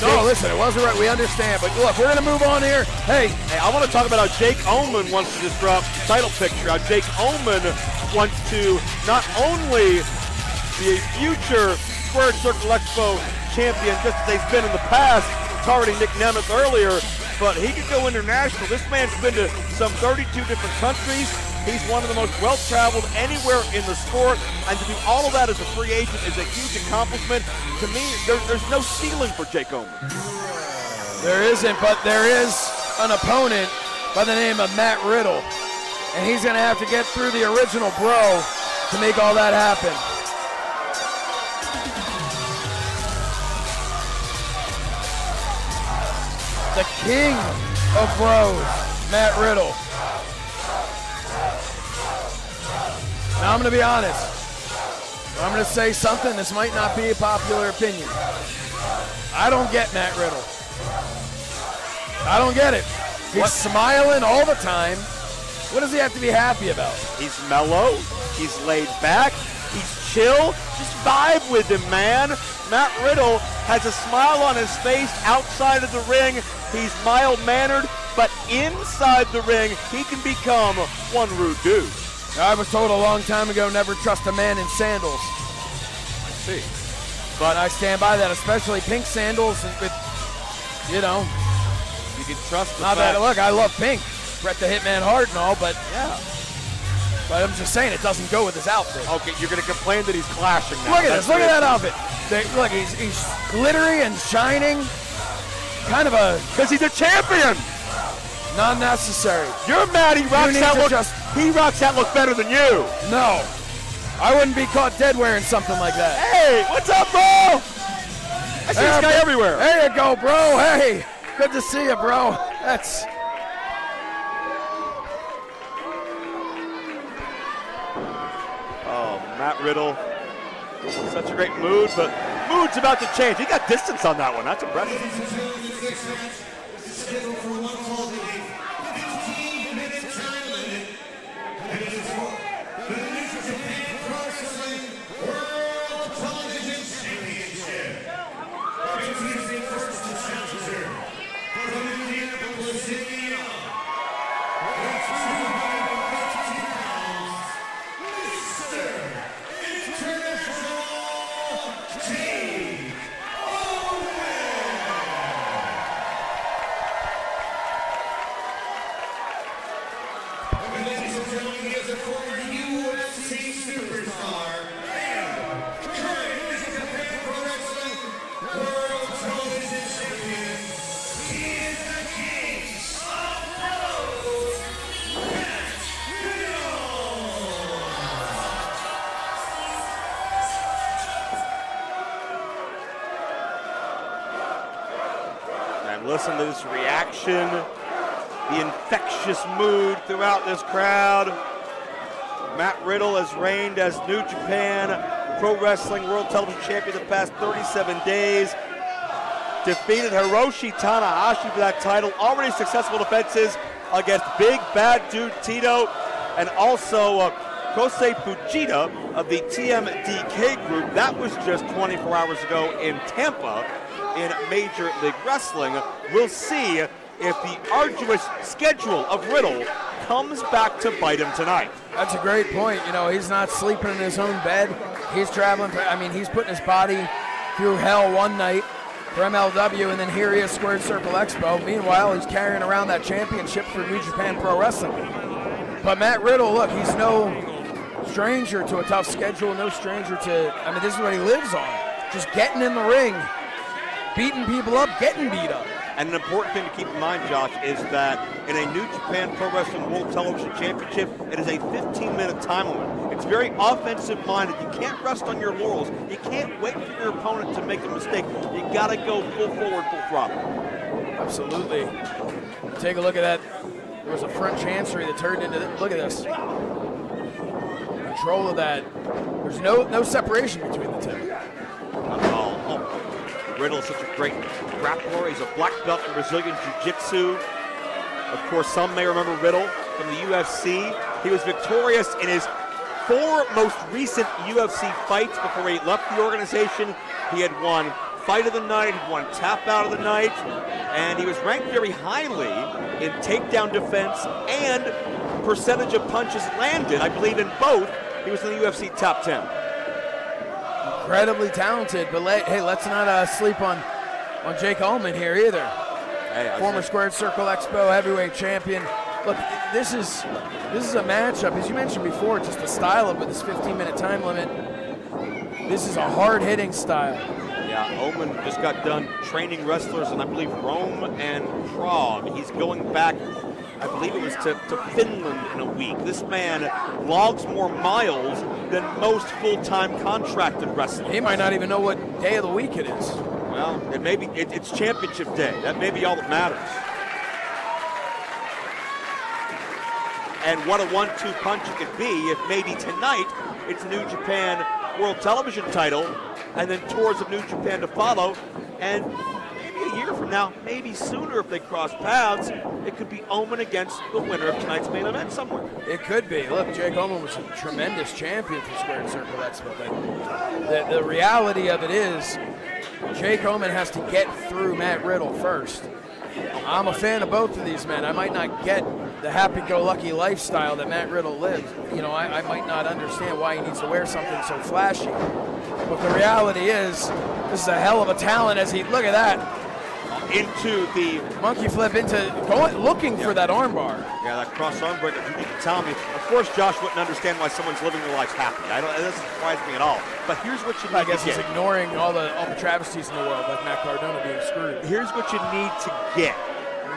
No, listen, it wasn't right. We understand. But look, we're going to move on here. Hey, hey, I want to talk about how Jake Oman wants to disrupt the title picture. How Jake Oman wants to not only be a future Squared Circle Expo champion, just as they've been in the past. It's already Nick Nemeth earlier, but he could go international. This man's been to some thirty-two different countries. He's one of the most well-traveled anywhere in the sport, and to do all of that as a free agent is a huge accomplishment. To me, there, there's no ceiling for Jake Oman. There isn't, but there is an opponent by the name of Matt Riddle, and he's going to have to get through the original bro to make all that happen. The king of bros, Matt Riddle. Now I'm going to be honest, I'm going to say something, this might not be a popular opinion. I don't get Matt Riddle. I don't get it. He's what? Smiling all the time. What does he have to be happy about? He's mellow, he's laid back, he's chill. Just vibe with him, man. Matt Riddle has a smile on his face outside of the ring. He's mild-mannered, but inside the ring, he can become one rude dude. I was told a long time ago, never trust a man in sandals. I see. But I stand by that, especially pink sandals with, you know. You can trust the Not fact. That, look, I love pink. Bret the Hitman Hart and all, but yeah. But I'm just saying, it doesn't go with his outfit. Okay, you're going to complain that he's clashing now. Look at That's this, look at that outfit. They, look, he's, he's glittery and shining. Kind of a... Because he's a champion. Not necessary. You're mad he rocks that look. Just, he rocks that look better than you. No. I wouldn't be caught dead wearing something like that. Hey, what's up, bro? I see hey, this guy everywhere. There you go, bro. Hey, good to see you, bro. That's... Oh, Matt Riddle. Such a great mood, but mood's about to change. He got distance on that one. That's impressive. Listen to this reaction, the infectious mood throughout this crowd. Matt Riddle has reigned as New Japan Pro Wrestling World Television Champion the past thirty-seven days. Defeated Hiroshi Tanahashi for that title. Already successful defenses against Big Bad Dude Tito and also uh, Kosei Fujita of the T M D K group. That was just twenty-four hours ago in Tampa. In Major League Wrestling. We'll see if the arduous schedule of Riddle comes back to bite him tonight. That's a great point. You know, he's not sleeping in his own bed. He's traveling. For, I mean, he's putting his body through hell one night for M L W, and then here he is, Squared Circle Expo. Meanwhile, he's carrying around that championship for New Japan Pro Wrestling. But Matt Riddle, look, he's no stranger to a tough schedule, no stranger to, I mean, this is what he lives on, just getting in the ring, beating people up, getting beat up. And an important thing to keep in mind, Josh, is that in a New Japan Pro Wrestling World Television Championship, it is a fifteen minute time limit. It's very offensive-minded. You can't rest on your laurels. You can't wait for your opponent to make a mistake. You gotta go full forward, full throttle. Absolutely. Take a look at that. There was a front chancery that turned into this. Look at this. Control of that. There's no, no separation between the two. Riddle is such a great grappler. He's a black belt in Brazilian Jiu-Jitsu. Of course, some may remember Riddle from the U F C. He was victorious in his four most recent U F C fights before he left the organization. He had won fight of the night, he'd won tap out of the night, and he was ranked very highly in takedown defense and percentage of punches landed. I believe in both, he was in the U F C top ten. Incredibly talented, but let, hey, let's not uh, sleep on, on Jake Oman here either. Hey, former saying. Squared Circle Expo heavyweight champion. Look, this is this is a matchup, as you mentioned before, just the style of it, this fifteen minute time limit. This is a hard-hitting style. Yeah, Oman just got done training wrestlers in, I believe, Rome and Prague. He's going back, I believe it was to, to Finland in a week. This man logs more miles than most full-time contracted wrestlers. He might not even know what day of the week it is. Well, it may be, it, it's championship day. That may be all that matters. And what a one two punch it could be if maybe tonight it's New Japan World Television title and then tours of New Japan to follow. And maybe a year from now, maybe sooner if they cross paths, it could be Oman against the winner of tonight's main event somewhere. It could be. Look, Jake Oman was a tremendous champion for Squared Circle Expo, but the, the reality of it is Jake Oman has to get through Matt Riddle first. I'm a fan of both of these men. I might not get the happy-go-lucky lifestyle that Matt Riddle lives. You know, I, I might not understand why he needs to wear something so flashy. But the reality is, this is a hell of a talent as he, look at that. Into the monkey flip, into going, looking yeah. for that arm bar. Yeah, that cross arm break, if you need to tell me. Of course, Josh wouldn't understand why someone's living their life happy. I don't, it doesn't surprise me at all. But here's what you need to get. I guess he's ignoring all the, all the travesties in the world, like Matt Cardona being screwed. Here's what you need to get.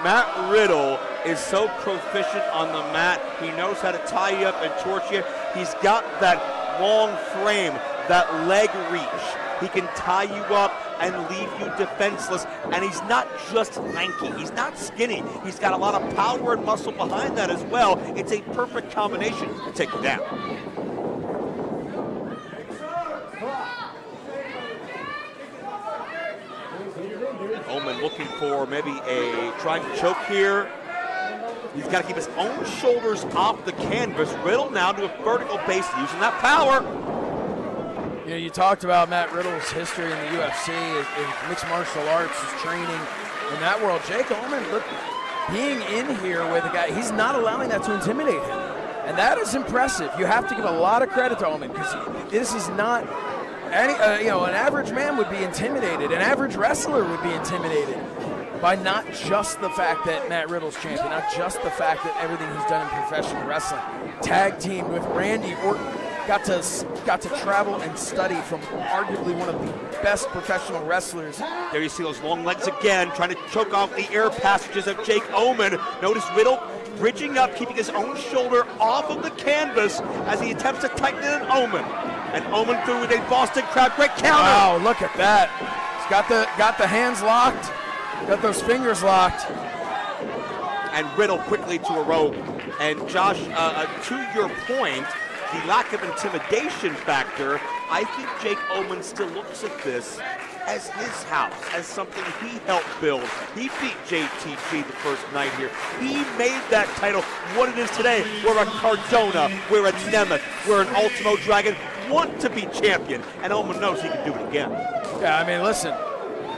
Matt Riddle is so proficient on the mat. He knows how to tie you up and torch you. He's got that long frame, that leg reach. He can tie you up and leave you defenseless. And he's not just lanky, he's not skinny. He's got a lot of power and muscle behind that as well. It's a perfect combination to take you down. Oman looking for maybe a trying to choke here. He's got to keep his own shoulders off the canvas. Riddle now to a vertical base using that power. You know, you talked about Matt Riddle's history in the U F C, his, his mixed martial arts, his training in that world. Jake Oman, look, being in here with a guy, he's not allowing that to intimidate him. And that is impressive. You have to give a lot of credit to Oman, because this is not, any, uh, you know, an average man would be intimidated. An average wrestler would be intimidated by not just the fact that Matt Riddle's champion, not just the fact that everything he's done in professional wrestling. Tag teamed with Randy Orton. Got to, got to travel and study from arguably one of the best professional wrestlers. There you see those long legs again, trying to choke off the air passages of Jake Oman. Notice Riddle bridging up, keeping his own shoulder off of the canvas as he attempts to tighten in an Oman. And Oman through with a Boston Crab, great counter. Wow, look at that. He's got the, got the hands locked, got those fingers locked. And Riddle quickly to a rope. And Josh, uh, to your point, the lack of intimidation factor, I think Jake Oman still looks at this as his house, as something he helped build. He beat J T G the first night here. He made that title what it is today. We're a Cardona, we're a Nemeth, we're an Ultimo Dragon, want to be champion, and Oman knows he can do it again. Yeah, I mean, listen,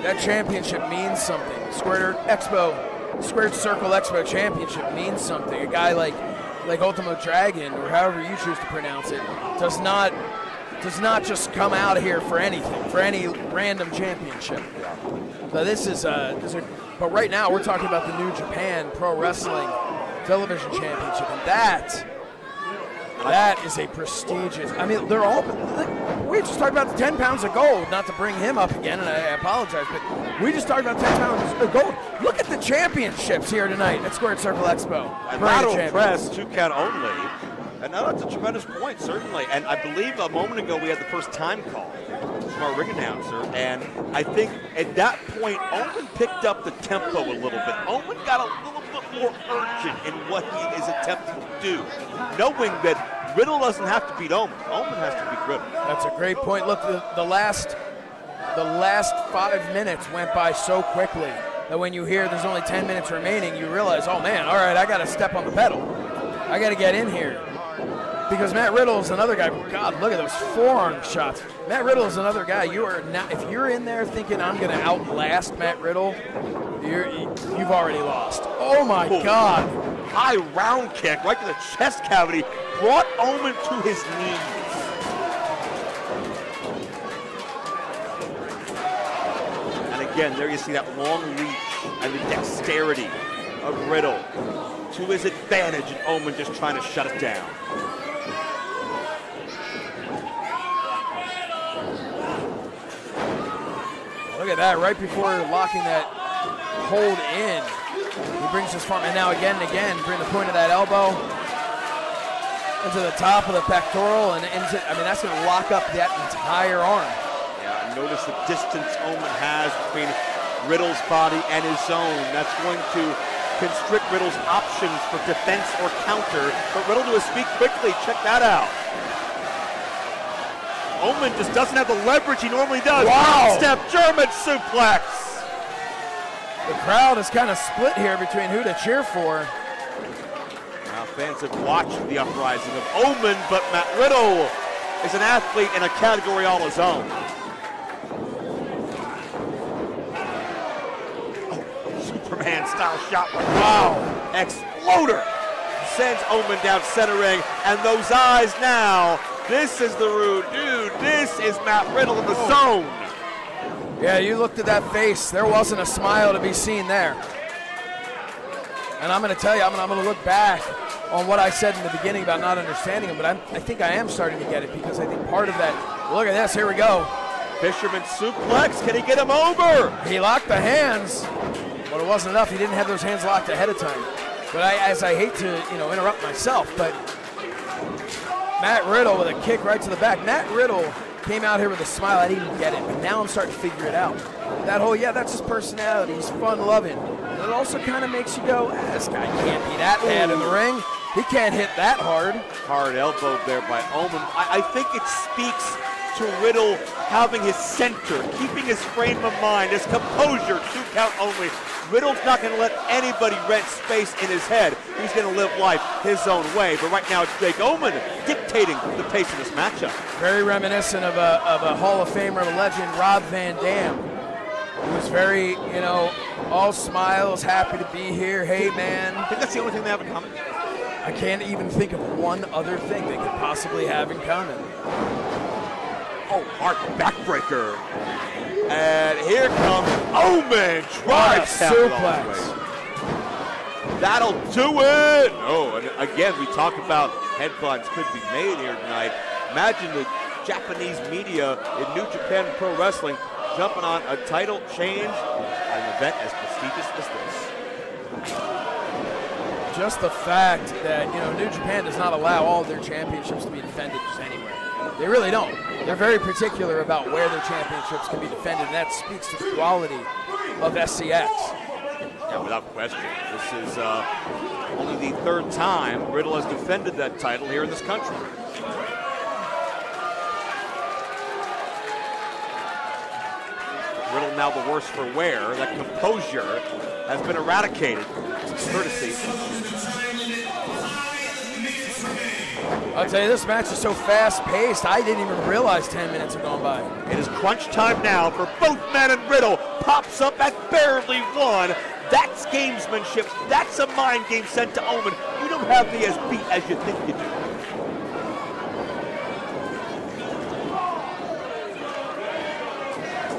that championship means something. Squared Expo, Squared Circle Expo championship means something. A guy like like Ultimo Dragon, or however you choose to pronounce it, does not does not just come out here for anything, for any random championship. So this is a, this is a but right now we're talking about the New Japan Pro Wrestling Television Championship, and that that is a prestigious. I mean, they're all. We just talked about the ten pounds of gold. Not to bring him up again, and I apologize, but we just talked about ten pounds of gold. Look at the championships here tonight at Squared Circle Expo. And battle press, two count only. And now that's a tremendous point, certainly. And I believe a moment ago we had the first time call from our ring announcer, and I think at that point Oman picked up the tempo a little bit. Oman got a little bit more urgent in what he is attempting to do, knowing that Riddle doesn't have to beat Oman. Oman has to beat Riddle. That's a great point. Look, the, the last the last five minutes went by so quickly that when you hear there's only ten minutes remaining, you realize, oh man, all right, I got to step on the pedal. I got to get in here. Because Matt Riddle's another guy. God, look at those forearm shots. Matt Riddle's another guy. You are not. If you're in there thinking I'm going to outlast Matt Riddle, you're, you've already lost. Oh my Ooh. God! High round kick right to the chest cavity brought Oman to his knees. Again, there you see that long reach and the dexterity of Riddle to his advantage, and Oman just trying to shut it down. Look at that, right before locking that hold in. He brings his farm, and now again and again, bring the point of that elbow into the top of the pectoral, and into, I mean, that's gonna lock up that entire arm. Notice the distance Oman has between Riddle's body and his own. That's going to constrict Riddle's options for defense or counter. But Riddle to his feet quickly. Check that out. Oman just doesn't have the leverage he normally does. Wow! Step German suplex. The crowd is kind of split here between who to cheer for. Now fans have watched the uprising of Oman, but Matt Riddle is an athlete in a category all his own. Style shot. Wow! Exploder sends Oman down center ring, and those eyes now. This is the rude dude. This is Matt Riddle in the zone. Yeah, you looked at that face. There wasn't a smile to be seen there. And I'm going to tell you, I'm going to look back on what I said in the beginning about not understanding him, but I'm, I think I am starting to get it, because I think part of that. Look at this. Here we go. Fisherman suplex. Can he get him over? He locked the hands. But it wasn't enough. He didn't have those hands locked ahead of time. But I, as I hate to, you know, interrupt myself, but Matt Riddle with a kick right to the back. Matt Riddle came out here with a smile. I didn't get it, but now I'm starting to figure it out. That whole, yeah, that's his personality. He's fun-loving. And it also kind of makes you go, ah, this guy can't be that bad in the ring. He can't hit that hard. Hard elbow there by Oman. I, I think it speaks to Riddle having his center, keeping his frame of mind, his composure, two count only. Riddle's not gonna let anybody rent space in his head. He's gonna live life his own way. But right now it's Jake Oman dictating the pace of this matchup. Very reminiscent of a, of a Hall of Famer, a legend, Rob Van Dam, who was very, you know, all smiles, happy to be here, hey man. I think that's the only thing they have in common. I can't even think of one other thing they could possibly have in common. Oh, hard backbreaker. And here comes Oman. Drive suplex. That'll do it. Oh, and again, we talk about headlines could be made here tonight. Imagine the Japanese media in New Japan Pro Wrestling jumping on a title change at an event as prestigious as this. Just the fact that, you know, New Japan does not allow all of their championships to be defended just anywhere. They really don't. They're very particular about where their championships can be defended, and that speaks to the quality of S C X. Yeah, without question. This is uh, only the third time Riddle has defended that title here in this country. Riddle now the worse for wear. That composure has been eradicated, courtesy. I'll tell you, this match is so fast-paced, I didn't even realize ten minutes had gone by. It is crunch time now for both men, and Riddle pops up at barely one. That's gamesmanship. That's a mind game sent to Oman. You don't have the as beat as you think you do.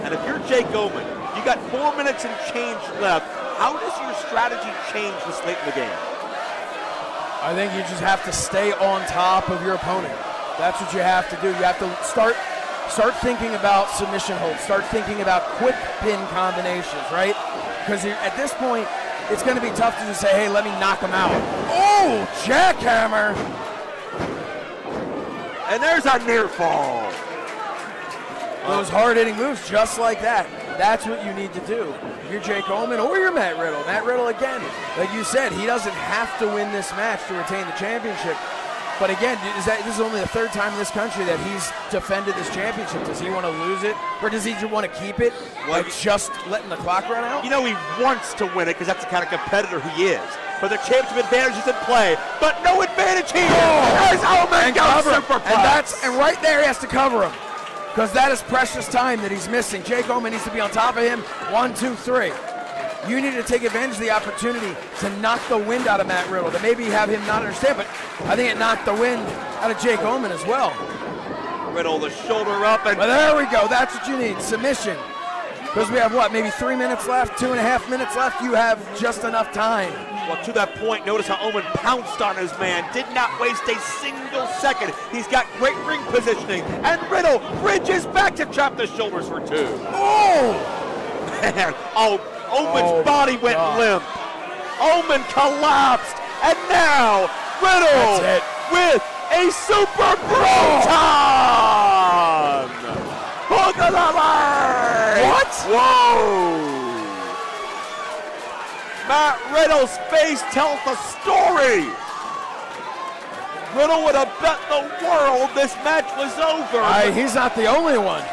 And if you're Jake Oman, you got four minutes and change left. How does your strategy change this late in the game? I think you just have to stay on top of your opponent. That's what you have to do. You have to start start thinking about submission holds. Start thinking about quick pin combinations, right? Because at this point, it's going to be tough to just say, hey, let me knock him out. Oh, jackhammer! And there's a near fall. Those hard-hitting moves just like that. That's what you need to do. You're Jake Oman or you're Matt Riddle. Matt Riddle, again, like you said, he doesn't have to win this match to retain the championship. But again, is that, this is only the third time in this country that he's defended this championship. Does he want to lose it? Or does he just want to keep it by like just letting the clock run out? You know he wants to win it because that's the kind of competitor he is. But the championship advantage is in play. But no advantage here. Oh. There's Oman got superplex. And, that's, and right there he has to cover him. Because that is precious time that he's missing. Jake Oman needs to be on top of him. One, two, three. You need to take advantage of the opportunity to knock the wind out of Matt Riddle, to maybe have him not understand, but I think it knocked the wind out of Jake Oman as well. Riddle the shoulder up and... Well, there we go, that's what you need, submission. Because we have what, maybe three minutes left, two and a half minutes left, you have just enough time. Well, to that point, notice how Oman pounced on his man, did not waste a single second. He's got great ring positioning, and Riddle bridges back to chop the shoulders for two. Oh! Man, oh, Oman's oh body went God. limp. Oman collapsed, and now Riddle with a super proton. Oh. Look at the line. What? Whoa! Matt Riddle's face tells the story. Riddle would have bet the world this match was over. I, he's not the only one.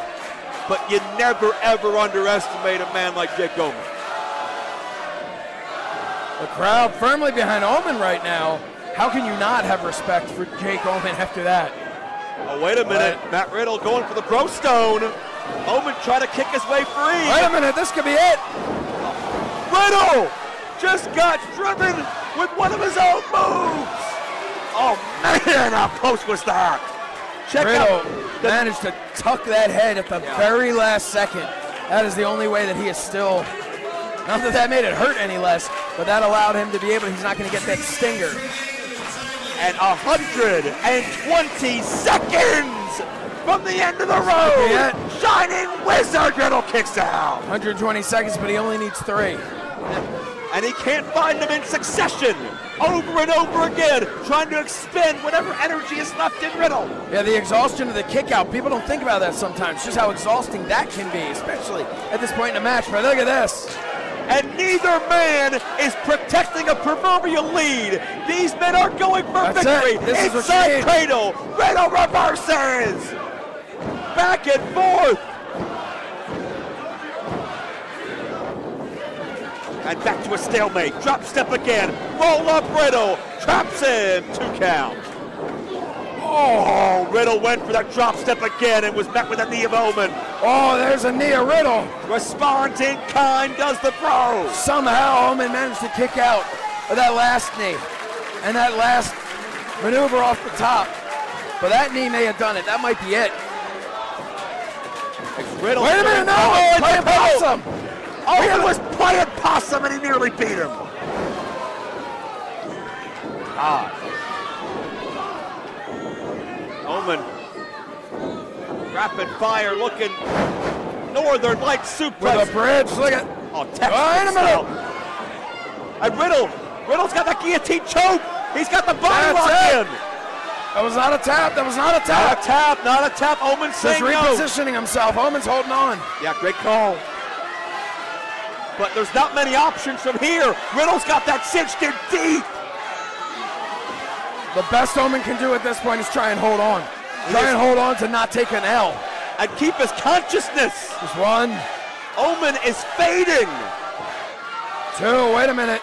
But you never ever underestimate a man like Jake Oman. The crowd firmly behind Oman right now. How can you not have respect for Jake Oman after that? Oh, wait a minute. What? Matt Riddle going for the Bro Stone. Oman trying to kick his way free. Wait a minute. This could be it. Riddle just got driven with one of his own moves. Oh, man, how close was that? Check Riddle out managed to tuck that head at the yeah. very last second. That is the only way that he is still... Not that that made it hurt any less, but that allowed him to be able, he's not going to get that stinger. And one hundred twenty seconds from the end of the road. Shining Wizard Riddle kicks out. one hundred twenty seconds, but he only needs three. And he can't find them in succession. Over and over again, trying to expend whatever energy is left in Riddle. Yeah, the exhaustion of the kick out. People don't think about that sometimes, just how exhausting that can be, especially at this point in the match. But look at this. And neither man is protecting a proverbial lead. These men are going for That's victory. It. This Inside is cradle, Riddle reverses. Back and forth. And back to a stalemate. Drop step again. Roll up Riddle. Traps him. Two count. Oh, Riddle went for that drop step again and was met with a knee of Oman. Oh, there's a knee of Riddle. Responds in kind, does the throw. Somehow Oman managed to kick out of that last knee and that last maneuver off the top. But that knee may have done it. That might be it. Riddle Wait a minute, no, oh, playing possum. Oh, he was playing possum and he nearly beat him. Ah. Oman, rapid fire looking Northern Light suplex. With a bridge, look at. Oh, Texas style. And Riddle, Riddle's got that guillotine choke. He's got the body lock in. That was not a tap, that was not a tap. Not a tap, not a tap, Oman saying no. Just repositioning himself, Oman's holding on. Yeah, great call. But there's not many options from here. Riddle's got that cinched in deep. The best Oman can do at this point is try and hold on. Try and hold on to not take an L. And keep his consciousness. Just one. Oman is fading. Two, wait a minute.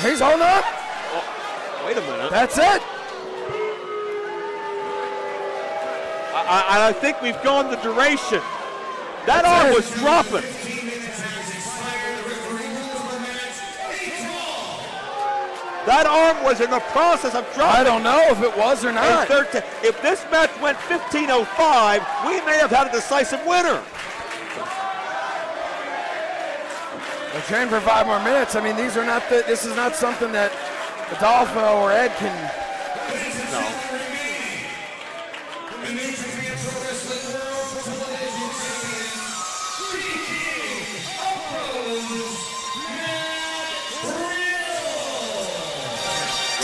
He's holding up. Oh, wait a minute. That's it. I, I, I think we've gone the duration. That That's arm it. was dropping. That arm was in the process of dropping. I don't know if it was or not. If this match went fifteen oh five, we may have had a decisive winner. We're training for five more minutes. I mean, these are not the, this is not something that Adolfo or Ed can. No.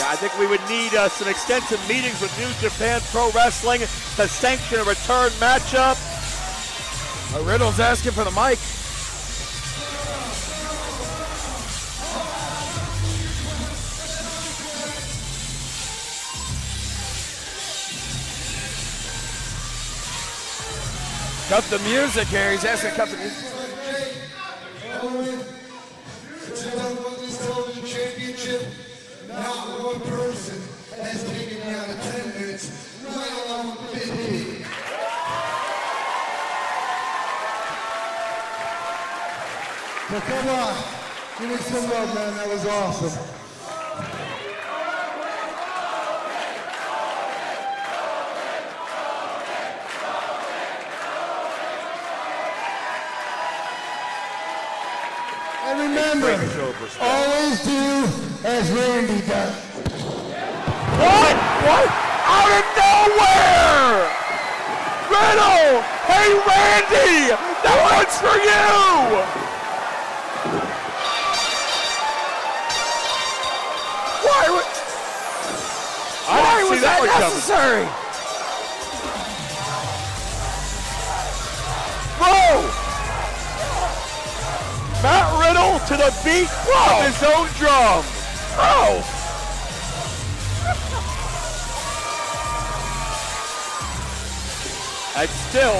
I think we would need uh, some extensive meetings with New Japan Pro Wrestling to sanction a return matchup. Uh, Riddle's asking for the mic. Cut the music here. He's asking to cut the music. Not one person has taken me out of ten minutes, let alone fifteen. But come on, give me some love, man. That was awesome. Always do as Randy does. What? What? Out of nowhere! Riddle! Hey, Randy! That one's for you! Why was, I why was that, that necessary? Coming. Bro! Matt Riddle to the beat Whoa. of his own drum. Bro! And still,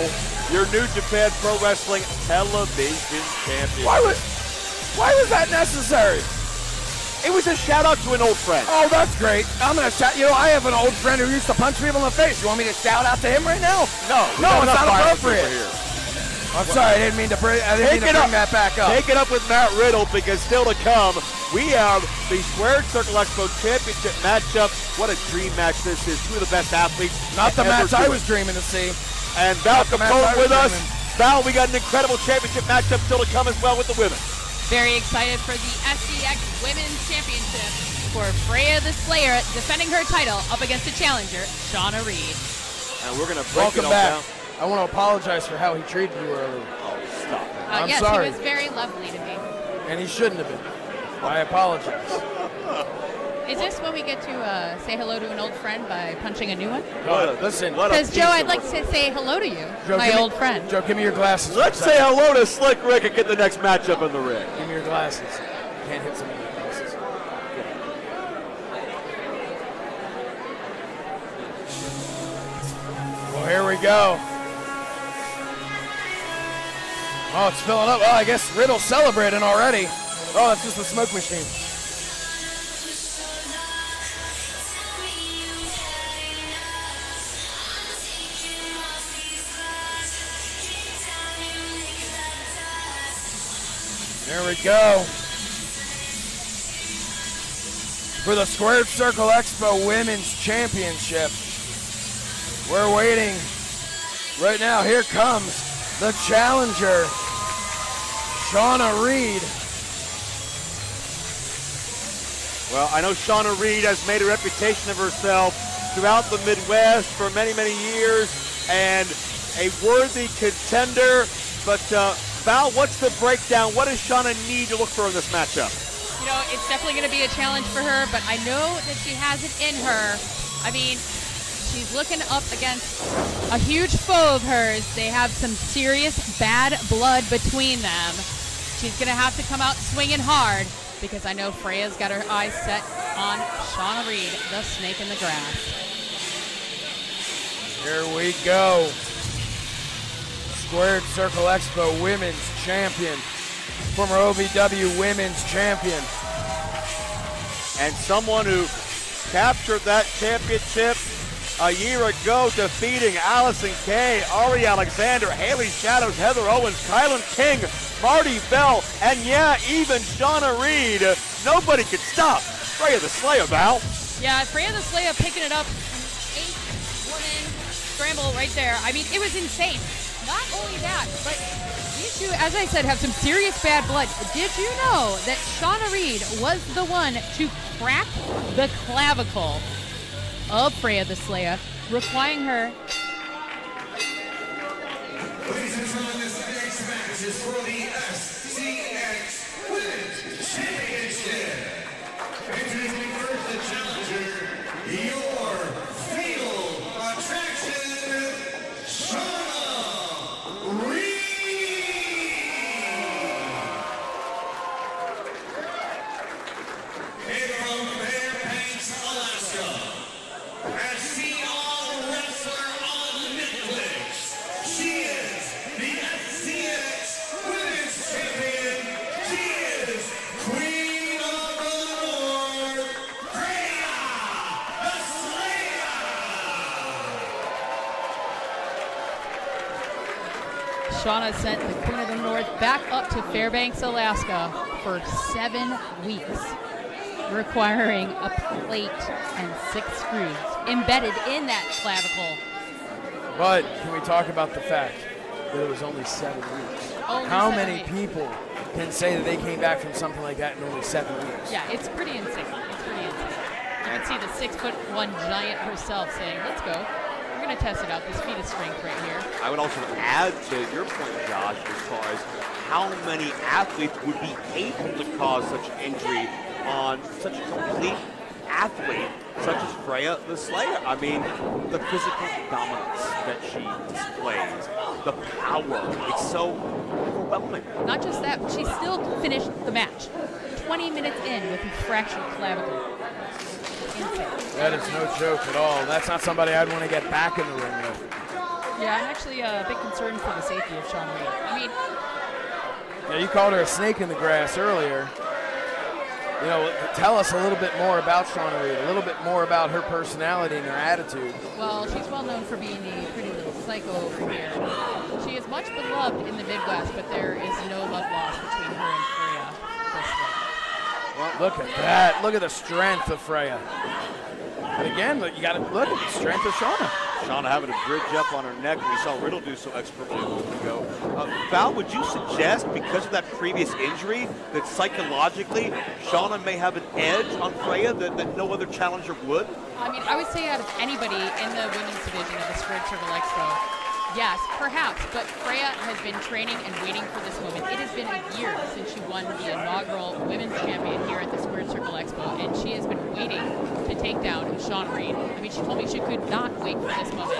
your New Japan Pro Wrestling television champion. Why was, why was that necessary? It was a shout out to an old friend. Oh, that's great. I'm going to shout, you know, I have an old friend who used to punch people in the face. You want me to shout out to him right now? No. No, it's not appropriate. I'm sorry, I didn't mean to bring, I didn't mean to bring that back up. Take it up with Matt Riddle, because still to come, we have the Squared Circle Expo Championship matchup. What a dream match this is. Two of the best athletes. Not the match I was dreaming to see. And Val Capone with us. Val, we got an incredible championship matchup still to come as well with the women. Very excited for the S C X Women's Championship for Freya the Slayer defending her title up against the challenger, Shauna Reed. And we're going to break it all down. I want to apologize for how he treated you earlier. Oh, stop it. Uh, I'm yes, sorry. He was very lovely to me. And he shouldn't have been. I apologize. Is this when we get to uh, say hello to an old friend by punching a new one? Uh, listen. Because, Joe, I'd like to say hello to you, Joe, my old me, friend. Joe, give me your glasses. Let's say hello to Slick Rick and get the next matchup in the ring. Give me your glasses. I can't hit somebody with glasses. Yeah. Well, here we go. Oh, it's filling up. Oh, I guess Riddle's celebrating already. Oh, that's just the smoke machine. There we go. For the Squared Circle Expo Women's Championship. We're waiting right now. Here comes the challenger, Shauna Reed. Well, I know Shauna Reed has made a reputation of herself throughout the Midwest for many, many years, and a worthy contender. But uh, Val, what's the breakdown? What does Shauna need to look for in this matchup? You know, it's definitely going to be a challenge for her, but I know that she has it in her. I mean, she's looking up against a huge foe of hers. They have some serious bad blood between them. She's going to have to come out swinging hard, because I know Freya's got her eyes set on Shauna Reed, the snake in the grass. Here we go. Squared Circle Expo Women's Champion. Former O V W Women's Champion. And someone who captured that championship a year ago, defeating Allison Kay, Ari Alexander, Haley Shadows, Heather Owens, Kylan King, Marty Bell, and yeah, even Shauna Reed. Nobody could stop Freya the Slayer, Val. Yeah, Freya the Slayer picking it up. Eighth woman scramble right there. I mean, it was insane. Not only that, but these two, as I said, have some serious bad blood. Did you know that Shauna Reed was the one to crack the clavicle of Freya the Slayer, requiring her. Ladies and gentlemen, this next match is for the S C X Women's Championship. Introducing first the challenger, your fatal attraction, Shauna Reed. And from Fairbanks, Alaska, as the all wrestler on Netflix, she is Shauna sent the Queen of the North back up to Fairbanks, Alaska for seven weeks, requiring a plate and six screws embedded in that clavicle. But can we talk about the fact that it was only seven weeks? Only How seven many weeks. people can say that they came back from something like that in only seven weeks? Yeah, it's pretty insane. It's pretty insane. You can see the six foot one giant herself saying, let's go. We're going to test it out. This feat of strength right here. I would also add to your point, Josh, as far as how many athletes would be able to cause such an injury on such a complete athlete such as Freya the Slayer. I mean, the physical dominance that she displays, the power, it's so overwhelming. Not just that, she still finished the match twenty minutes in with a fractured clavicle. That is no joke at all. That's not somebody I'd want to get back in the ring with. Yeah, I'm actually a big concern for the safety of Shauna Reed. I mean... Yeah, you called her a snake in the grass earlier. You know, tell us a little bit more about Shauna Reed, a little bit more about her personality and her attitude. Well, she's well known for being the pretty little psycho over here. She is much beloved in the Midwest, but there is no love lost between her and Freya this way. Well, look at that. Look at the strength of Freya. And again, you got to look at the strength of Shauna. Shauna having a bridge up on her neck. We saw Riddle do so expertly a moment ago. Uh, Val, would you suggest, because of that previous injury, that psychologically Shauna may have an edge on Freya that, that no other challenger would? I mean, I would say out of anybody in the women's division of the Squared Circle Expo, yes, perhaps. But Freya has been training and waiting for this moment. It has been a year since she won the inaugural women's champion here at the Squared Circle Expo, and she has been waiting to take down Shauna Reed. I mean, she told me she could not wait for this moment.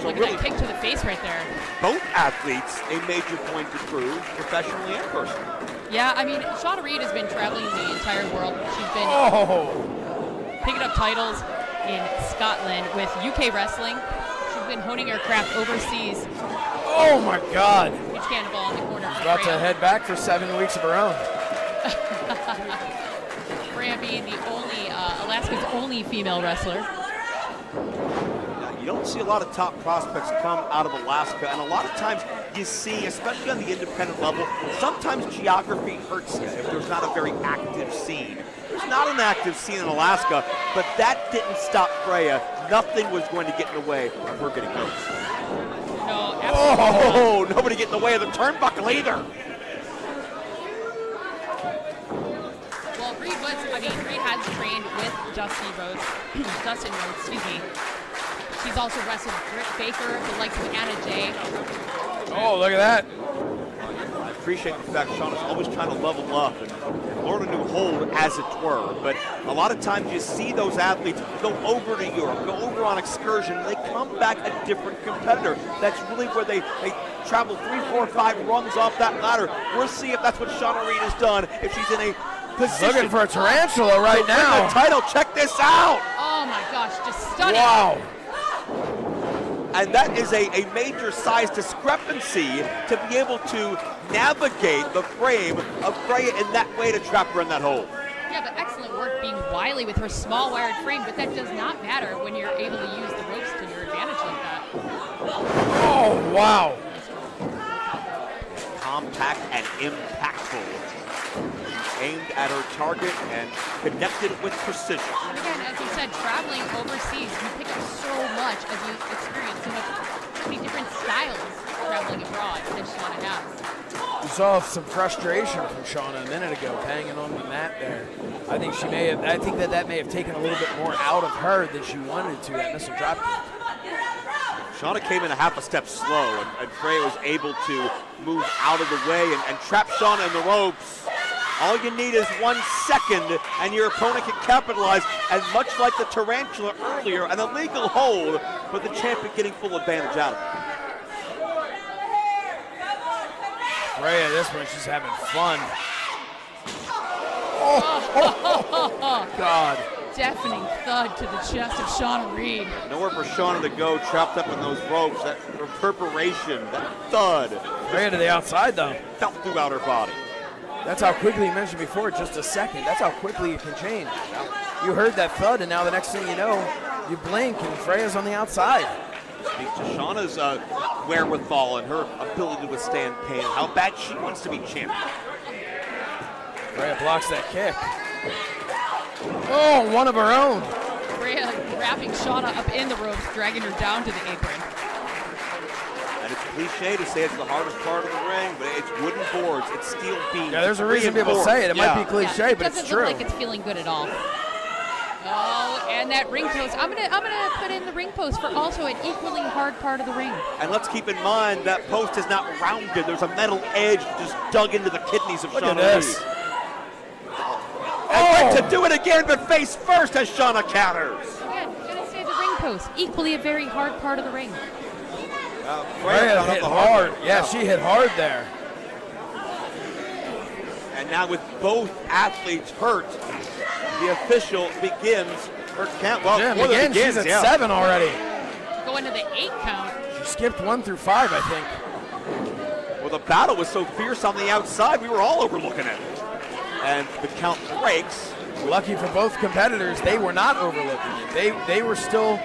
So look really, at that kick to the face right there. Both athletes, a major point to prove, professionally and personally. Yeah, I mean, Shauna Reed has been traveling the entire world. She's been oh. picking up titles in Scotland with U K Wrestling. She's been honing her craft overseas. Oh, my God. Huge cannonball in the corner. She's about to head back for seven weeks of her own. Freya being the only, uh, Alaska's only female wrestler. Now, you don't see a lot of top prospects come out of Alaska, and a lot of times you see, especially on the independent level, sometimes geography hurts you if there's not a very active scene. There's not an active scene in Alaska, but that didn't stop Freya. Nothing was going to get in the way of her getting hurt. No, oh, not. Nobody get in the way of the turnbuckle either. Reed was, I mean, Reed has trained with Dusty Rhodes, Dustin Rhodes, excuse me. She's also wrestled Britt Baker, the likes of Anna Jay. Oh, look at that. I appreciate the fact Shauna's always trying to level up and learn a new hold, as it were. But a lot of times you see those athletes go over to Europe, go over on excursion, and they come back a different competitor. That's really where they, they travel three, four, five rungs off that ladder. We'll see if that's what Shauna Reed has done, if she's in a position. Looking for a tarantula right oh, now. The title, check this out. Oh my gosh, just stunning. Wow. And that is a, a major size discrepancy to be able to navigate the frame of Freya in that way to trap her in that hole. Yeah, but excellent work being wily with her small wired frame, but that does not matter when you're able to use the ropes to your advantage like that. Oh, wow. Compact and impactful. Aimed at her target and connected with precision. And again, as you said, traveling overseas, you pick up so much as you experience so, much, so many different styles traveling abroad that Shauna has. You saw some frustration from Shauna a minute ago, hanging on the mat there. I think she may have. I think that that may have taken a little bit more out of her than she wanted to. That missile drop. Shauna came in a half a step slow, and, and Freya was able to move out of the way and, and trap Shauna in the ropes. All you need is one second, and your opponent can capitalize, and much like the tarantula earlier, an illegal hold, but the champion getting full advantage out of it. Freya, this one, she's having fun. Oh, oh, oh, God. Deafening thud to the chest of Shauna Reed. Nowhere for Shauna to go, trapped up in those ropes, that reverberation, that thud. Freya to the outside, though. Felt throughout her body. That's how quickly, you mentioned before, just a second. That's how quickly it can change. You heard that thud, and now the next thing you know, you blink, and Freya's on the outside. speaks to Shauna's uh, wherewithal and her ability to withstand pain, how bad she wants to be champion. Freya blocks that kick. Oh, one of her own. Freya wrapping Shauna up in the ropes, dragging her down to the apron. And it's cliche to say it's the hardest part of the ring, but it's wooden boards, it's steel beams. Yeah, there's a reason people boards. say it. It yeah. might be cliche, yeah, it but it's true. It doesn't look like it's feeling good at all. Oh, and that ring post. I'm gonna, I'm gonna put in the ring post for also an equally hard part of the ring. And let's keep in mind that post is not rounded. There's a metal edge just dug into the kidneys of Shauna Reed. Oh. Right to do it again, but face first as Shauna counters. Again, gonna say the ring post. Equally a very hard part of the ring. Uh, Freya hit the hard. hard. Yeah, yeah, she hit hard there. And now with both athletes hurt, the official begins her count. Well, yeah, again, begins, she's at yeah. seven already. Going to the eight count. She skipped one through five, I think. Well, the battle was so fierce on the outside, we were all overlooking it. And the count breaks. Lucky for both competitors, they were not overlooking it. They, they were still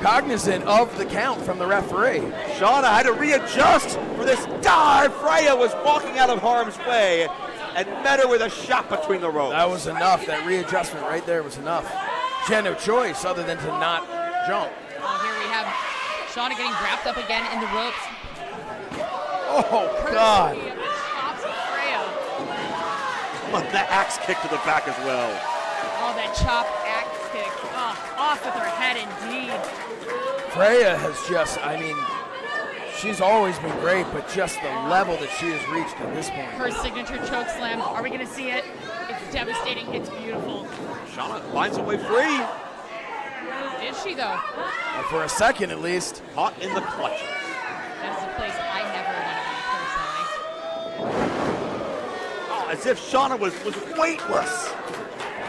cognizant of the count from the referee. Shauna had to readjust for this dive. Freya was walking out of harm's way and met her with a shot between the ropes. That was enough. That readjustment right there was enough. She had no choice other than to not jump. Well, here we have Shauna getting wrapped up again in the ropes. Oh, God. The axe kick to the back as well. Oh, that chop axe kick. Oh, off with her head indeed. Freya has just, I mean, she's always been great, but just the level that she has reached at this point. Her signature choke slam. Are we going to see it? It's devastating. It's beautiful. Shauna finds a way free. Did she, though? Well, for a second, at least. Caught in the clutch. That's the place I never want to be personally. As if Shauna was, was weightless.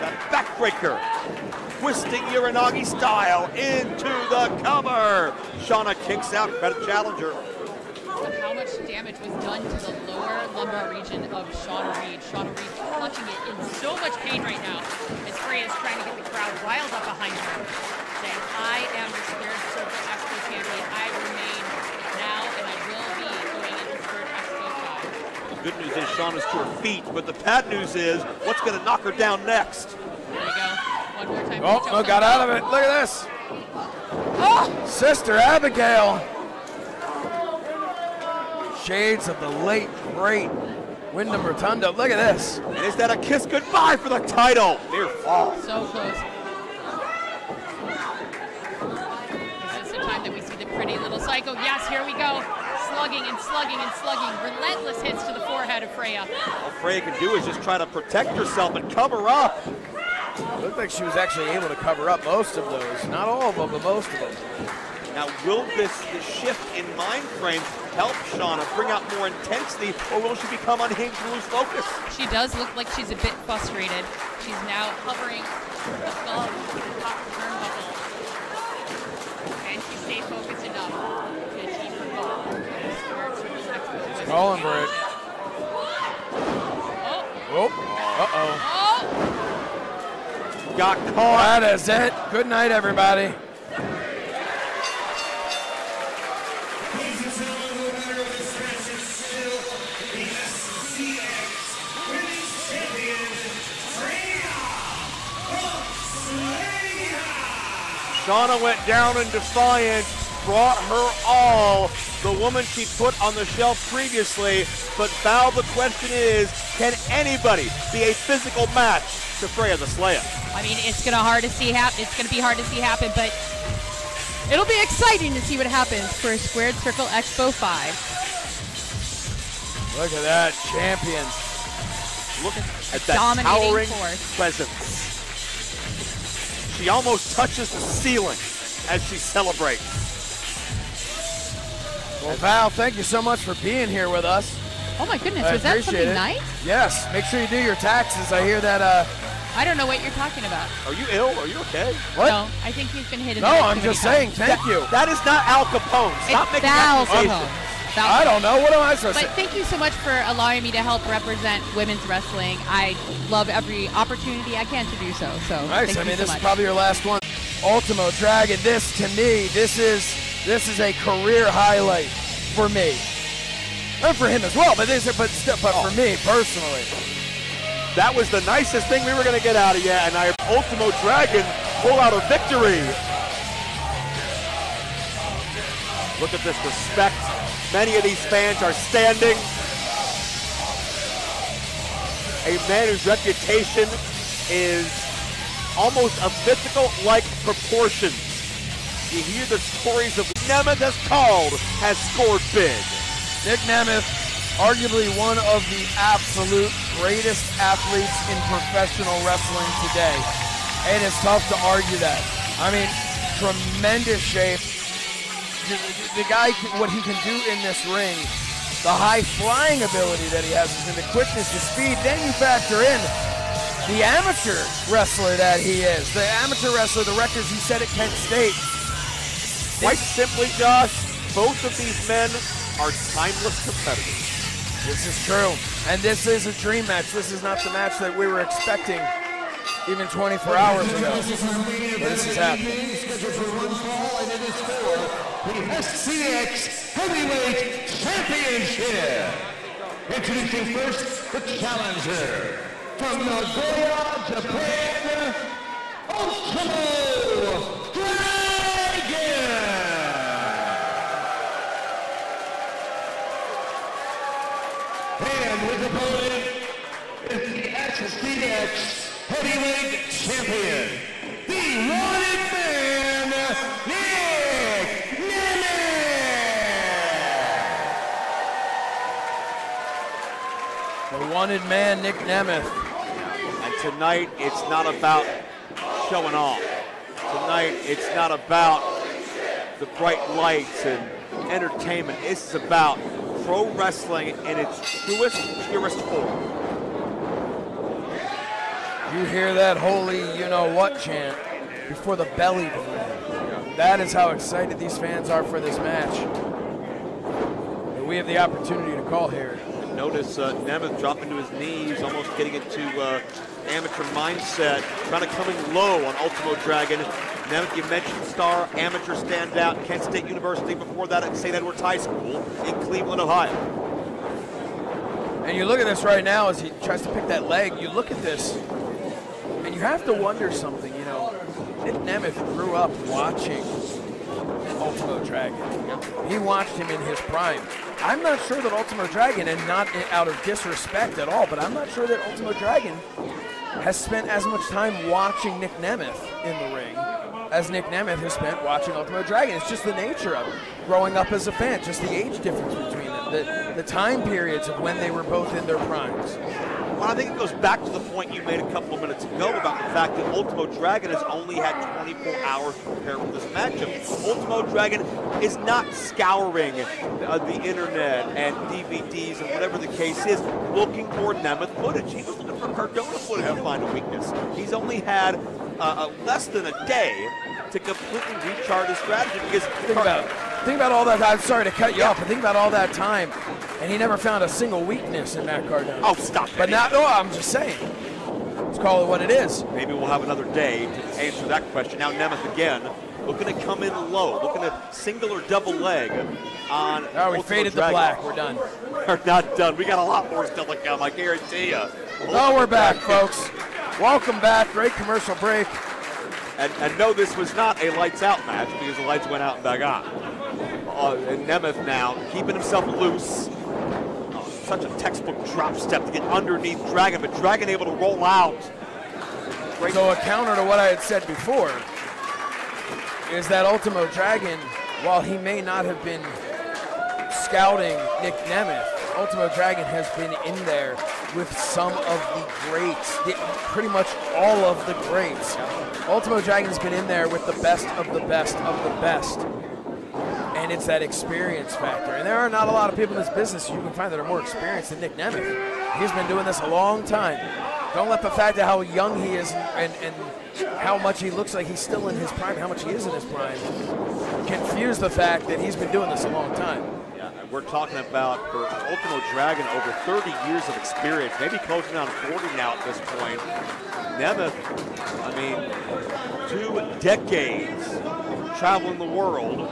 The backbreaker, twisting Uranagi style into the cover. Shauna kicks out, credit challenger. How much damage was done to the lower lumbar region of Shauna Reed. Shauna Reed clutching it in so much pain right now as Freya is trying to get the crowd riled up behind her, saying, I am the Squared Circle Expo champion. I remain now, and I will be going into the Squared Expo five. Good news is Shauna's to her feet, but the bad news is what's going to knock her down next. There you go. One more time. Oh, oh got out of it. Look at this. Oh. Sister Abigail. Shades of the late, great Wyndham Rotunda. Look at this. And is that a kiss goodbye for the title? Near fall. So close. Is this the time that we see the pretty little psycho? Yes, here we go. Slugging and slugging and slugging. Relentless hits to the forehead of Freya. All Freya can do is just try to protect herself and cover up. It looked like she was actually able to cover up most of those. Not all of them, but most of them. Now, will this, this shift in mind frame help Shauna bring out more intensity, or will she become unhinged and lose focus? She does look like she's a bit frustrated. She's now hovering above the top turnbuckle. And she stayed focused enough. Calling for it. Oh. Uh-oh. Oh. Got caught. That is it. Good night, everybody. Shauna went down in defiance, brought her all. The woman she put on the shelf previously, but Val, the question is, can anybody be a physical match to Freya the Slayer? I mean, it's gonna hard to see happen. It's gonna be hard to see happen, but it'll be exciting to see what happens for Squared Circle Expo five. Look at that champion! Look at that towering presence. She almost touches the ceiling as she celebrates. Well, Val, thank you so much for being here with us. Oh my goodness, I was that something it. nice? Yes, make sure you do your taxes. I hear that. Uh, I don't know what you're talking about. Are you ill? Are you okay? What? No, I think he's been hit in the head. No, I'm just saying, thank that, you. That is not Al Capone. Stop it's making Val Capone. I don't know. What am I supposed to say? But thank you so much for allowing me to help represent women's wrestling. I love every opportunity I can to do so. So nice. Thank I mean, you so this much. is probably your last one. Ultimo Dragon. This to me, this is. This is a career highlight for me. And for him as well, but this, but, but for me personally. That was the nicest thing we were going to get out of you, and I Ultimo Dragon pull out a victory. Look at this respect. Many of these fans are standing. A man whose reputation is almost of mythical-like proportions. You hear the stories of Nemeth has called, has scored big. Nick Nemeth, arguably one of the absolute greatest athletes in professional wrestling today. And it's tough to argue that. I mean, tremendous shape. The, the guy, what he can do in this ring, the high-flying ability that he has, and the quickness, the speed, then you factor in the amateur wrestler that he is. The amateur wrestler, the records he set at Kent State. Quite simply, Josh, both of these men are timeless competitors. This is true, and this is a dream match. This is not the match that we were expecting even twenty-four hours ago. But this is happening. The S C X Heavyweight Championship. Introducing first the challenger from Nagoya, Japan, Ultimo Dragon. And his opponent is the S C X Heavyweight Champion, the Wanted Man, Nick Nemeth. The Wanted Man, Nick Nemeth. And tonight, it's not about showing off. Tonight, it's not about the bright lights and entertainment. This is about pro wrestling in its truest, purest form. You hear that holy you-know-what chant before the belly button. That is how excited these fans are for this match. And we have the opportunity to call here. And notice uh, Nemeth dropping to his knees, almost getting into uh, amateur mindset, trying to come in low on Ultimo Dragon. Nemeth, you mentioned star, amateur standout, Kent State University, before that at Saint Edward's High School in Cleveland, Ohio. And you look at this right now as he tries to pick that leg. You look at this. And you have to wonder something, you know. Nick Nemeth grew up watching Ultimo Dragon. Yep. He watched him in his prime. I'm not sure that Ultimo Dragon, and not out of disrespect at all, but I'm not sure that Ultimo Dragon has spent as much time watching Nick Nemeth in the ring as Nick Nemeth has spent watching Ultimo Dragon. It's just the nature of it, growing up as a fan, just the age difference between them, the, the time periods of when they were both in their primes. Well, I think it goes back to the point you made a couple of minutes ago about the fact that Ultimo Dragon has only had twenty-four hours to prepare for this matchup. Ultimo Dragon is not scouring uh, the internet and D V Ds and whatever the case is, looking for Nemeth footage. He was looking for Cardona footage to find a weakness. He's only had uh, less than a day to completely recharge his strategy because think about it. Think about all that. I'm sorry to cut you yeah. off, but think about all that time. And he never found a single weakness in Matt Cardona. Oh, stop it. But now, no, I'm just saying. Let's call it what it is. Maybe we'll have another day to answer that question. Now Nemeth again, looking to come in low, looking to single or double leg on. All right, we faded the black. We're done. We're not done. We got a lot more still to come, I guarantee you. Oh, we're back, folks. Welcome back. Great commercial break. And, and no, this was not a lights-out match because the lights went out and back on. Uh, and Nemeth now keeping himself loose. Such a textbook drop step to get underneath Dragon, but Dragon able to roll out. Great. So a counter to what I had said before is that Ultimo Dragon, while he may not have been scouting Nick Nemeth, Ultimo Dragon has been in there with some of the greats, the, pretty much all of the greats. Ultimo Dragon's been in there with the best of the best of the best. And it's that experience factor. And there are not a lot of people in this business you can find that are more experienced than Nick Nemeth. He's been doing this a long time. Don't let the fact of how young he is and, and how much he looks like he's still in his prime, how much he is in his prime, confuse the fact that he's been doing this a long time. Yeah, and we're talking about, for Ultimo Dragon, over thirty years of experience, maybe closing on forty now at this point. Nemeth, I mean, two decades traveling the world.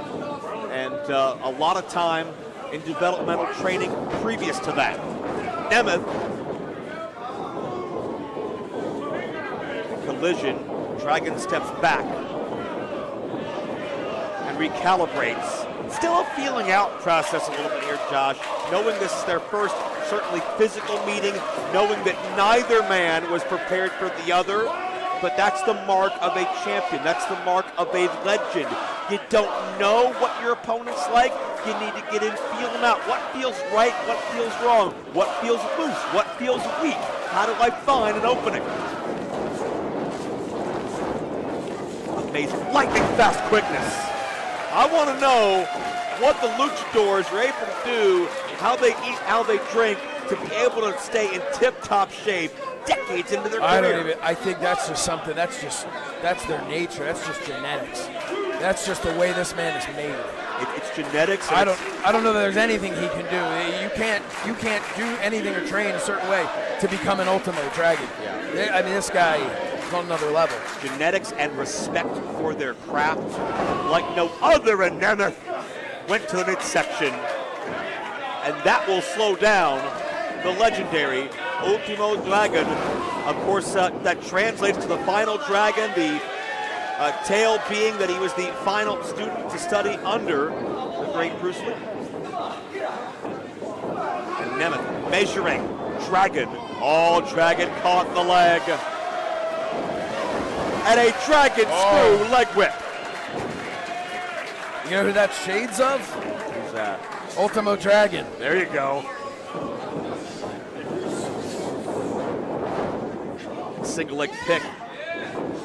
and uh, a lot of time in developmental training previous to that. Nemeth, collision, Dragon steps back and recalibrates. Still a feeling out process a little bit here, Josh, knowing this is their first certainly physical meeting, knowing that neither man was prepared for the other, but that's the mark of a champion. That's the mark of a legend. You don't know what your opponent's like. You need to get in, feel them out. What feels right, what feels wrong, what feels loose, what feels weak. How do I find an opening? Amazing, lightning fast quickness. I want to know what the luchadors are able to do, how they eat, how they drink, to be able to stay in tip-top shape decades into their I career. I don't even, I think that's just something, that's just, that's their nature, that's just genetics. That's just the way this man is made. It, it's genetics. I don't, I don't know that there's anything he can do. You can't, you can't do anything or train a certain way to become an Ultimo Dragon. Yeah. I mean, this guy is on another level. Genetics and respect for their craft like no other, and Nemeth went to an interception. And that will slow down the legendary Ultimo Dragon. Of course, uh, that translates to the final Dragon, the uh, tale being that he was the final student to study under the great Bruce Lee. And Nemeth measuring Dragon. Oh, Dragon caught the leg. And a Dragon oh. screw leg whip. You know who that shades of? Who's that? Ultimo Dragon. There you go. Single leg pick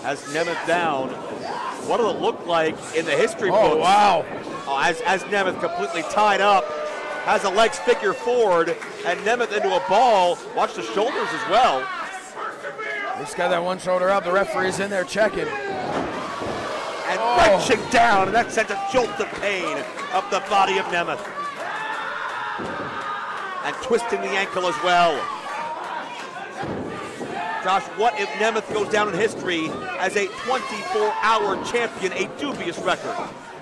has Nemeth down. What did it look like in the history books? Oh, wow. Oh, as, as Nemeth completely tied up, has the legs figure forward, and Nemeth into a ball. Watch the shoulders as well. He's got that one shoulder up. The referee's in there checking. And oh. wrenching down, and that sent a jolt of pain up the body of Nemeth. And twisting the ankle as well. Josh, what if Nemeth goes down in history as a twenty-four hour champion, a dubious record?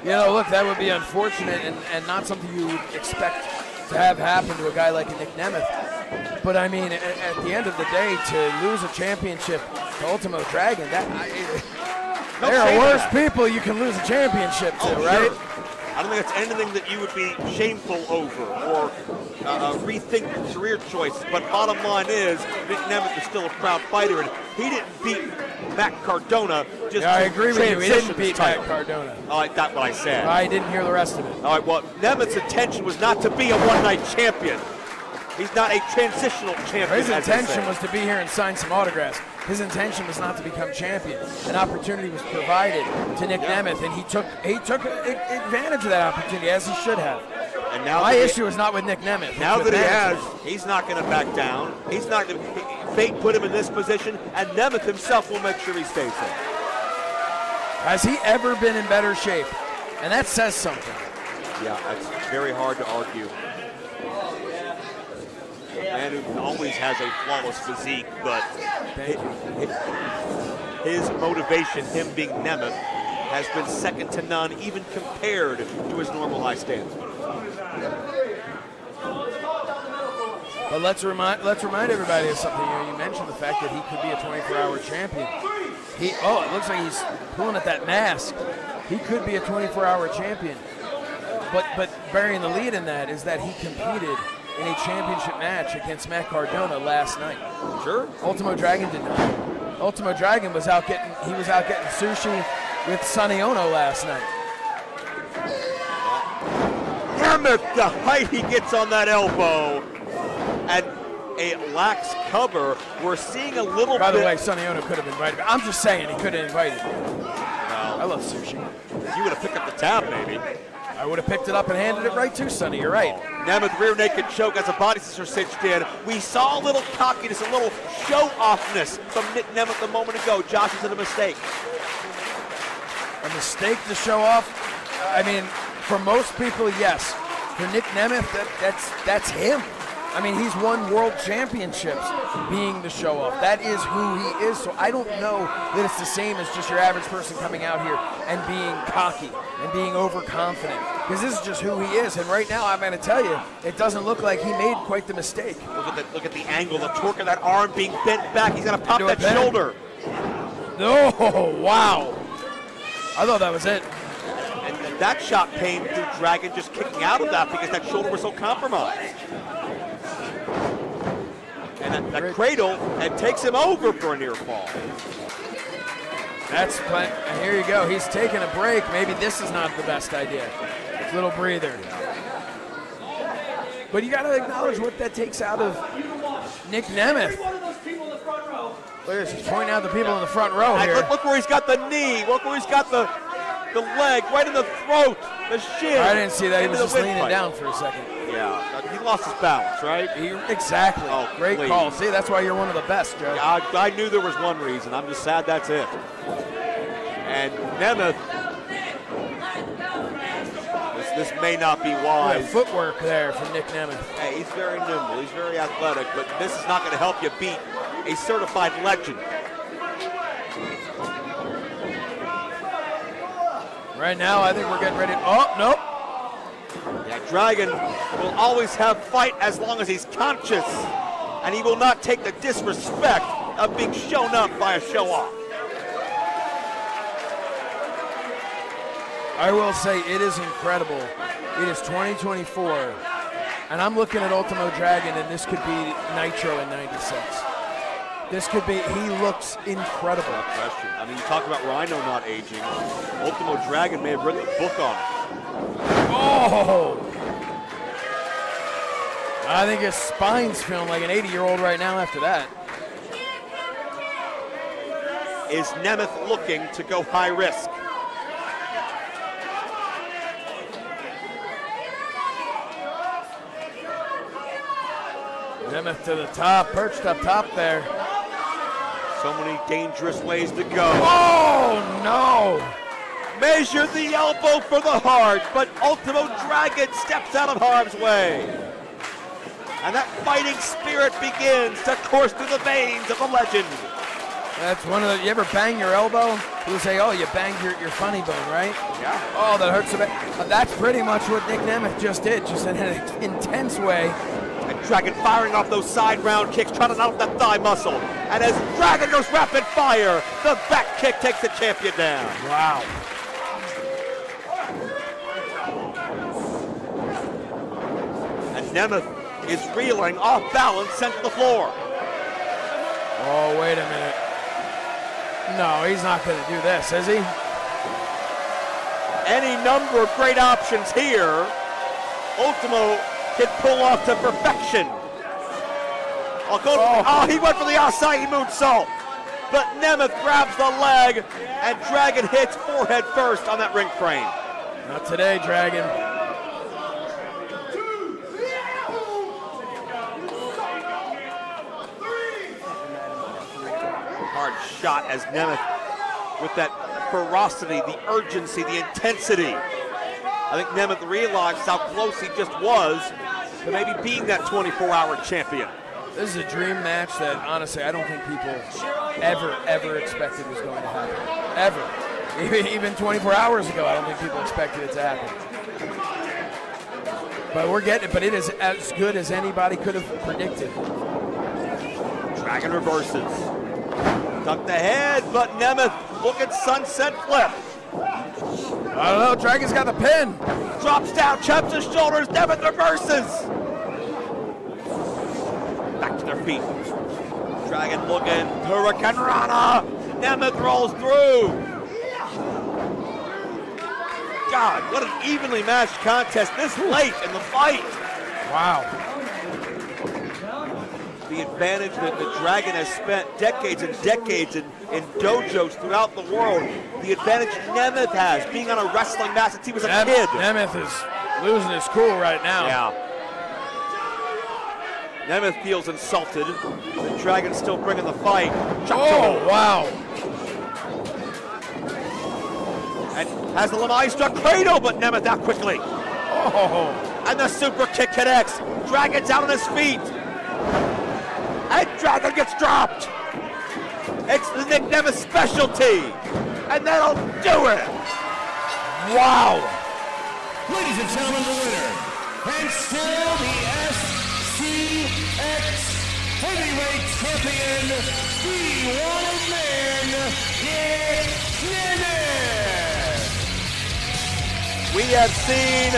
You know, look, that would be unfortunate and, and not something you would expect to have happen to a guy like Nick Nemeth. But I mean, at, at the end of the day, to lose a championship to Ultimo Dragon, that I, it, no there are worse people you can lose a championship to, oh, right? Sure. I don't think that's anything that you would be shameful over or uh, rethink your career choices. But bottom line is, Nick Nemeth is still a proud fighter, and he didn't beat Matt Cardona. Just yeah, I agree with you. He didn't beat title. Matt Cardona. All right, that's what I said. I didn't hear the rest of it. All right, well, Nemeth's intention was not to be a one-night champion. He's not a transitional champion. His intention was to be here and sign some autographs. His intention was not to become champion. An opportunity was provided to Nick yeah. Nemeth, and he took he took advantage of that opportunity, as he should have. And now my issue he, is not with Nick Nemeth. Now that he has, he's not going to back down. He's not going to. Fate put him in this position, and Nemeth himself will make sure he stays there. Has he ever been in better shape? And that says something. Yeah, it's very hard to argue. Man who always has a flawless physique, but his motivation, him being Nemeth, has been second to none, even compared to his normal high standards. But let's remind let's remind everybody of something. You know, you mentioned the fact that he could be a twenty-four hour champion. He oh, it looks like he's pulling at that mask. He could be a twenty-four hour champion. But but burying the lead in that is that he competed in a championship match against Matt Cardona last night. Sure. Ultimo Dragon did not. Ultimo Dragon was out getting, he was out getting sushi with Sonny Ono last night. Nemeth, the height he gets on that elbow. And a lax cover. We're seeing a little bit. By the bit way, Sonny Ono could have invited me. I'm just saying he could have invited me. Well, I love sushi. You would have picked up the tab, maybe. I would have picked it up and handed it right to Sonny, you're right. Nemeth rear naked choke as a body scissor cinched in. We saw a little cockiness, a little show-offness from Nick Nemeth a moment ago. Josh, is it a mistake? A mistake to show off? I mean, for most people, yes. For Nick Nemeth, that, that's, that's him. I mean, he's won world championships being the show-off. That is who he is, so I don't know that it's the same as just your average person coming out here and being cocky and being overconfident. because this is just who he is. And right now, I'm going to tell you, it doesn't look like he made quite the mistake. Look at the, look at the angle, the torque of that arm being bent back. He's going to pop that shoulder. No, oh, wow. I thought that was it. And, and that shot came through Dragon just kicking out of that because that shoulder was so compromised. And that, that cradle, and takes him over for a near fall. That's, but here you go. He's taking a break. Maybe this is not the best idea. Little breather. But you gotta acknowledge what that takes out of Nick Nemeth. Look at this, he's pointing out the people in the front row here. Look, look where he's got the knee. Look where he's got the the leg, right in the throat, the shin. I didn't see that. He was just leaning fight. down for a second. Yeah, he lost his balance, right? He, exactly. Oh, great please. call. See, that's why you're one of the best, Joe. Yeah, I, I knew there was one reason. I'm just sad that's it. And Nemeth, this, this may not be wise. Yeah, footwork there from Nick Nemeth. Hey, he's very nimble. He's very athletic, but this is not going to help you beat a certified legend. Right now, I think we're getting ready. Oh, nope. Yeah, Dragon will always have fight as long as he's conscious, and he will not take the disrespect of being shown up by a show-off. I will say it is incredible. It is twenty twenty-four, and I'm looking at Ultimo Dragon, and this could be Nitro in ninety-six. This could be, he looks incredible. No question. I mean, you talk about Rhino not aging. Ultimo Dragon may have written a book on it. Oh! I think his spine's feeling like an eighty-year-old right now after that. Is Nemeth looking to go high risk? Nemeth to the top, perched up top there. So many dangerous ways to go. Oh, no! Measure the elbow for the heart, but Ultimo Dragon steps out of harm's way. And that fighting spirit begins to course through the veins of the legend. That's one of the, you ever bang your elbow? People say, oh, you banged your, your funny bone, right? Yeah. Oh, that hurts a bit. That's pretty much what Nick Nemeth just did, just in an intense way. And Dragon firing off those side round kicks, trying to knock that thigh muscle. And as Dragon goes rapid fire, the back kick takes the champion down. Wow. Nemeth is reeling, off balance, sent to the floor. Oh, wait a minute. No, he's not going to do this, is he? Any number of great options here. Ultimo can pull off to perfection. I'll go oh. To, oh, he went for the acai moonsault. But Nemeth grabs the leg, and Dragon hits forehead first on that ring frame. Not today, Dragon. Shot as Nemeth with that ferocity, the urgency, the intensity. I think Nemeth realized how close he just was to maybe being that twenty-four hour champion. This is a dream match that, honestly, I don't think people ever, ever expected was going to happen. Ever. Even twenty-four hours ago, I don't think people expected it to happen. But we're getting it, but it is as good as anybody could have predicted. Dragon reverses. Tucked the head, but Nemeth, look at sunset flip. I don't know, Dragon's got the pin. Drops down, chaps his shoulders, Nemeth reverses. Back to their feet. Dragon looking, Hurricane Rana. Nemeth rolls through. God, what an evenly matched contest this late in the fight. Wow. The advantage that the Dragon has spent decades and decades in, in dojos throughout the world. The advantage Nemeth has, being on a wrestling match since he was a Nem kid. Nemeth is losing his cool right now. Yeah. Nemeth feels insulted. The Dragon's still bringing the fight. Chuck oh, Chuck. Wow. And has the Lamai struck Cradle, but Nemeth out quickly. Oh. And the super kick connects. Dragon's out on his feet. And Dragon gets dropped. It's the Nick Nemeth specialty. And that'll do it. Wow. Ladies and gentlemen, the winner, and still the S C X Heavyweight Champion, the one man, Nick Nemeth. We have seen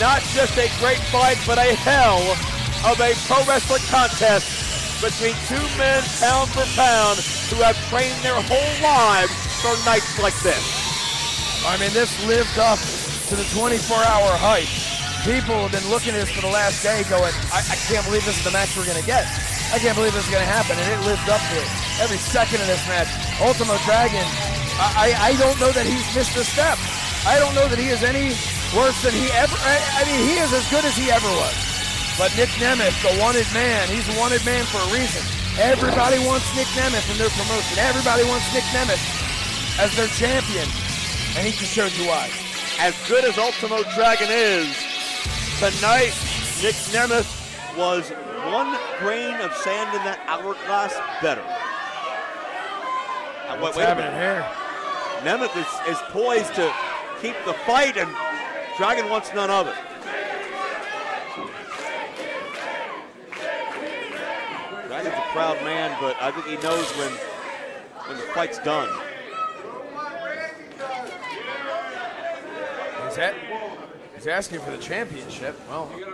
not just a great fight, but a hell of a pro wrestling contest between two men, pound for pound, who have trained their whole lives for nights like this. I mean, this lived up to the twenty-four hour hype. People have been looking at this for the last day going, I, I can't believe this is the match we're going to get. I can't believe this is going to happen, and it lived up to it. Every second of this match, Ultimo Dragon, I, I, I don't know that he's missed a step. I don't know that he is any worse than he ever, I, I mean, he is as good as he ever was. But Nick Nemeth, the wanted man, he's a wanted man for a reason. Everybody wants Nick Nemeth in their promotion. Everybody wants Nick Nemeth as their champion. And he just showed you why. As good as Ultimo Dragon is, tonight Nick Nemeth was one grain of sand in that hourglass better. Now, what's wait, wait happening here? Nemeth is, is poised to keep the fight, and Dragon wants none of it. He's a proud man, but I think he knows when when the fight's done. He's, at, he's asking for the championship. Well, now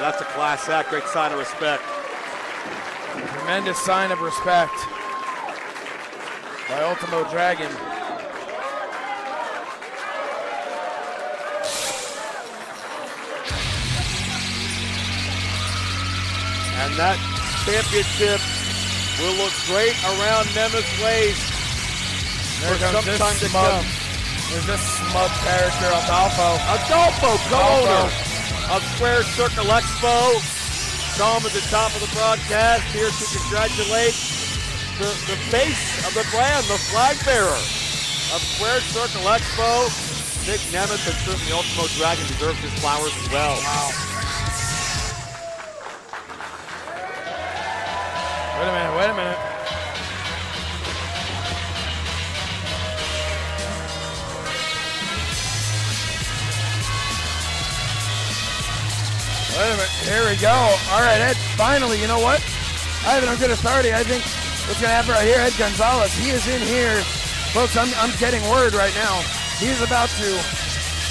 that's a class act. Great sign of respect. Tremendous sign of respect by Ultimo Dragon. And that championship will look great around Nemeth's waist. There comes this smug. There's this smug character, Adolfo. Adolfo, co-owner of Squared Circle Expo. Saw him at the top of the broadcast here to congratulate the, the face of the brand, the flag bearer of Squared Circle Expo. Nick Nemeth, and certainly Ultimo Dragon, deserves his flowers as well. Wow. Wait a minute, wait a minute. Wait a minute, here we go. All right, Ed, finally, you know what? I have it on good authority. I think what's gonna happen right here, Ed Gonzalez, he is in here. Folks, I'm, I'm getting word right now. He's about to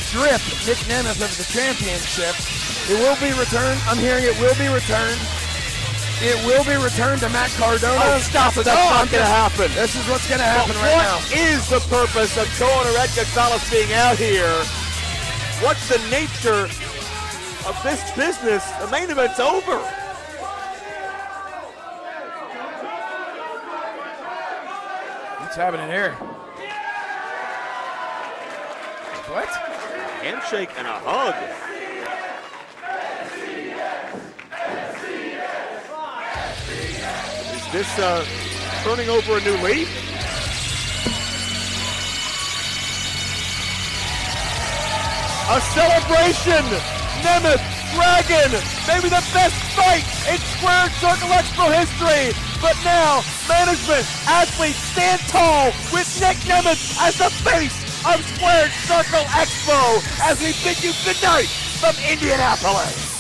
strip Nick Nemeth of the championship. It will be returned, I'm hearing it will be returned. It will be returned to Matt Cardona. Oh, stop it. That's oh, not going to happen. This is what's going to happen well, right now. What is the purpose of Cohen or Ed Gonzalez being out here? What's the nature of this business? The main event's over. What's happening here? What? Handshake and a hug. This uh, turning over a new leaf. A celebration, Nemeth, Dragon, maybe the best fight in Squared Circle Expo history. But now, management, athletes stand tall with Nick Nemeth as the face of Squared Circle Expo as we bid you good night from Indianapolis.